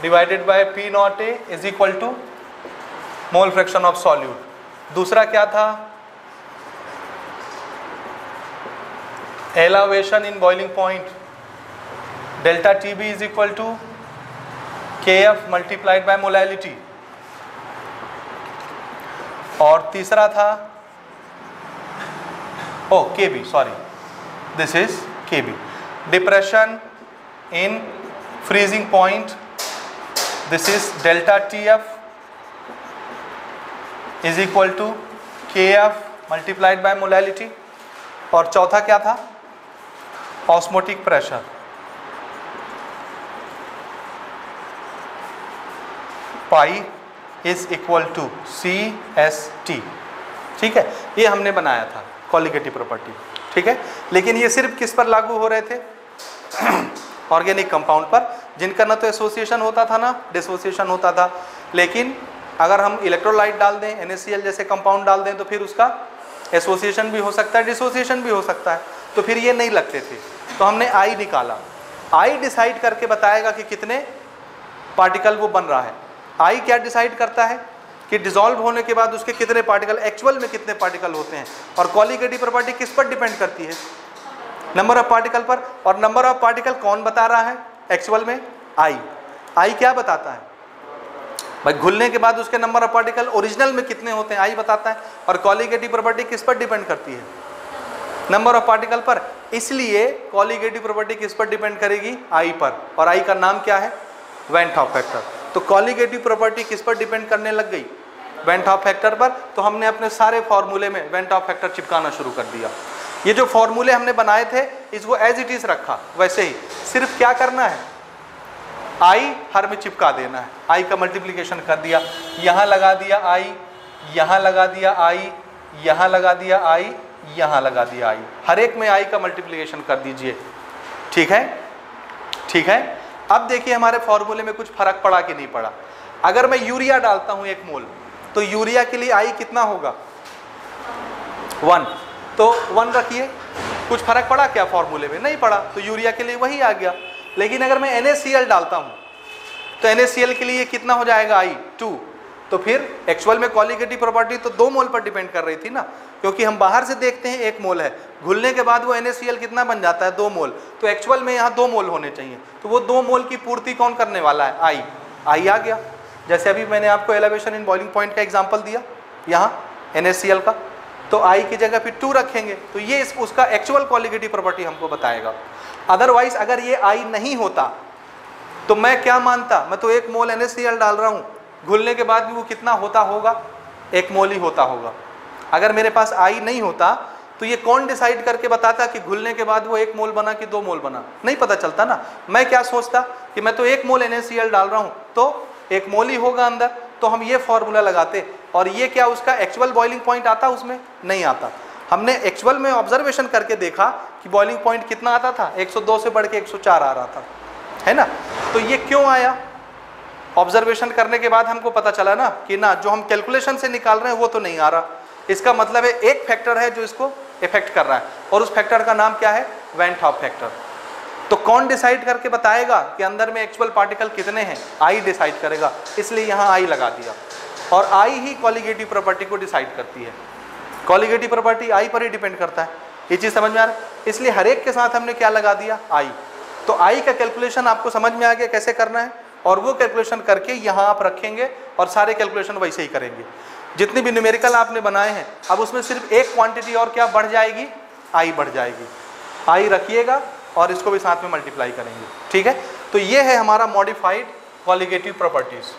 divided by P0A is equal to mole fraction of solute. दूसरा क्या था? Elevation in boiling point, delta TB is equal to KF multiplied by molality. और तीसरा था KB, sorry this is KB, depression in freezing point, this is delta TF is equal to KF multiplied by molality. और चौथा क्या था? Osmotic pressure, pi is equal to CST। ठीक है, ये हमने बनाया था कॉलिगेटिव प्रॉपर्टी। ठीक है, लेकिन ये सिर्फ किस पर लागू हो रहे थे? ऑर्गेनिक कंपाउंड पर, जिनका ना तो एसोसिएशन होता था ना डिसोसिएशन होता था। लेकिन अगर हम इलेक्ट्रोलाइट डाल दें, NaCl जैसे कंपाउंड डाल दें, तो फिर उसका एसोसिएशन भी हो सकता है, डिसोसिएशन भी हो सकता है। तो फिर ये नहीं लगते थे। तो हमने I निकाला, I डिसाइड करके बताएगा कि कितने पार्टिकल वो बन रहा है। I क्या डिसाइड करता है कि डिसॉल्व होने के बाद उसके कितने पार्टिकल, एक्चुअल में कितने पार्टिकल होते हैं। और कॉलिगेटिव प्रॉपर्टी किस पर डिपेंड करती है? नंबर ऑफ पार्टिकल पर। और नंबर ऑफ पार्टिकल कौन बता रहा है एक्चुअल में? I। I क्या बताता है भाई? घुलने के बाद उसके नंबर ऑफ पार्टिकल ओरिजिनल में कितने होते हैं I बताता है। और कॉलिगेटिव प्रॉपर्टी किस पर डिपेंड करती है? नंबर ऑफ पार्टिकल पर। इसलिए कॉलिगेटिव प्रॉपर्टी किस पर डिपेंड करेगी? I पर। और I का नाम क्या है? van't Hoff factor। तो कॉलिगेटिव प्रॉपर्टी किस पर डिपेंड करने लग गई? van't Hoff factor पर। तो हमने अपने सारे फॉर्मूले में van't Hoff factor चिपकाना शुरू कर दिया। ये जो फॉर्मूले हमने बनाए थे इसको एज इट इज रखा वैसे ही, सिर्फ क्या करना है I हर में चिपका देना है। I का मल्टीप्लिकेशन कर दिया, यहाँ लगा दिया I, यहाँ लगा दिया I, यहाँ लगा दिया I, यहाँ लगा दिया I। हर एक में I का मल्टीप्लिकेशन कर दीजिए। ठीक है, ठीक है। अब देखिए हमारे फॉर्मूले में कुछ फर्क पड़ा कि नहीं पड़ा। अगर मैं यूरिया डालता हूँ 1 मोल, तो यूरिया के लिए I कितना होगा? 1। तो 1 रखिए। कुछ फर्क पड़ा क्या फॉर्मूले में? नहीं पड़ा, तो यूरिया के लिए वही आ गया। लेकिन अगर मैं NaCl डालता हूँ तो NaCl के लिए कितना हो जाएगा I? 2। तो फिर एक्चुअल में कॉलिगेटिव प्रॉपर्टी तो 2 मोल पर डिपेंड कर रही थी ना, क्योंकि हम बाहर से देखते हैं 1 मोल है, घुलने के बाद वो NaCl कितना बन जाता है? 2 मोल। तो एक्चुअल में यहाँ 2 मोल होने चाहिए। तो वो 2 मोल की पूर्ति कौन करने वाला है? I। I आ गया। जैसे अभी मैंने आपको एलिवेशन इन बॉइलिंग पॉइंट का एग्जाम्पल दिया यहाँ NaCl का, तो I की जगह फिर 2 रखेंगे। तो ये उसका एक्चुअल कॉलिगेटिव प्रॉपर्टी हमको बताएगा। अदरवाइज अगर ये I नहीं होता तो मैं क्या मानता, मैं तो 1 मोल NaCl डाल रहा हूँ, घुलने के बाद भी वो कितना होता होगा? 1 मोल ही होता होगा। अगर मेरे पास I नहीं होता तो ये कौन डिसाइड करके बताता कि घुलने के बाद वो 1 मोल बना कि 2 मोल बना? नहीं पता चलता ना। मैं क्या सोचता कि मैं तो 1 मोल NaCl डाल रहा हूँ तो 1 मोल ही होगा अंदर। तो हम ये फॉर्मूला लगाते। और ये क्या उसका एक्चुअल बॉइलिंग पॉइंट आता उसमें? नहीं आता। हमने एक्चुअल में ऑब्जर्वेशन करके देखा कि बॉइलिंग पॉइंट कितना आता था? 102 से बढ़ के 104 आ रहा था, है ना। तो ये क्यों आया? ऑब्जर्वेशन करने के बाद हमको पता चला ना कि ना जो हम कैलकुलेशन से निकाल रहे हैं वो तो नहीं आ रहा। इसका मतलब है एक फैक्टर है जो इसको इफेक्ट कर रहा है, और उस फैक्टर का नाम क्या है? van't Hoff factor. तो कौन डिसाइड करके बताएगा कि अंदर में एक्चुअल पार्टिकल कितने हैं? I डिसाइड करेगा। इसलिए यहाँ I लगा दिया। और I ही कॉलिगेटिव प्रॉपर्टी को डिसाइड करती है। कॉलिगेटिव प्रॉपर्टी I पर ही डिपेंड करता है। ये चीज़ समझ में आ रहा है। इसलिए हर एक के साथ हमने क्या लगा दिया? I। तो I का कैलकुलेशन आपको समझ में आ गया कैसे करना है, और वो कैलकुलेशन करके यहाँ आप रखेंगे और सारे कैलकुलेशन वैसे ही करेंगे। जितनी भी न्यूमेरिकल आपने बनाए हैं, अब उसमें सिर्फ एक क्वांटिटी और क्या बढ़ जाएगी? I बढ़ जाएगी। I रखिएगा और इसको भी साथ में मल्टीप्लाई करेंगे। ठीक है, तो ये है हमारा modified colligative properties.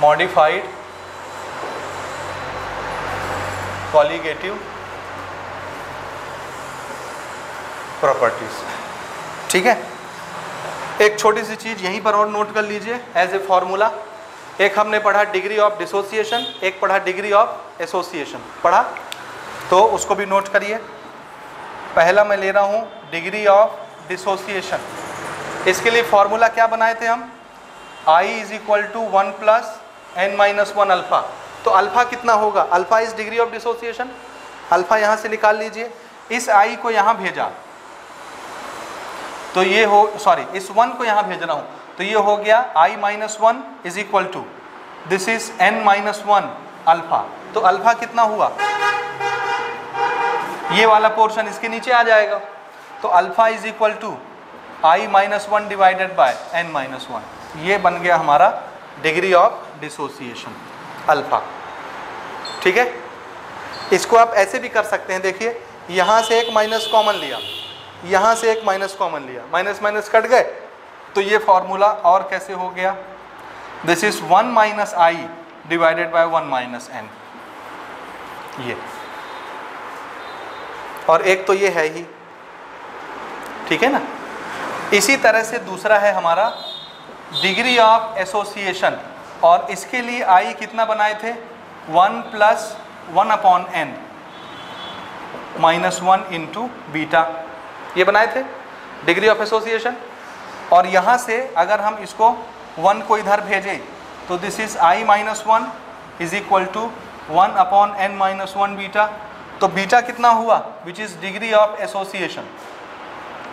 Modified colligative properties. ठीक है, एक छोटी सी चीज़ यहीं पर और नोट कर लीजिए एज ए फार्मूला। एक हमने पढ़ा डिग्री ऑफ डिसोसिएशन, एक पढ़ा डिग्री ऑफ एसोसिएशन पढ़ा, तो उसको भी नोट करिए। पहला मैं ले रहा हूँ डिग्री ऑफ डिसोसिएशन। इसके लिए फार्मूला क्या बनाए थे हम? I = 1 + n - 1 alpha. तो अल्फ़ा कितना होगा? Alpha is degree of dissociation. Alpha यहाँ से निकाल लीजिए। इस I को यहाँ भेजा तो ये हो, सॉरी इस 1 को यहाँ भेज रहा हूँ तो ये हो गया I - 1 = this is n - 1 alpha. तो अल्फ़ा कितना हुआ? ये वाला पोर्शन इसके नीचे आ जाएगा। तो अल्फ़ा = I - 1 / n - 1। ये बन गया हमारा डिग्री ऑफ डिसोसिएशन अल्फ़ा। ठीक है, इसको आप ऐसे भी कर सकते हैं। देखिए यहाँ से एक माइनस कॉमन लिया, यहाँ से एक माइनस कॉमन लिया, माइनस माइनस कट गए, तो ये फार्मूला और कैसे हो गया? This is 1 - I / 1 - n। ये और एक तो ये है ही, ठीक है ना। इसी तरह से दूसरा है हमारा डिग्री ऑफ एसोसिएशन, और इसके लिए I कितना बनाए थे? 1 + 1 / n - 1 × बीटा। ये बनाए थे डिग्री ऑफ एसोसिएशन। और यहाँ से अगर हम इसको 1 को इधर भेजें तो this is I-1 is equal to 1/n-1 beta. तो बीटा कितना हुआ which is degree of association.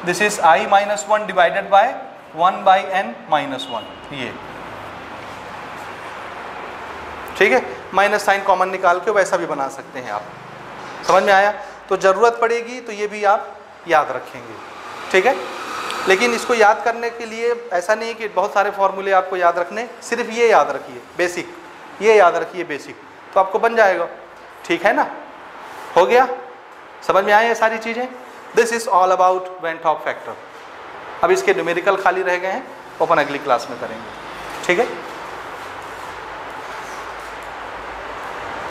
This is I-1 divided by 1/n-1 ये ठीक है। माइनस साइन कॉमन निकाल के वैसा भी बना सकते हैं आप। समझ में आया? तो ज़रूरत पड़ेगी तो ये भी आप याद रखेंगे ठीक है। लेकिन इसको याद करने के लिए ऐसा नहीं कि बहुत सारे फॉर्मूले आपको याद रखने, सिर्फ ये याद रखिए बेसिक, ये याद रखिए बेसिक, तो आपको बन जाएगा ठीक है ना। हो गया? समझ में आए ये सारी चीज़ें? This is all about van't Hoff factor। अब इसके न्यूमेरिकल खाली रह गए हैं, अपन अगली क्लास में करेंगे ठीक है।